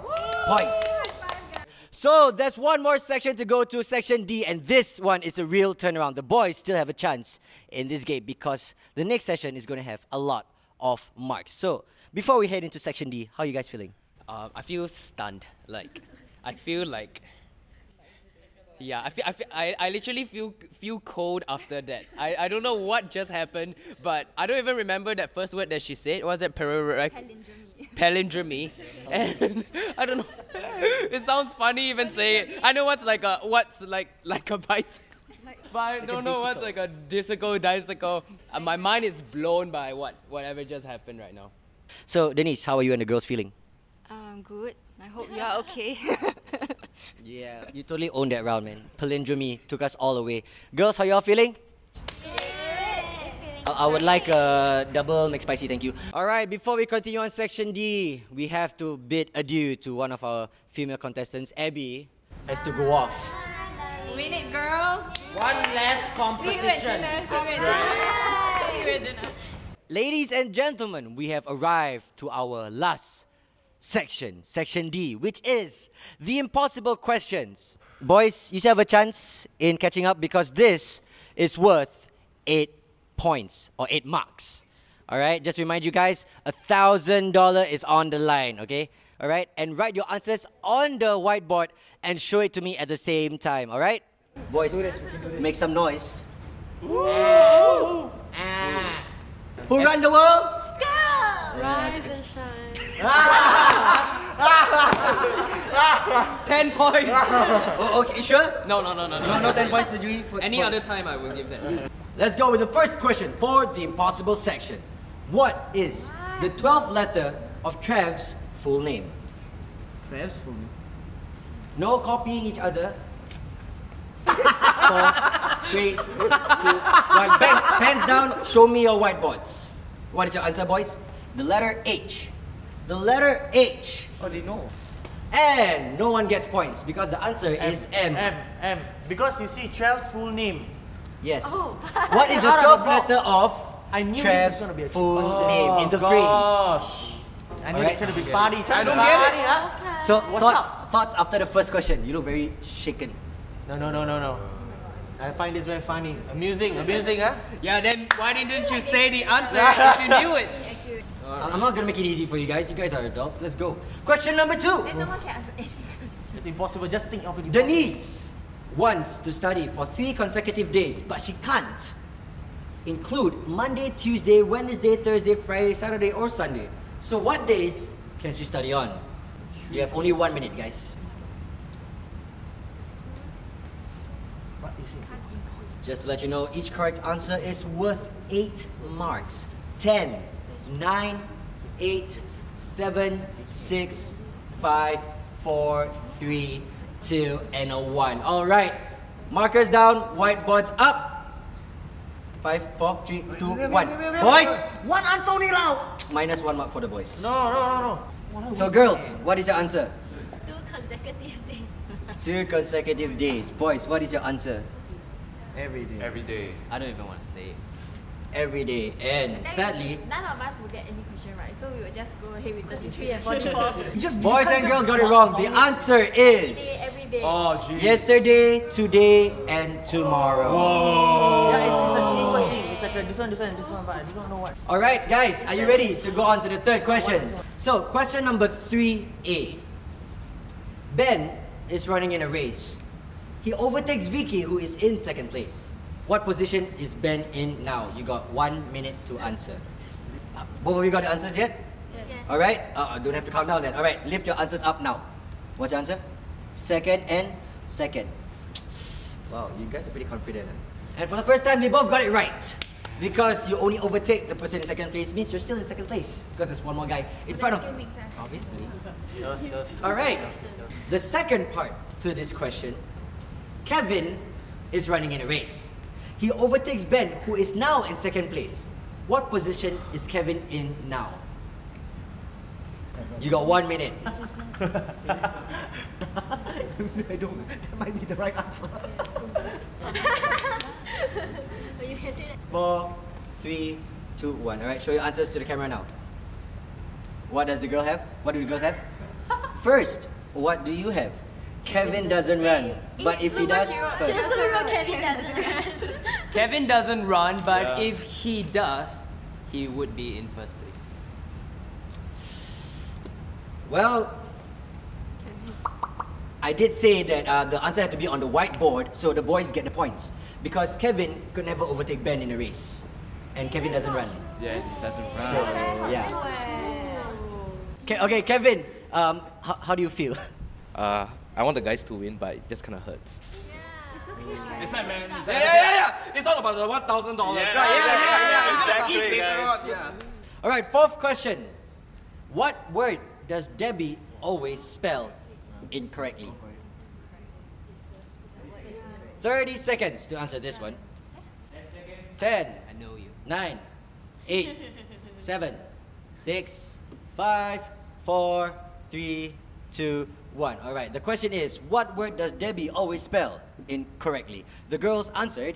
points. So there's one more section to go to, section D, and this one is a real turnaround. The boys still have a chance in this game because the next session is going to have a lot of marks. So before we head into section D, how are you guys feeling? I feel stunned. Like, I feel like... Yeah, I literally feel cold after that. I don't know what just happened, but I don't even remember that first word that she said. What was that? Palindromy. And I don't know. It sounds funny even saying it. I know what's like a bicycle. But I don't know what's like a disicle. My mind is blown by whatever just happened right now. So Denise, how are you and the girls feeling? Good. I hope you are okay. Yeah, you totally owned that round, man. Palindromy took us all away. Girls, how y'all feeling? Yeah. I would like a double McSpicy, thank you. Alright, before we continue on section D, we have to bid adieu to one of our female contestants. Abby has to go off. Win it, girls. One last competition. See you at dinner. See you at dinner. Ladies and gentlemen, we have arrived to our last section, section D, which is the impossible questions. Boys, you still have a chance in catching up because this is worth 8 points or 8 marks. All right, just remind you guys, $1,000 is on the line, okay? All right, and write your answers on the whiteboard and show it to me at the same time, all right? Boys, make some noise. Who run the world? Rise and shine. 10 points. Oh, okay, sure? No. No, 10 points to Juhi. Any other time I will give that. Let's go with the first question for the impossible section. What is the 12th letter of Trev's full name? Trev's full name? No copying each other. 4, 3, 2, 1. Bang, hands down, show me your whiteboards. What is your answer, boys? The letter H. The letter H. Oh, they know. And no one gets points because the answer is M. M. Because you see Trev's full name. Yes. Oh. What is the 12th letter of Trev's full name in the phrase? I knew it's going to be party. I don't get it. Okay. So thoughts after the first question. You look very shaken. No. I find this very funny. Amusing, huh? Yeah, then why didn't you say the answer if you knew it? I'm not gonna make it easy for you guys. You guys are adults. Let's go. Question number 2. No one can answer any question. It's impossible. Just think of it. Denise wants to study for 3 consecutive days, but she can't include Monday, Tuesday, Wednesday, Thursday, Friday, Saturday, or Sunday. So what days can she study on? You have only 1 minute, guys. Just to let you know, each correct answer is worth 8 marks. 10, 9, 8, 7, 6, 5, 4, 3, 2, and a 1. All right, markers down, whiteboards up. 5, 4, 3, 2, 1. Boys! One answer only now! -1 mark for the boys. No. So girls, what is your answer? 2 consecutive days. 2 consecutive days. Boys, what is your answer? Every day. Every day. I don't even want to say it. Every day. And sadly, none of us will get any question right. So we will just go ahead with 33 and 44. Boys and girls got it wrong. The answer is... Every day. Oh, jeez. Yesterday, today, and tomorrow. Whoa. Yeah, it's a cheaper thing. It's like this one, but I don't know what. Alright, guys. Are you ready to go on to the third question? So, question number 3A. Ben is running in a race. He overtakes Vicky, who is in 2nd place. What position is Ben in now? You got 1 minute to answer. Both of you got the answers yet? Yeah. Alright, don't have to count down then. Alright, lift your answers up now. What's your answer? 2nd and 2nd. Wow, you guys are pretty confident. Huh? And for the first time, they both got it right. Because you only overtake the person in 2nd place means you're still in 2nd place. Because there's one more guy in front of you. Obviously. Alright, the second part to this question. Kevin is running in a race. He overtakes Ben, who is now in 2nd place. What position is Kevin in now? You got 1 minute. I don't. That might be the right answer. 4, 3, 2, 1. All right, show your answers to the camera now. What does the girl have? What do the girls have? First, what do you have? Kevin doesn't run, but if he does, she doesn't run. Kevin doesn't run. Kevin doesn't run, but if he does, he would be in 1st place. Well, I did say that the answer had to be on the whiteboard, so the boys get the points because Kevin could never overtake Ben in a race, and Kevin doesn't run. Yes, doesn't run. So, yeah. Okay, Kevin. How do you feel? I want the guys to win, but it just kind of hurts. Yeah, it's okay. Yeah. It's like, man. It's like, yeah. It's all about the $1,000. Yeah, right? Exactly, guys. Yeah. All right, 4th question. What word does Debbie always spell incorrectly? 30 seconds to answer this one. 10. I know you. 9. 8. 7. 6. 5. 4. 3. 2. 1. Alright, the question is, what word does Debbie always spell incorrectly? The girls answered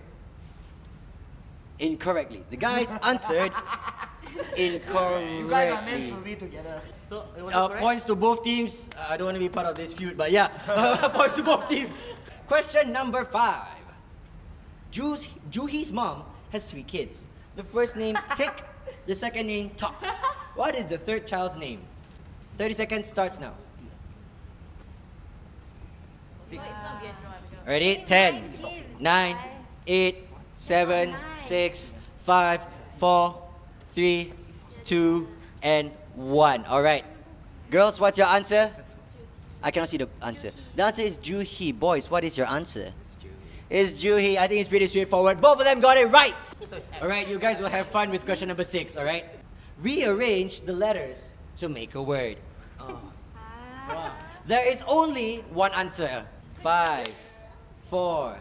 incorrectly. The guys answered incorrectly. You guys are meant to be together. So, points to both teams. I don't want to be part of this feud, but yeah. Points to both teams. Question number 5. Juhi's mom has 3 kids. The first name, Tick. The second name, Tok. What is the 3rd child's name? 30 seconds starts now. So it's gonna be a draw. Ready? 10, 9, 8, 7, 6, 5, 4, 3, 2, and 1. Alright. Girls, what's your answer? I cannot see the answer. The answer is Juhi. Boys, what is your answer? It's Juhi. I think it's pretty straightforward. Both of them got it right! Alright, you guys will have fun with question number 6, alright? Rearrange the letters to make a word. Oh. Wow. There is only one answer. 5, 4,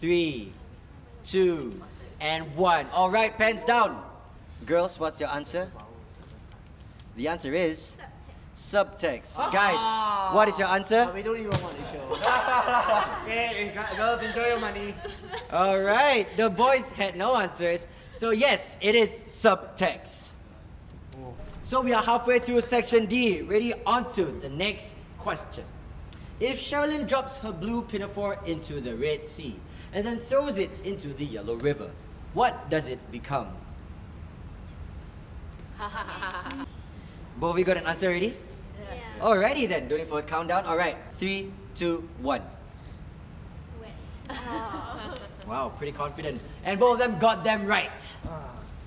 3, 2, and 1. All right, pens down. Girls, what's your answer? The answer is subtext. Guys, what is your answer? We don't even want to show. Okay, girls, enjoy your money. All right, the boys had no answers. So yes, it is subtext. So we are halfway through section D. Ready? On to the next question. If Sherilyn drops her blue pinafore into the Red Sea and then throws it into the Yellow River, what does it become? Both of you got an answer already? Yeah. Alrighty then, doing it for a countdown. Alright, 3, 2, 1. Wet. Wow, pretty confident. And both of them got them right.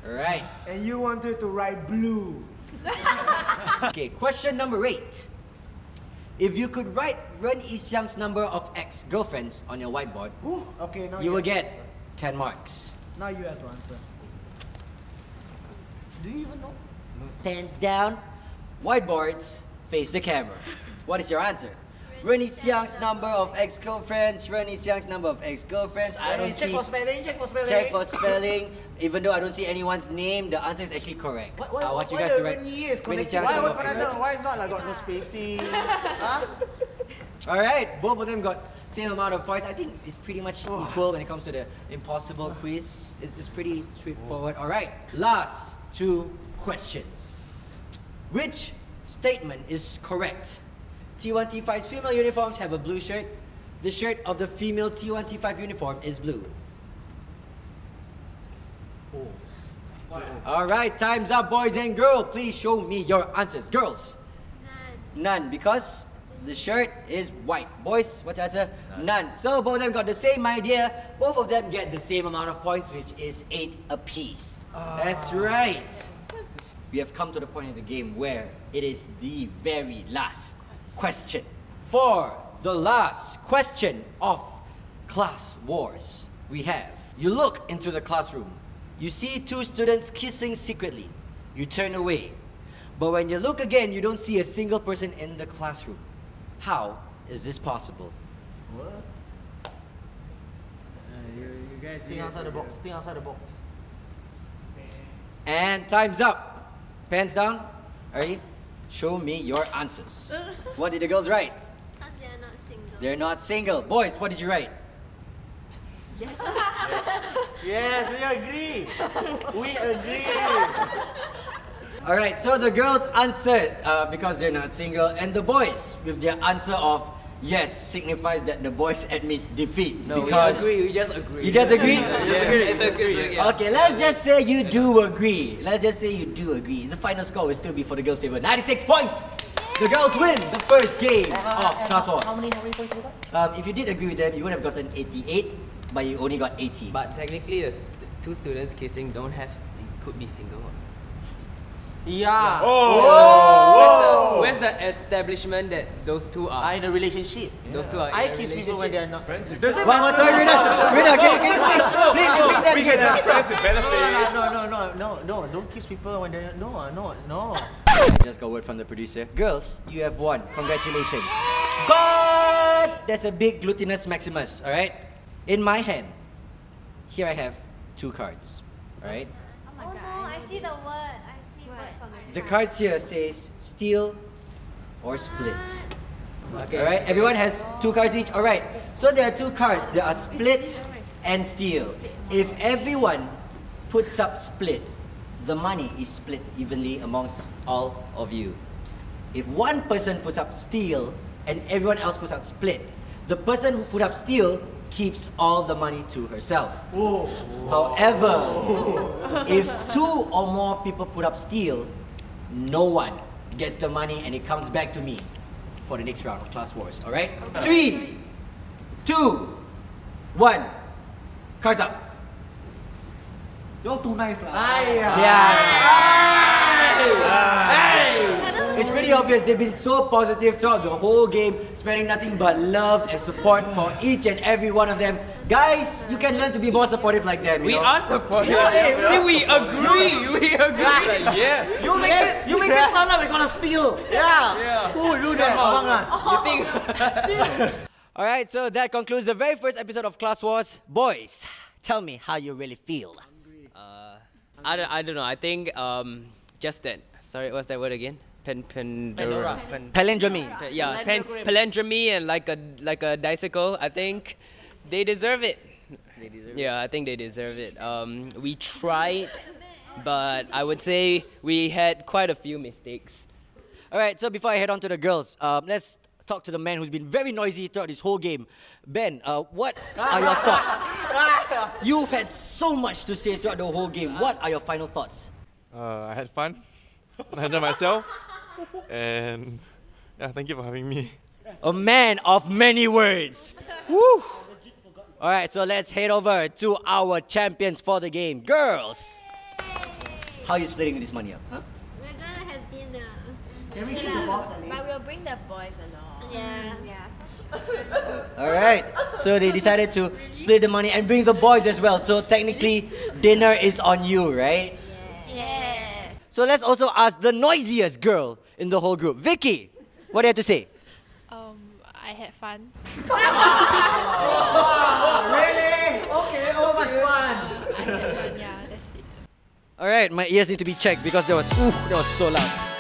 Alright. And you wanted to write blue. Okay, question number 8. If you could write Renyi Xiang's number of ex-girlfriends on your whiteboard, ooh, okay, now you will get 10 marks. Now you have to answer. Do you even know? Pens down, whiteboards, face the camera. What is your answer? Renyi Xiang's number of ex-girlfriends, Renyi Xiang's number of ex-girlfriends. I don't see. Check for spelling, check for spelling. Check for spelling. Even though I don't see anyone's name, the answer is actually correct. What, I want you guys to write Renyi Xiang's number of ex-girlfriends. Why is not like got no spacing? Huh? Alright, both of them got same amount of points. I think it's pretty much equal when it comes to the impossible quiz. It's pretty straightforward. Alright, last 2 questions. Which statement is correct? T1, T5's female uniforms have a blue shirt. The shirt of the female T1, T5 uniform is blue. Oh. Alright, time's up, boys and girls. Please show me your answers. Girls? None. None, because the shirt is white. Boys, what's your answer? None. None. So both of them got the same idea. Both of them get the same amount of points, which is 8 apiece. Oh. That's right. We have come to the point of the game where it is the very last question. For the last question of class wars, we have, you look into the classroom. You see 2 students kissing secretly. You turn away. But when you look again, you don't see a single person in the classroom. How is this possible? What? You guys think outside the box. Think outside the box. And time's up. Pens down. Ready? Show me your answers. What did the girls write? Because they are not single. They're not single. Boys, what did you write? Yes. Yes, yes, we agree. We agree. Alright, so the girls answered because they're not single, and the boys with their answer of yes signifies that the boys admit defeat. No, because we agree, we just agree. You just agree? Yes. Okay, let's just say you do agree. Let's just say you do agree. The final score will still be for the girls' favor. 96 points! The girls win the first game of Class Wars. How many points you got? If you did agree with them, you would have gotten 88, but you only got 80. But technically, the 2 students kissing don't have, they could be single. Yeah. Oh. Where's the establishment that those 2 are in a relationship? Yeah. Those 2 are. I kiss people when they are not friends. Does it matter? Sorry, Rina, please repeat that again. No, don't kiss people when they're no. I just got word from the producer. Girls, you have won. Congratulations. But there's a big glutinous maximus. All right. In my hand, here I have 2 cards. All right. Oh my God. Oh, I see the word. The cards here says steal or split. Okay. All right, everyone has 2 cards each. All right, so there are 2 cards. There are split and steal. If everyone puts up split, the money is split evenly amongst all of you. If one person puts up steal and everyone else puts up split, the person who put up steal keeps all the money to herself. Whoa. However, whoa, if 2 or more people put up steal, no one gets the money and it comes back to me for the next round of Class Wars, alright? Okay. 3, 2, 1, cards up. You're too nice lah. It's pretty obvious they've been so positive throughout the whole game, spreading nothing but love and support for each and every one of them. Guys, you can learn to be more supportive like them. We are supportive. See, we agree. We agree. Yes. You make it sound like we're gonna steal. Yeah. Who would do that among us? You think? All right. So that concludes the very first episode of Class Wars. Boys, tell me how you really feel. I don't know. I think just that. Sorry, what's that word again? Palindromy. Yeah, palindromy and like a dicycle. I think they deserve it. I think they deserve it. We tried, but I would say we had quite a few mistakes. All right. So before I head on to the girls, let's talk to the man who's been very noisy throughout this whole game. Ben, what are your thoughts? You've had so much to say throughout the whole game. What are your final thoughts? I had fun. I know myself. And yeah, thank you for having me. A man of many words. Woo! All right, so let's head over to our champions for the game, girls. Yay. How are you splitting this money up? Huh? We're gonna have Can we keep the box at least? But we'll bring the boys along. Yeah. Alright, so they decided to split the money and bring the boys as well. So technically, dinner is on you, right? Yes. So let's also ask the noisiest girl in the whole group. Vicky, what do you have to say? I had fun. Really? Okay, so much fun. I had fun, yeah, that's it. Alright, my ears need to be checked because that was so loud.